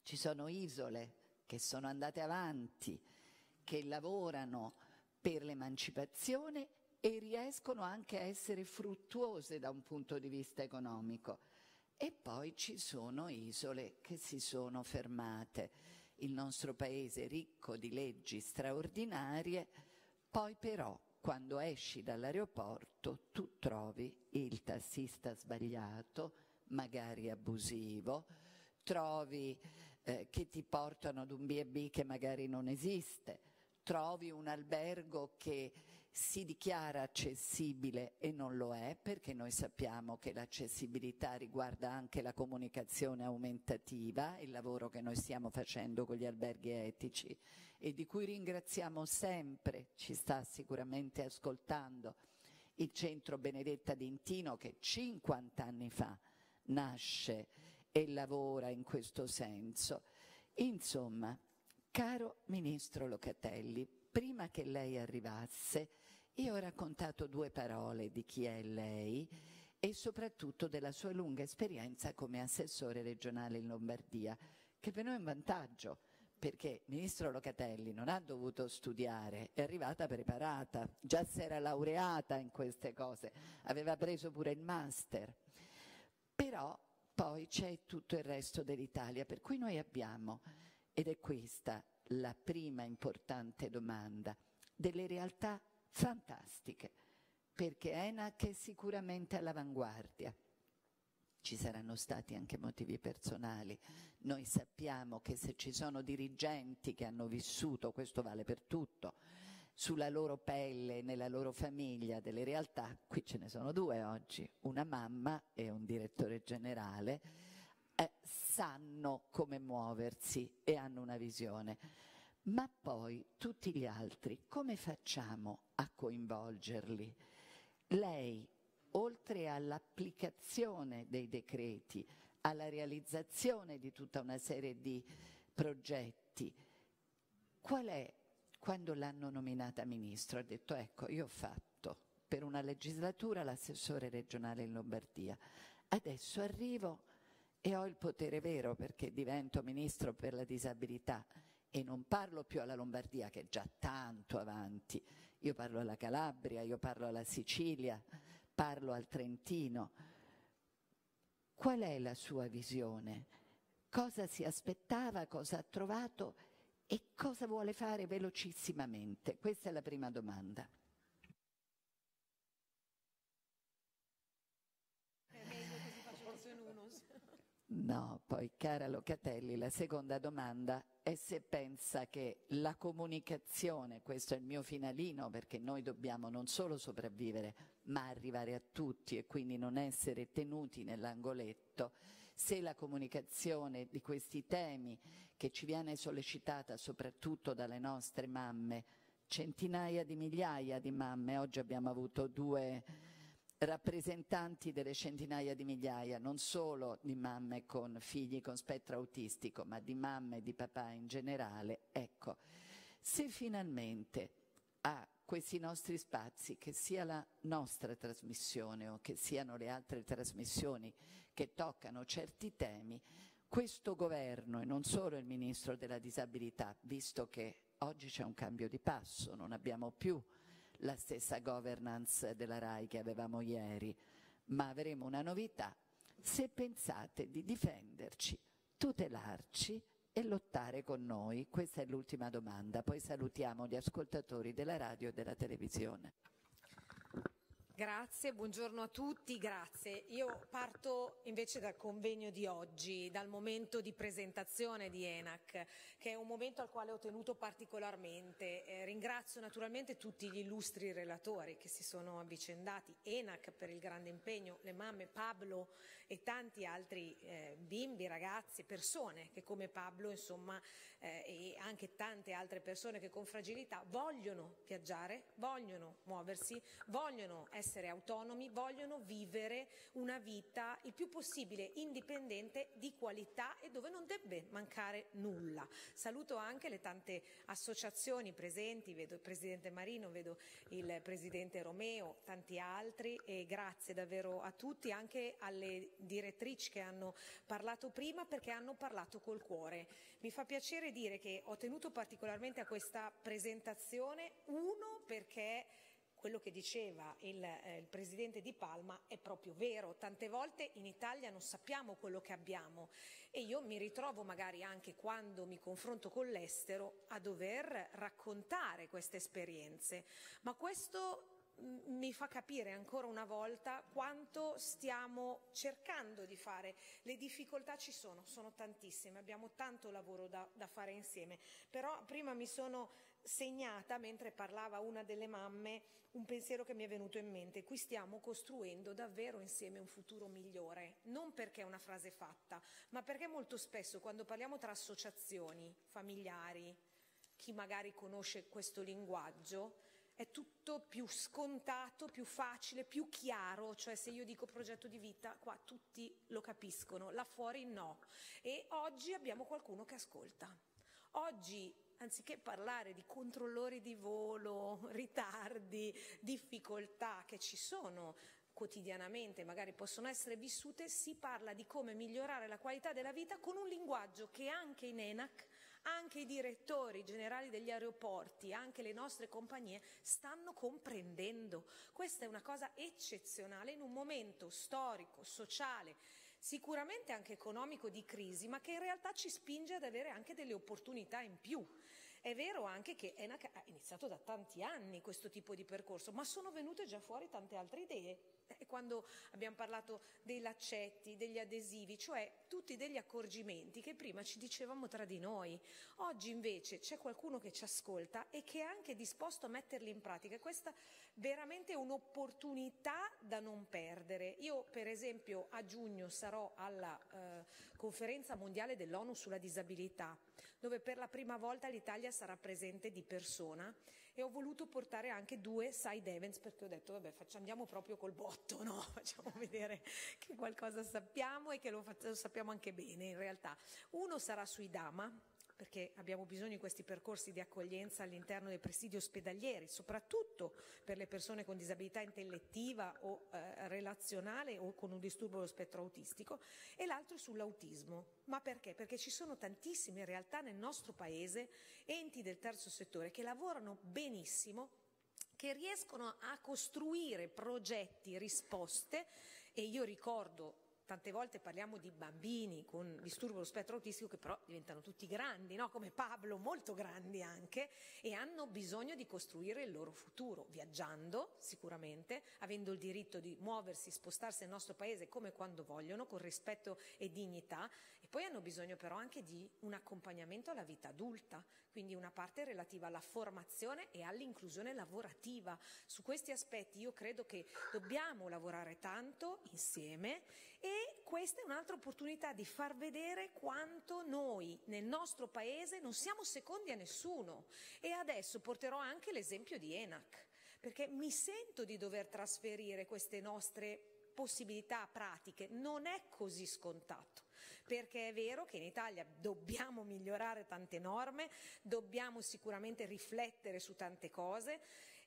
ci sono isole che sono andate avanti, che lavorano per l'emancipazione e riescono anche a essere fruttuose da un punto di vista economico, e poi ci sono isole che si sono fermate. Il nostro paese ricco di leggi straordinarie, poi però quando esci dall'aeroporto tu trovi il tassista sbagliato, magari abusivo, trovi eh, che ti portano ad un B e B che magari non esiste, trovi un albergo che si dichiara accessibile e non lo è, perché noi sappiamo che l'accessibilità riguarda anche la comunicazione aumentativa, il lavoro che noi stiamo facendo con gli alberghi etici e di cui ringraziamo sempre, ci sta sicuramente ascoltando, il Centro Benedetta Dintino, che cinquant'anni fa nasce e lavora in questo senso. Insomma, caro Ministro Locatelli, prima che lei arrivasse io ho raccontato due parole di chi è lei e soprattutto della sua lunga esperienza come assessore regionale in Lombardia, che per noi è un vantaggio, perché Ministro Locatelli non ha dovuto studiare, è arrivata preparata, già si era laureata in queste cose, aveva preso pure il master. Però poi c'è tutto il resto dell'Italia, per cui noi abbiamo, ed è questa la prima importante domanda, delle realtà fantastiche, perché ENAC è sicuramente all'avanguardia. Ci saranno stati anche motivi personali. Noi sappiamo che se ci sono dirigenti che hanno vissuto, questo vale per tutto, sulla loro pelle, nella loro famiglia, delle realtà, qui ce ne sono due oggi, una mamma e un direttore generale, Eh, sanno come muoversi e hanno una visione. Ma poi tutti gli altri, come facciamo a coinvolgerli? Lei, oltre all'applicazione dei decreti, alla realizzazione di tutta una serie di progetti, qual è, quando l'hanno nominata Ministro, ha detto ecco, io ho fatto per una legislatura l'assessore regionale in Lombardia, adesso arrivo e ho il potere vero perché divento Ministro per la disabilità e non parlo più alla Lombardia che è già tanto avanti, io parlo alla Calabria, io parlo alla Sicilia, parlo al Trentino. Qual è la sua visione? Cosa si aspettava, cosa ha trovato e cosa vuole fare velocissimamente? Questa è la prima domanda. No, poi cara Locatelli, la seconda domanda è se pensa che la comunicazione, questo è il mio finalino, perché noi dobbiamo non solo sopravvivere ma arrivare a tutti e quindi non essere tenuti nell'angoletto, se la comunicazione di questi temi che ci viene sollecitata soprattutto dalle nostre mamme, centinaia di migliaia di mamme, oggi abbiamo avuto due rappresentanti delle centinaia di migliaia, non solo di mamme con figli con spettro autistico, ma di mamme e di papà in generale, ecco, se finalmente a questi nostri spazi, che sia la nostra trasmissione o che siano le altre trasmissioni che toccano certi temi, questo governo e non solo il Ministro della Disabilità, visto che oggi c'è un cambio di passo, non abbiamo più la stessa governance della RAI che avevamo ieri, ma avremo una novità, se pensate di difenderci, tutelarci e lottare con noi. Questa è l'ultima domanda, poi salutiamo gli ascoltatori della radio e della televisione. Grazie, buongiorno a tutti, grazie. Io parto invece dal convegno di oggi, dal momento di presentazione di ENAC, che è un momento al quale ho tenuto particolarmente. Eh, ringrazio naturalmente tutti gli illustri relatori che si sono avvicendati, ENAC per il grande impegno, le mamme, Pablo e tanti altri eh, bimbi, ragazzi, persone che come Pablo, insomma, eh, e anche tante altre persone che con fragilità vogliono viaggiare, vogliono muoversi, vogliono essere essere autonomi, vogliono vivere una vita il più possibile indipendente, di qualità e dove non deve mancare nulla. Saluto anche le tante associazioni presenti, vedo il Presidente Marino, vedo il Presidente Romeo, tanti altri, e grazie davvero a tutti, anche alle direttrici che hanno parlato prima perché hanno parlato col cuore. Mi fa piacere dire che ho tenuto particolarmente a questa presentazione, uno perché quello che diceva il, eh, il Presidente Di Palma è proprio vero, tante volte in Italia non sappiamo quello che abbiamo e io mi ritrovo magari anche quando mi confronto con l'estero a dover raccontare queste esperienze, ma questo mi fa capire ancora una volta quanto stiamo cercando di fare. Le difficoltà ci sono, sono tantissime, abbiamo tanto lavoro da, da fare insieme, però prima mi sono segnata, mentre parlava una delle mamme, un pensiero che mi è venuto in mente: qui stiamo costruendo davvero insieme un futuro migliore, non perché è una frase fatta, ma perché molto spesso quando parliamo tra associazioni, familiari, chi magari conosce questo linguaggio, è tutto più scontato, più facile, più chiaro, cioè se io dico progetto di vita, qua tutti lo capiscono, là fuori no. E oggi abbiamo qualcuno che ascolta. Oggi, anziché parlare di controllori di volo, ritardi, difficoltà che ci sono quotidianamente, magari possono essere vissute, si parla di come migliorare la qualità della vita con un linguaggio che anche in ENAC, anche i direttori generali degli aeroporti, anche le nostre compagnie stanno comprendendo. Questa è una cosa eccezionale in un momento storico, sociale, sicuramente anche economico di crisi, ma che in realtà ci spinge ad avere anche delle opportunità in più. È vero anche che ENAC ha iniziato da tanti anni questo tipo di percorso, ma sono venute già fuori tante altre idee. E quando abbiamo parlato dei laccetti, degli adesivi, cioè tutti degli accorgimenti che prima ci dicevamo tra di noi, oggi invece c'è qualcuno che ci ascolta e che è anche disposto a metterli in pratica. Questa veramente è un'opportunità da non perdere. Io per esempio a giugno sarò alla eh, conferenza mondiale dell'ONU sulla disabilità, dove per la prima volta l'Italia sarà presente di persona, e ho voluto portare anche due side events perché ho detto vabbè, facciamo, andiamo proprio col botto. No, facciamo vedere che qualcosa sappiamo e che lo, lo sappiamo anche bene in realtà. Uno sarà sui Dama, perché abbiamo bisogno di questi percorsi di accoglienza all'interno dei presidi ospedalieri, soprattutto per le persone con disabilità intellettiva o eh, relazionale o con un disturbo dello spettro autistico, e l'altro sull'autismo. Ma perché? Perché ci sono tantissime realtà nel nostro paese, enti del terzo settore, che lavorano benissimo, che riescono a costruire progetti, risposte, e io ricordo tante volte parliamo di bambini con disturbo dello spettro autistico che però diventano tutti grandi, no? Come Pablo, molto grandi anche, e hanno bisogno di costruire il loro futuro, viaggiando sicuramente, avendo il diritto di muoversi, spostarsi nel nostro paese come quando vogliono, con rispetto e dignità, e poi hanno bisogno però anche di un accompagnamento alla vita adulta, quindi una parte relativa alla formazione e all'inclusione lavorativa. Su questi aspetti io credo che dobbiamo lavorare tanto insieme, e questa è un'altra opportunità di far vedere quanto noi nel nostro paese non siamo secondi a nessuno. E adesso porterò anche l'esempio di ENAC, perché mi sento di dover trasferire queste nostre possibilità pratiche. Non è così scontato, perché è vero che in Italia dobbiamo migliorare tante norme, dobbiamo sicuramente riflettere su tante cose,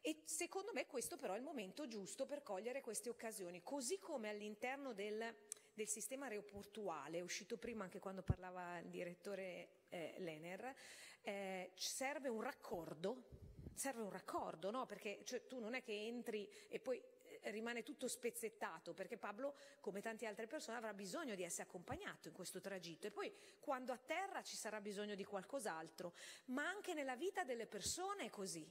e secondo me questo però è il momento giusto per cogliere queste occasioni, così come all'interno del, del sistema aeroportuale, è uscito prima anche quando parlava il direttore eh, Lener, eh, serve un raccordo, serve un raccordo, no? Perché cioè, tu non è che entri e poi rimane tutto spezzettato, perché Pablo, come tante altre persone, avrà bisogno di essere accompagnato in questo tragitto, e poi quando a terra ci sarà bisogno di qualcos'altro. Ma anche nella vita delle persone è così,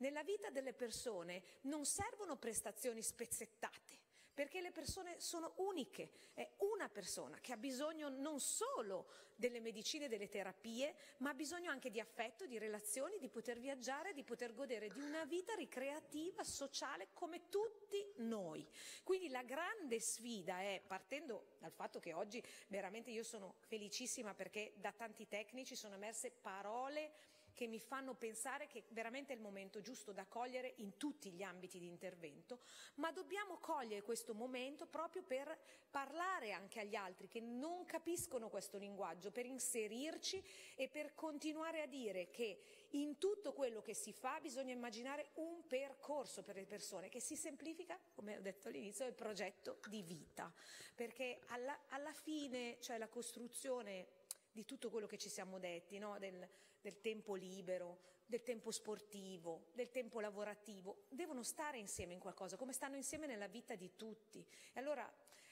nella vita delle persone non servono prestazioni spezzettate, perché le persone sono uniche, è una persona che ha bisogno non solo delle medicine e delle terapie, ma ha bisogno anche di affetto, di relazioni, di poter viaggiare, di poter godere di una vita ricreativa, sociale, come tutti noi. Quindi la grande sfida è, partendo dal fatto che oggi veramente io sono felicissima perché da tanti tecnici sono emerse parole che mi fanno pensare che veramente è il momento giusto da cogliere in tutti gli ambiti di intervento, ma dobbiamo cogliere questo momento proprio per parlare anche agli altri che non capiscono questo linguaggio, per inserirci e per continuare a dire che in tutto quello che si fa bisogna immaginare un percorso per le persone che si semplifica, come ho detto all'inizio, il progetto di vita, perché alla, alla fine, cioè la costruzione di tutto quello che ci siamo detti, no? del, del tempo libero, del tempo sportivo, del tempo lavorativo, devono stare insieme in qualcosa, come stanno insieme nella vita di tutti. E allora,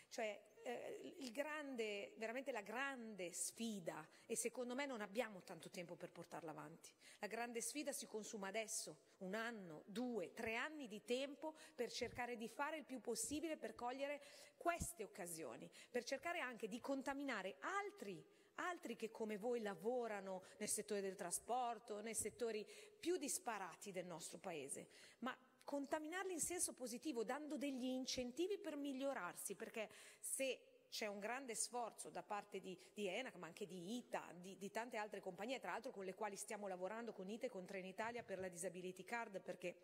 cioè, eh, il grande, veramente la grande sfida, e secondo me non abbiamo tanto tempo per portarla avanti, la grande sfida si consuma adesso, un anno, due, tre anni di tempo per cercare di fare il più possibile per cogliere queste occasioni, per cercare anche di contaminare altri altri che come voi lavorano nel settore del trasporto, nei settori più disparati del nostro paese, ma contaminarli in senso positivo, dando degli incentivi per migliorarsi, perché se c'è un grande sforzo da parte di, di ENAC, ma anche di I T A, di, di tante altre compagnie, tra l'altro con le quali stiamo lavorando, con I T A e con Trenitalia, per la Disability Card, perché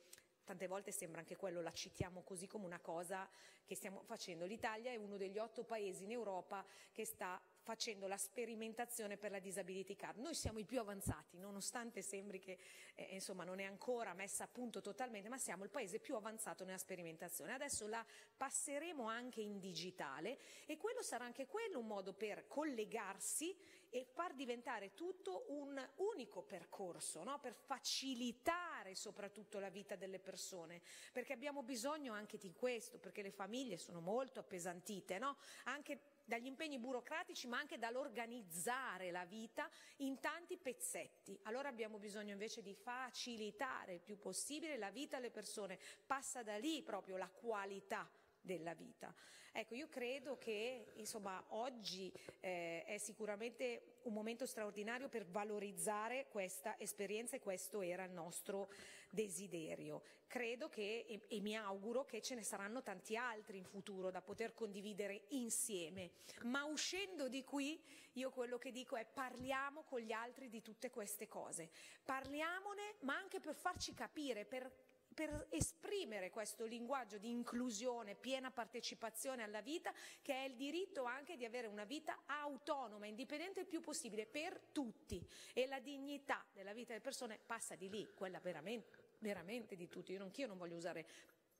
tante volte sembra anche quello, la citiamo così come una cosa che stiamo facendo. L'Italia è uno degli otto paesi in Europa che sta facendo la sperimentazione per la disability card. Noi siamo i più avanzati, nonostante sembri che eh, insomma non è ancora messa a punto totalmente, ma siamo il paese più avanzato nella sperimentazione. Adesso la passeremo anche in digitale, e quello sarà anche quello un modo per collegarsi e far diventare tutto un unico percorso, no? Per facilitare soprattutto la vita delle persone, perché abbiamo bisogno anche di questo, perché le famiglie sono molto appesantite, no? Anche dagli impegni burocratici, ma anche dall'organizzare la vita in tanti pezzetti. Allora abbiamo bisogno invece di facilitare il più possibile la vita alle persone, passa da lì proprio la qualità della vita. Ecco, io credo che insomma oggi eh, è sicuramente un momento straordinario per valorizzare questa esperienza, e questo era il nostro desiderio. Credo che, e, e mi auguro che ce ne saranno tanti altri in futuro da poter condividere insieme, ma uscendo di qui io quello che dico è: parliamo con gli altri di tutte queste cose, parliamone, ma anche per farci capire, per per esprimere questo linguaggio di inclusione, piena partecipazione alla vita, che è il diritto anche di avere una vita autonoma, indipendente il più possibile per tutti, e la dignità della vita delle persone passa di lì, quella veramente, veramente di tutti. Io non, io non voglio usare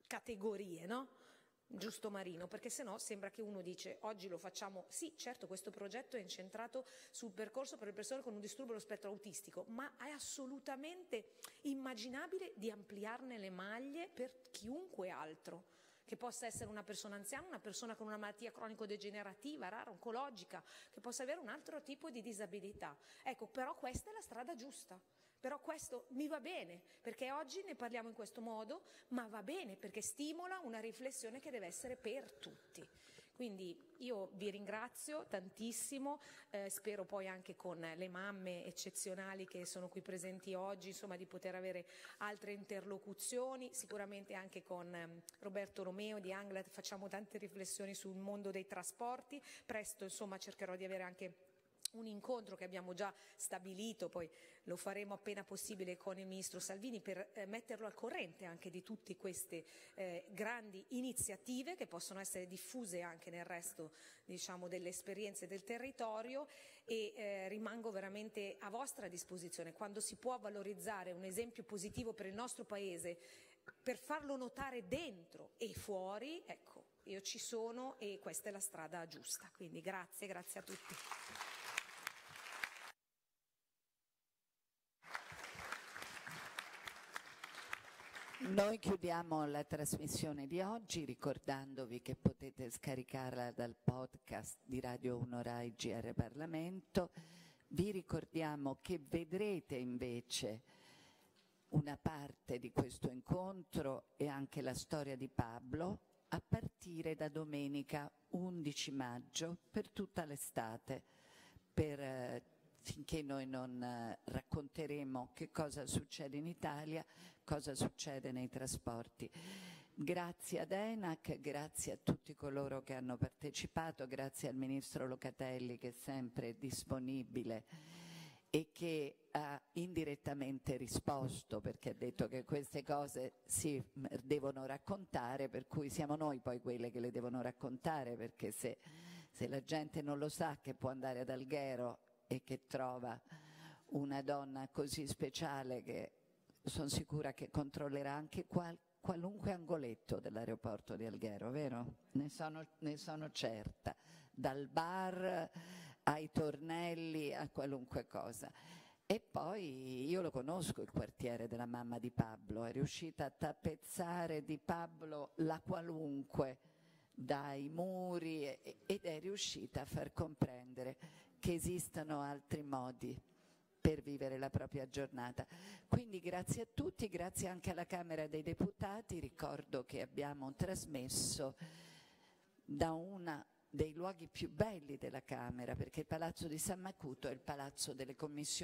categorie, no? Giusto Marino, perché sennò sembra che uno dice oggi lo facciamo, sì certo questo progetto è incentrato sul percorso per le persone con un disturbo dello spettro autistico, ma è assolutamente immaginabile di ampliarne le maglie per chiunque altro, che possa essere una persona anziana, una persona con una malattia cronico-degenerativa, rara, oncologica, che possa avere un altro tipo di disabilità. Ecco, però questa è la strada giusta. Però questo mi va bene, perché oggi ne parliamo in questo modo, ma va bene perché stimola una riflessione che deve essere per tutti. Quindi io vi ringrazio tantissimo, eh, spero poi anche con le mamme eccezionali che sono qui presenti oggi, insomma, di poter avere altre interlocuzioni, sicuramente anche con eh, Roberto Romeo di Anglat facciamo tante riflessioni sul mondo dei trasporti, presto insomma cercherò di avere anche un incontro che abbiamo già stabilito, poi lo faremo appena possibile con il Ministro Salvini per eh, metterlo al corrente anche di tutte queste eh, grandi iniziative che possono essere diffuse anche nel resto, diciamo, delle esperienze del territorio e eh, rimango veramente a vostra disposizione. Quando si può valorizzare un esempio positivo per il nostro Paese, per farlo notare dentro e fuori, ecco, io ci sono e questa è la strada giusta. Quindi grazie, grazie a tutti. Noi chiudiamo la trasmissione di oggi ricordandovi che potete scaricarla dal podcast di Radio uno Rai G R Parlamento. Vi ricordiamo che vedrete invece una parte di questo incontro e anche la storia di Pablo a partire da domenica undici maggio per tutta l'estate, per finché noi non racconteremo che cosa succede in Italia, cosa succede nei trasporti. Grazie ad ENAC, grazie a tutti coloro che hanno partecipato, grazie al Ministro Locatelli che è sempre disponibile e che ha indirettamente risposto, perché ha detto che queste cose si devono raccontare, per cui siamo noi poi quelle che le devono raccontare, perché se, se la gente non lo sa che può andare ad Alghero e che trova una donna così speciale, che sono sicura che controllerà anche qual, qualunque angoletto dell'aeroporto di Alghero, vero? Ne sono, ne sono certa, dal bar ai tornelli a qualunque cosa. E poi io lo conosco il quartiere della mamma di Pablo, è riuscita a tappezzare di Pablo la qualunque dai muri ed è riuscita a far comprendere che esistano altri modi per vivere la propria giornata. Quindi grazie a tutti, grazie anche alla Camera dei Deputati. Ricordo che abbiamo trasmesso da uno dei luoghi più belli della Camera, perché il Palazzo di San Macuto è il palazzo delle commissioni.